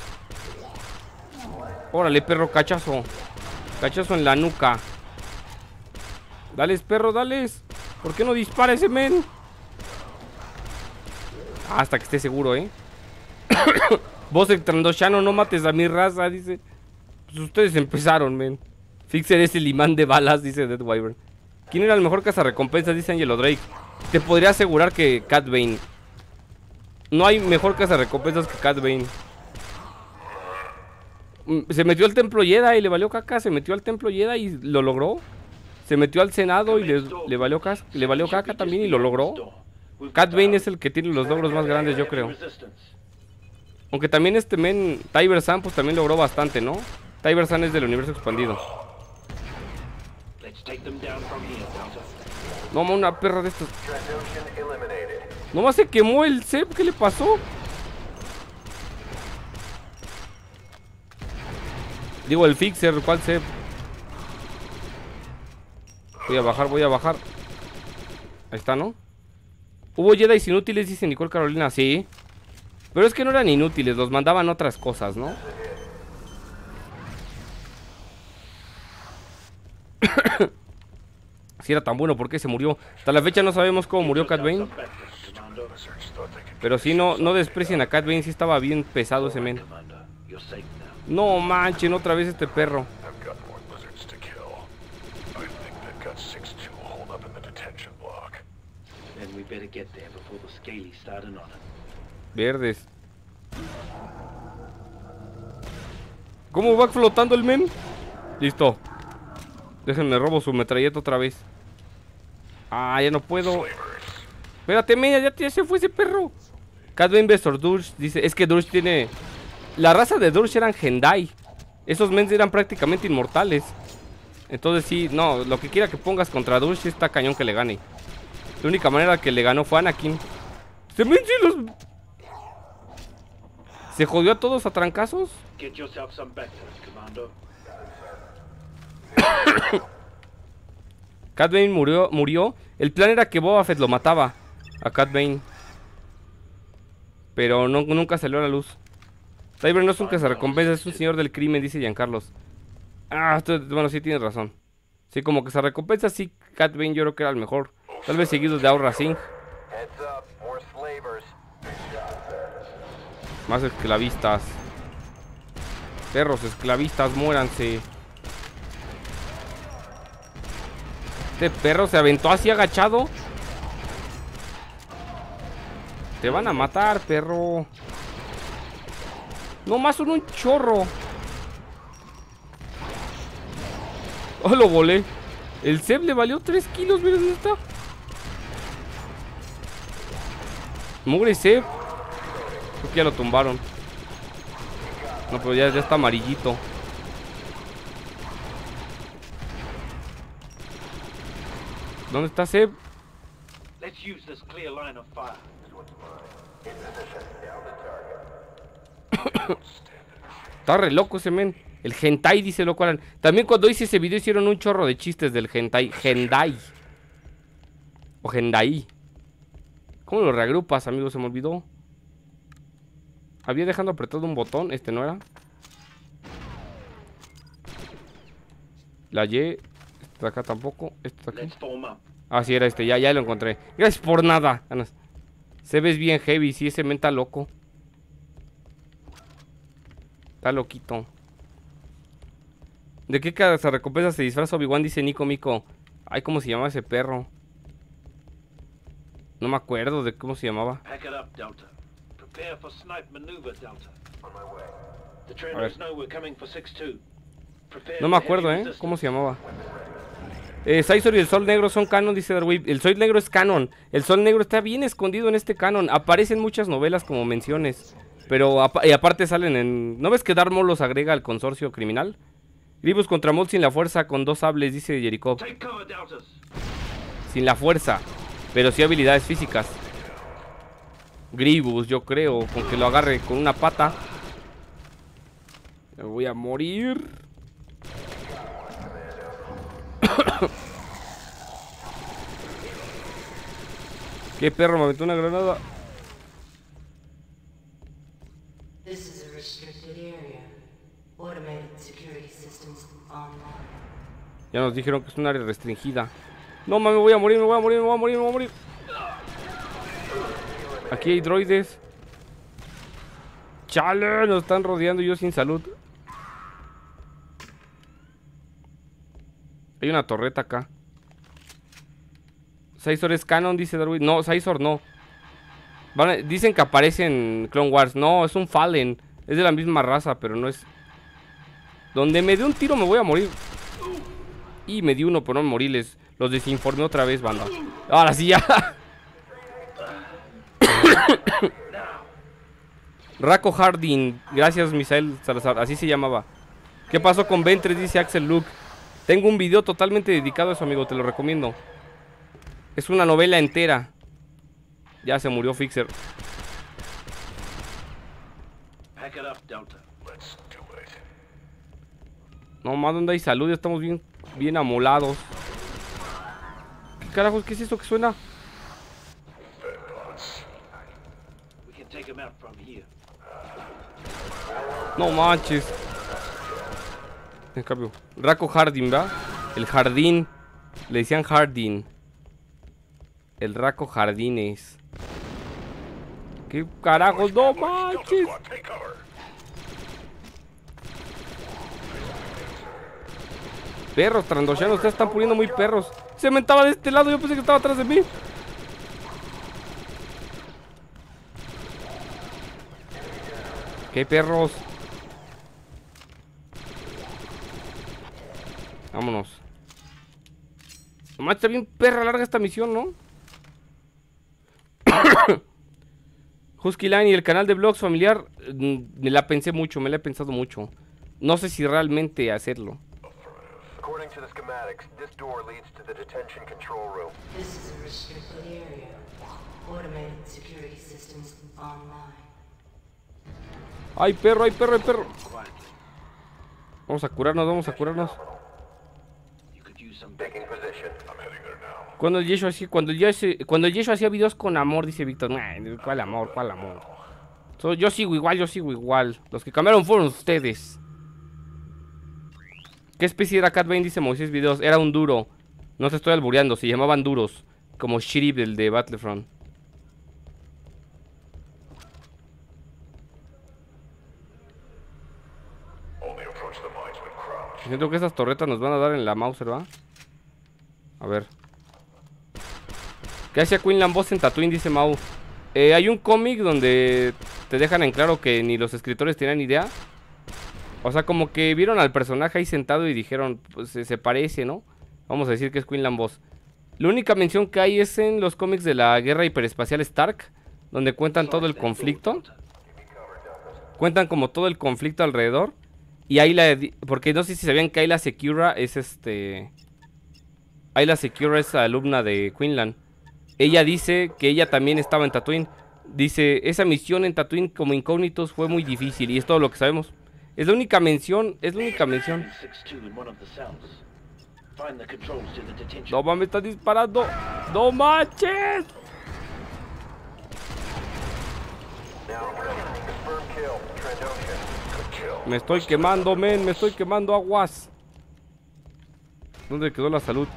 Órale, perro, cachazo. Cachazo en la nuca. Dales, perro, dales. ¿Por qué no dispara ese men? Hasta que esté seguro, ¿eh? Vos, el Trandoshano, no mates a mi raza, dice. Pues ustedes empezaron, men. Fixer es el imán de balas, dice Dead Wyvern. ¿Quién era el mejor cazarrecompensas? Dice Angelo Drake. Te podría asegurar que Cad Bane. No hay mejor cazarrecompensas que Cad Bane. Se metió al templo Jedi y le valió caca. Se metió al templo Jedi y lo logró. Se metió al Senado y le, le, valió cas, le valió caca también y lo logró. Cad Bane es el que tiene los logros más grandes, yo creo. Aunque también este men, Tyber San, pues también logró bastante, ¿no? Tyber San es del universo expandido. No, ma, una perra de estos. Nomás se quemó el Sev, ¿qué le pasó? Digo, el Fixer, ¿cuál Sev? Voy a bajar, voy a bajar. Ahí está, ¿no? Hubo Jedi inútiles, dice Nicole Carolina. Sí. Pero es que no eran inútiles, los mandaban otras cosas, ¿no? Si era tan bueno, ¿por qué se murió? Hasta la fecha no sabemos cómo murió Cad Bane. Pero si no, no desprecien a Cad Bane, si estaba bien pesado ese men. No manchen, otra vez este perro. Verdes. ¿Cómo va flotando el men? Listo. Déjenme robo su metralleta otra vez. Ah, ya no puedo. Espérate, media, ya, ya se fue ese perro. Cad Bane versus Dursh. Dice, es que Dursh tiene. La raza de Dursh eran Gendai. Esos men eran prácticamente inmortales. Entonces sí, no, lo que quiera que pongas contra Dursh está cañón que le gane. La única manera que le ganó fue Anakin. Se me los... Se jodió a todos a trancazos. Cad Bane murió, murió. El plan era que Boba Fett lo mataba a Cad Bane, pero no, nunca salió a la luz. Cyber no es un cazarrecompensa, es un señor del crimen, dice Giancarlos. Ah, esto, bueno, sí tienes razón. Sí, como cazarrecompensa, sí, Cad Bane yo creo que era el mejor. Tal vez seguidos de Aurra Singh. Más esclavistas. Perros esclavistas, muéranse. Este perro se aventó así agachado. Te van a matar, perro. Nomás son un chorro. Oh, lo volé. El Sev le valió tres kilos. Miren dónde está. Mugre Sev. Creo que ya lo tumbaron. No, pero ya, ya está amarillito. ¿Dónde está Sev? Está re loco ese men. El hentai, dice loco Alan. También cuando hice ese video hicieron un chorro de chistes del hentai. Hendai. O hendai. ¿Cómo lo reagrupas, amigo? Se me olvidó. Había dejando apretado un botón. Este no era. La Y. Este de acá tampoco. Este de acá. Ah, sí, era este. Ya, ya lo encontré. Gracias por nada. Se ves bien heavy. Sí, ese men está loco. Está loquito. ¿De qué cazarrecompensa se disfraza Obi-Wan? Dice Nico Mico. Ay, ¿cómo se llamaba ese perro? No me acuerdo de cómo se llamaba. No me acuerdo, ¿eh? ¿Cómo se llamaba? Eh, Saizor y el Sol Negro son canon, dice Darwin. El Sol Negro es canon. El Sol Negro está bien escondido en este canon. Aparecen muchas novelas como menciones. Pero a, y aparte salen en... ¿No ves que Darth Maul los agrega al consorcio criminal? Gribus contra Maul sin la fuerza con dos sables, dice Jericho. Sin la fuerza, pero sí habilidades físicas. Gribus, yo creo, con que lo agarre con una pata. Me voy a morir. ¿Qué perro me aventó una granada? Ya nos dijeron que es un área restringida. No mames, me voy a morir, me voy a morir, me voy a morir, me voy a morir. Aquí hay droides. Chale, nos están rodeando, yo sin salud. Hay una torreta acá. Saizor es canon, dice Darwin. No, Saizor no. Van a, dicen que aparece en Clone Wars. No, es un Fallen. Es de la misma raza, pero no es... Donde me dé un tiro me voy a morir. Y me di uno, pero no me morí. Les, los desinformé otra vez, banda. Ahora sí ya. Raco Harding. Gracias, Misael Salazar. Así se llamaba. ¿Qué pasó con Ventres? Dice Axel Luke. Tengo un video totalmente dedicado a eso, amigo. Te lo recomiendo. Es una novela entera. Ya se murió Fixer. No más, ¿dónde hay salud? Ya estamos bien, bien amolados. ¿Qué carajos? ¿Qué es eso que suena? No manches. En cambio, Raco Harding, ¿verdad? El jardín. Le decían Harding. El Raco Jardines. ¿Qué carajos? No manches. Perros, Trandoshano, ustedes están poniendo muy perros. Se me estaba de este lado, yo pensé que estaba atrás de mí. ¡Qué perros! Vámonos. Nomás está bien perra larga esta misión, ¿no? Husky Line y el canal de vlogs familiar. Me la pensé mucho, me la he pensado mucho. No sé si realmente hacerlo. Ay, perro, ay, perro, ay, perro. Vamos a curarnos, vamos a curarnos. Cuando el Yeshua hacía, cuando el Yeshua, cuando el Yeshua hacía videos con amor, dice Víctor. ¿Cuál amor? ¿Cuál amor? So, yo sigo igual, yo sigo igual. Los que cambiaron fueron ustedes. ¿Qué especie era Cad Bane? Dice Moisés Videos. Era un duro. No te estoy albureando, se llamaban duros. Como Shirib del de Battlefront. Siento que esas torretas nos van a dar en la Mauser, ¿va? A ver. ¿Qué hacía Quinlan Boss en Tatooine? Dice Mau. Eh, hay un cómic donde te dejan en claro que ni los escritores tenían idea. O sea, como que vieron al personaje ahí sentado y dijeron, pues se, se parece, ¿no? Vamos a decir que es Quinlan Boss. La única mención que hay es en los cómics de la guerra hiperespacial Stark, donde cuentan todo el conflicto. Cuentan como todo el conflicto alrededor. Y ahí la... porque no sé si sabían que Ayla Secura es este... Ayla Secura es alumna de Quinlan. Ella dice que ella también estaba en Tatooine. Dice, esa misión en Tatooine como incógnitos fue muy difícil. Y es todo lo que sabemos. Es la única mención, es la única mención. No mames, me están disparando. ¡No manches! Me estoy quemando, men, me estoy quemando, aguas. ¿Dónde quedó la salud?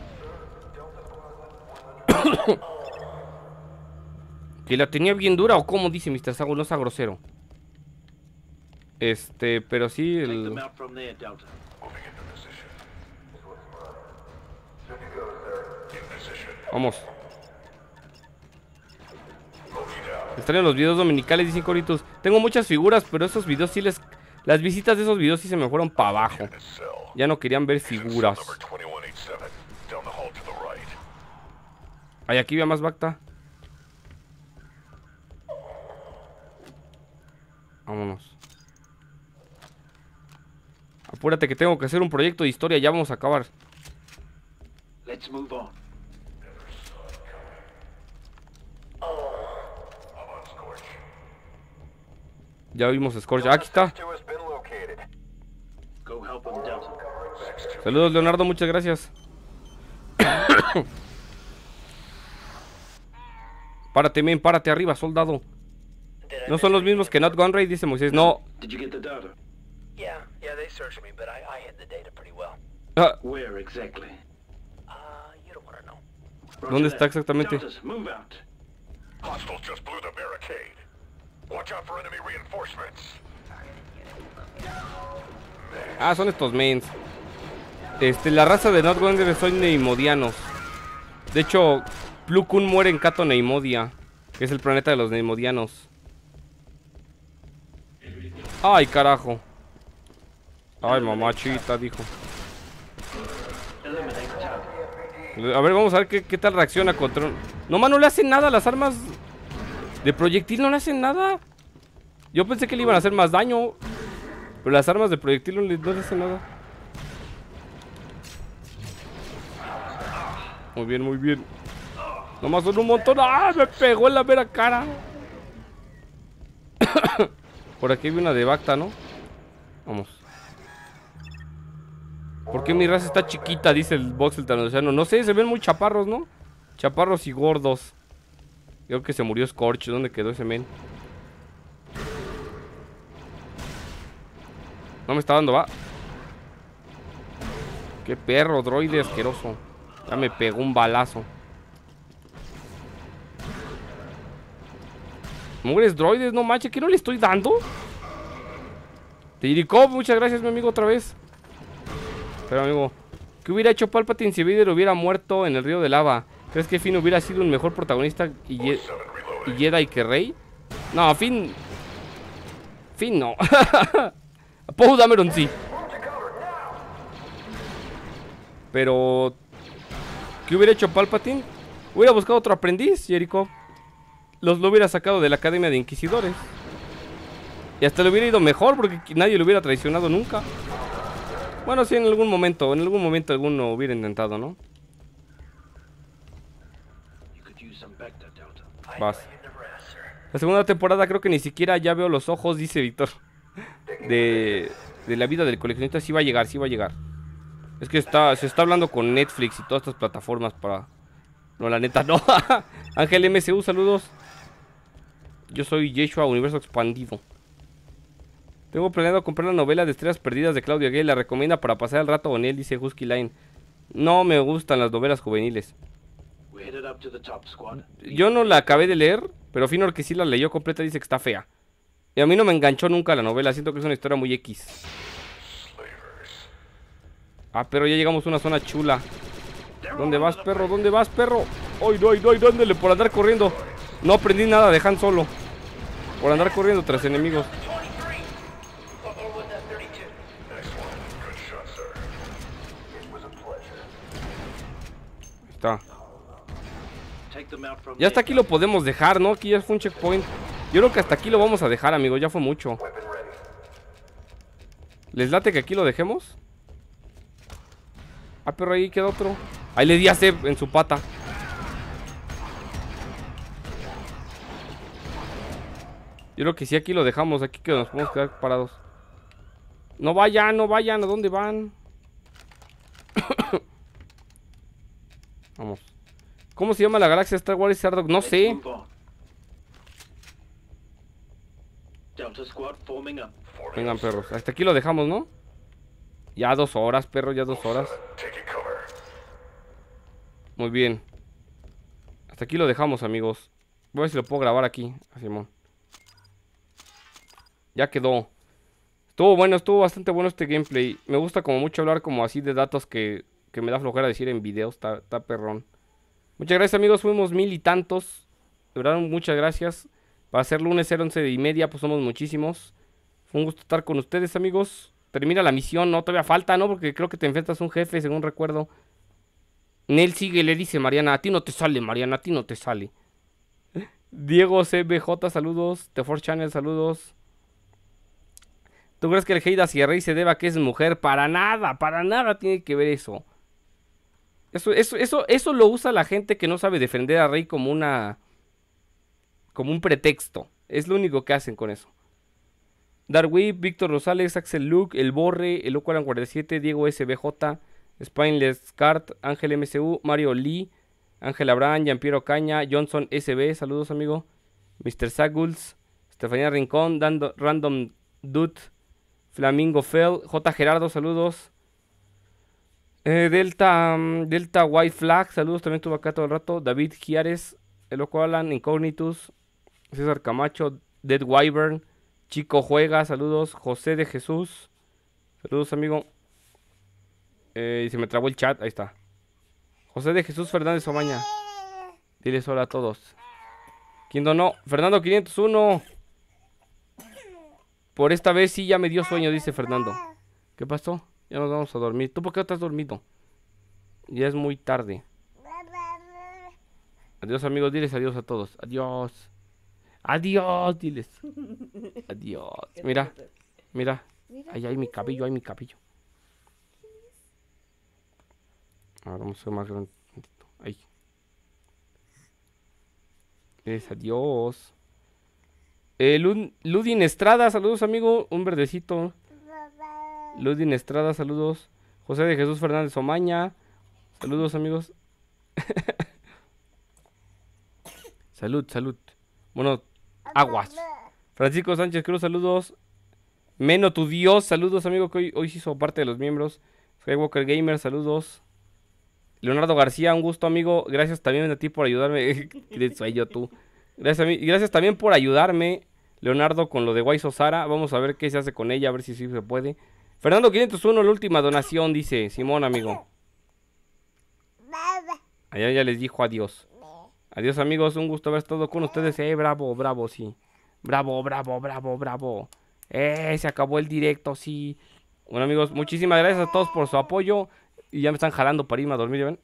¿Que la tenía bien dura o cómo? Dice mister Sago, no sea grosero. Este, pero sí el... Vamos. Están en los videos dominicales, dicen Coritos. Tengo muchas figuras, pero esos videos sí les... Las visitas de esos videos sí se me fueron para abajo. Ya no querían ver figuras. Ay, aquí había más Bacta. Vámonos. Apúrate que tengo que hacer un proyecto de historia. Ya vamos a acabar. Ya vimos Scorch. Aquí está. Saludos, Leonardo, muchas gracias. Párate, men, párate arriba, soldado. ¿No son los mismos que Not Gone Raid? Dice Moisés. No. Ah. ¿Dónde está exactamente? Ah, son estos mens. Este, la raza de Not Gone son neimodianos. De hecho, Plo Koon muere en Cato Neimodia, que es el planeta de los neimodianos. Ay, carajo. Ay, mamachita, dijo. A ver, vamos a ver qué, qué tal reacciona contra... No, man, no le hacen nada, las armas de proyectil no le hacen nada. Yo pensé que le iban a hacer más daño, pero las armas de proyectil no le, no le hacen nada. Muy bien, muy bien. Nomás son un montón. ¡Ah! Me pegó en la mera cara. Por aquí hay una de Bacta, ¿no? Vamos. ¿Por qué mi raza está chiquita? Dice el box del Trandoshano. No sé, se ven muy chaparros, ¿no? Chaparros y gordos. Creo que se murió Scorch. ¿Dónde quedó ese men? No me está dando, va. Qué perro, droide asqueroso. Ya me pegó un balazo. Mugres droides, no manches, ¿qué no le estoy dando? Tiricop, muchas gracias, mi amigo, otra vez. Pero, amigo, ¿qué hubiera hecho Palpatine si Vader hubiera muerto en el río de lava? ¿Crees que Finn hubiera sido un mejor protagonista y, ye y Jedi que Rey? No, Finn... Finn no. Poe Dameron sí. Pero... ¿qué hubiera hecho Palpatine? Hubiera buscado otro aprendiz, Jericho. Los lo hubiera sacado de la Academia de Inquisidores. Y hasta le hubiera ido mejor porque nadie lo hubiera traicionado nunca. Bueno, sí, en algún momento, en algún momento alguno hubiera intentado, ¿no? Vas. La segunda temporada creo que ni siquiera ya veo los ojos, dice Víctor. De, de la vida del coleccionista sí va a llegar, sí va a llegar. Es que está, se está hablando con Netflix y todas estas plataformas para... No, la neta, no. Ángel M C U, saludos. Yo soy Yeshua Universo Expandido. Tengo planeado comprar la novela de Estrellas Perdidas de Claudia Gay. La recomienda para pasar el rato con él, dice Husky Line. No me gustan las novelas juveniles. Yo no la acabé de leer, pero Finor, que sí la leyó completa, dice que está fea. Y a mí no me enganchó nunca la novela. Siento que es una historia muy X. Ah, pero ya llegamos a una zona chula. ¿Dónde vas, perro? ¿Dónde vas, perro? ¡Ay, no, ay, no, ay, dándole por andar corriendo! No aprendí nada de Han Solo. Por andar corriendo tras enemigos. Ahí está. Ya hasta aquí lo podemos dejar, ¿no? Aquí ya fue un checkpoint. Yo creo que hasta aquí lo vamos a dejar, amigos. Ya fue mucho. ¿Les late que aquí lo dejemos? Ah, pero ahí queda otro. Ahí le di a Sev en su pata. Yo creo que sí, aquí lo dejamos. Aquí que nos podemos quedar parados. No vayan, no vayan. ¿A dónde van? Vamos. ¿Cómo se llama la galaxia Star Wars y Sardog? No sé. Vengan, perros. Hasta aquí lo dejamos, ¿no? Ya dos horas, perro, ya dos horas. Muy bien. Hasta aquí lo dejamos, amigos. Voy a ver si lo puedo grabar aquí, a Simón. Ya quedó. Estuvo bueno, estuvo bastante bueno este gameplay. Me gusta como mucho hablar como así de datos que, que me da flojera decir en videos. Está, está perrón. Muchas gracias, amigos. Fuimos mil y tantos. De verdad, muchas gracias. Para ser lunes once y media, pues somos muchísimos. Fue un gusto estar con ustedes, amigos. Termina la misión, ¿no? Todavía falta, ¿no? Porque creo que te enfrentas a un jefe, según recuerdo. Nel sigue, le dice Mariana. A ti no te sale, Mariana, a ti no te sale. Diego C B J, saludos. The Force Channel, saludos. ¿Tú crees que el hate hacia Rey se deba a que es mujer? Para nada, para nada tiene que ver eso. Eso, eso, eso, eso lo usa la gente que no sabe defender a Rey como una... como un pretexto. Es lo único que hacen con eso. Darwip, Víctor Rosales, Axel Luke, El Borre, El O cuarenta y siete, Diego S B J, Spineless Cart, Ángel M C U, Mario Lee, Ángel Abraham, Gianpiero Caña, Johnson S B, saludos amigo, mister Saguls, Estefanía Rincón, Dando, Random Dude, Flamingo Fell, J. Gerardo, saludos, eh, Delta, um, Delta White Flag, saludos, también estuvo acá todo el rato, David Giares, El Loco Alan, Incognitus, César Camacho, Dead Wyvern, Chico Juega, saludos. José de Jesús, saludos amigo. Eh, se me trabó el chat, ahí está. José de Jesús Fernández Omaña, diles hola a todos. ¿Quién donó? Fernando quinientos uno. Por esta vez sí ya me dio sueño, dice Fernando. ¿Qué pasó? Ya nos vamos a dormir. ¿Tú por qué no estás dormido? Ya es muy tarde. Adiós amigos, diles adiós a todos. Adiós. Adiós, diles. Adiós. Mira, mira. Ahí hay mi cabello, hay mi cabello. Ahora vamos a hacer más grande. Ahí. Diles adiós. Eh, Lud Ludin Estrada, saludos, amigo. Un verdecito. Ludin Estrada, saludos. José de Jesús Fernández Omaña. Saludos, amigos. Salud, salud. Bueno, aguas. Francisco Sánchez Cruz, saludos. Meno tu Dios, saludos amigo, que hoy, hoy se hizo parte de los miembros. Skywalker Gamer, saludos. Leonardo García, un gusto amigo. Gracias también a ti por ayudarme. Soy yo tú. Gracias, a mí. Gracias también por ayudarme, Leonardo, con lo de Guay Sosara. Vamos a ver qué se hace con ella, a ver si sí se puede. Fernando quinientos uno, la última donación, dice Simón, amigo. Allá ya les dijo adiós. Adiós amigos, un gusto haber estado con ustedes. Eh, bravo, bravo, sí. Bravo, bravo, bravo, bravo. Eh, se acabó el directo, sí. Bueno amigos, muchísimas gracias a todos por su apoyo. Y ya me están jalando para irme a dormir, ¿ven?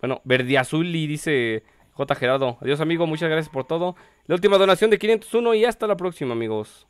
Bueno, verde azul y dice J. Gerardo. Adiós amigo, muchas gracias por todo. La última donación de quinientos uno y hasta la próxima amigos.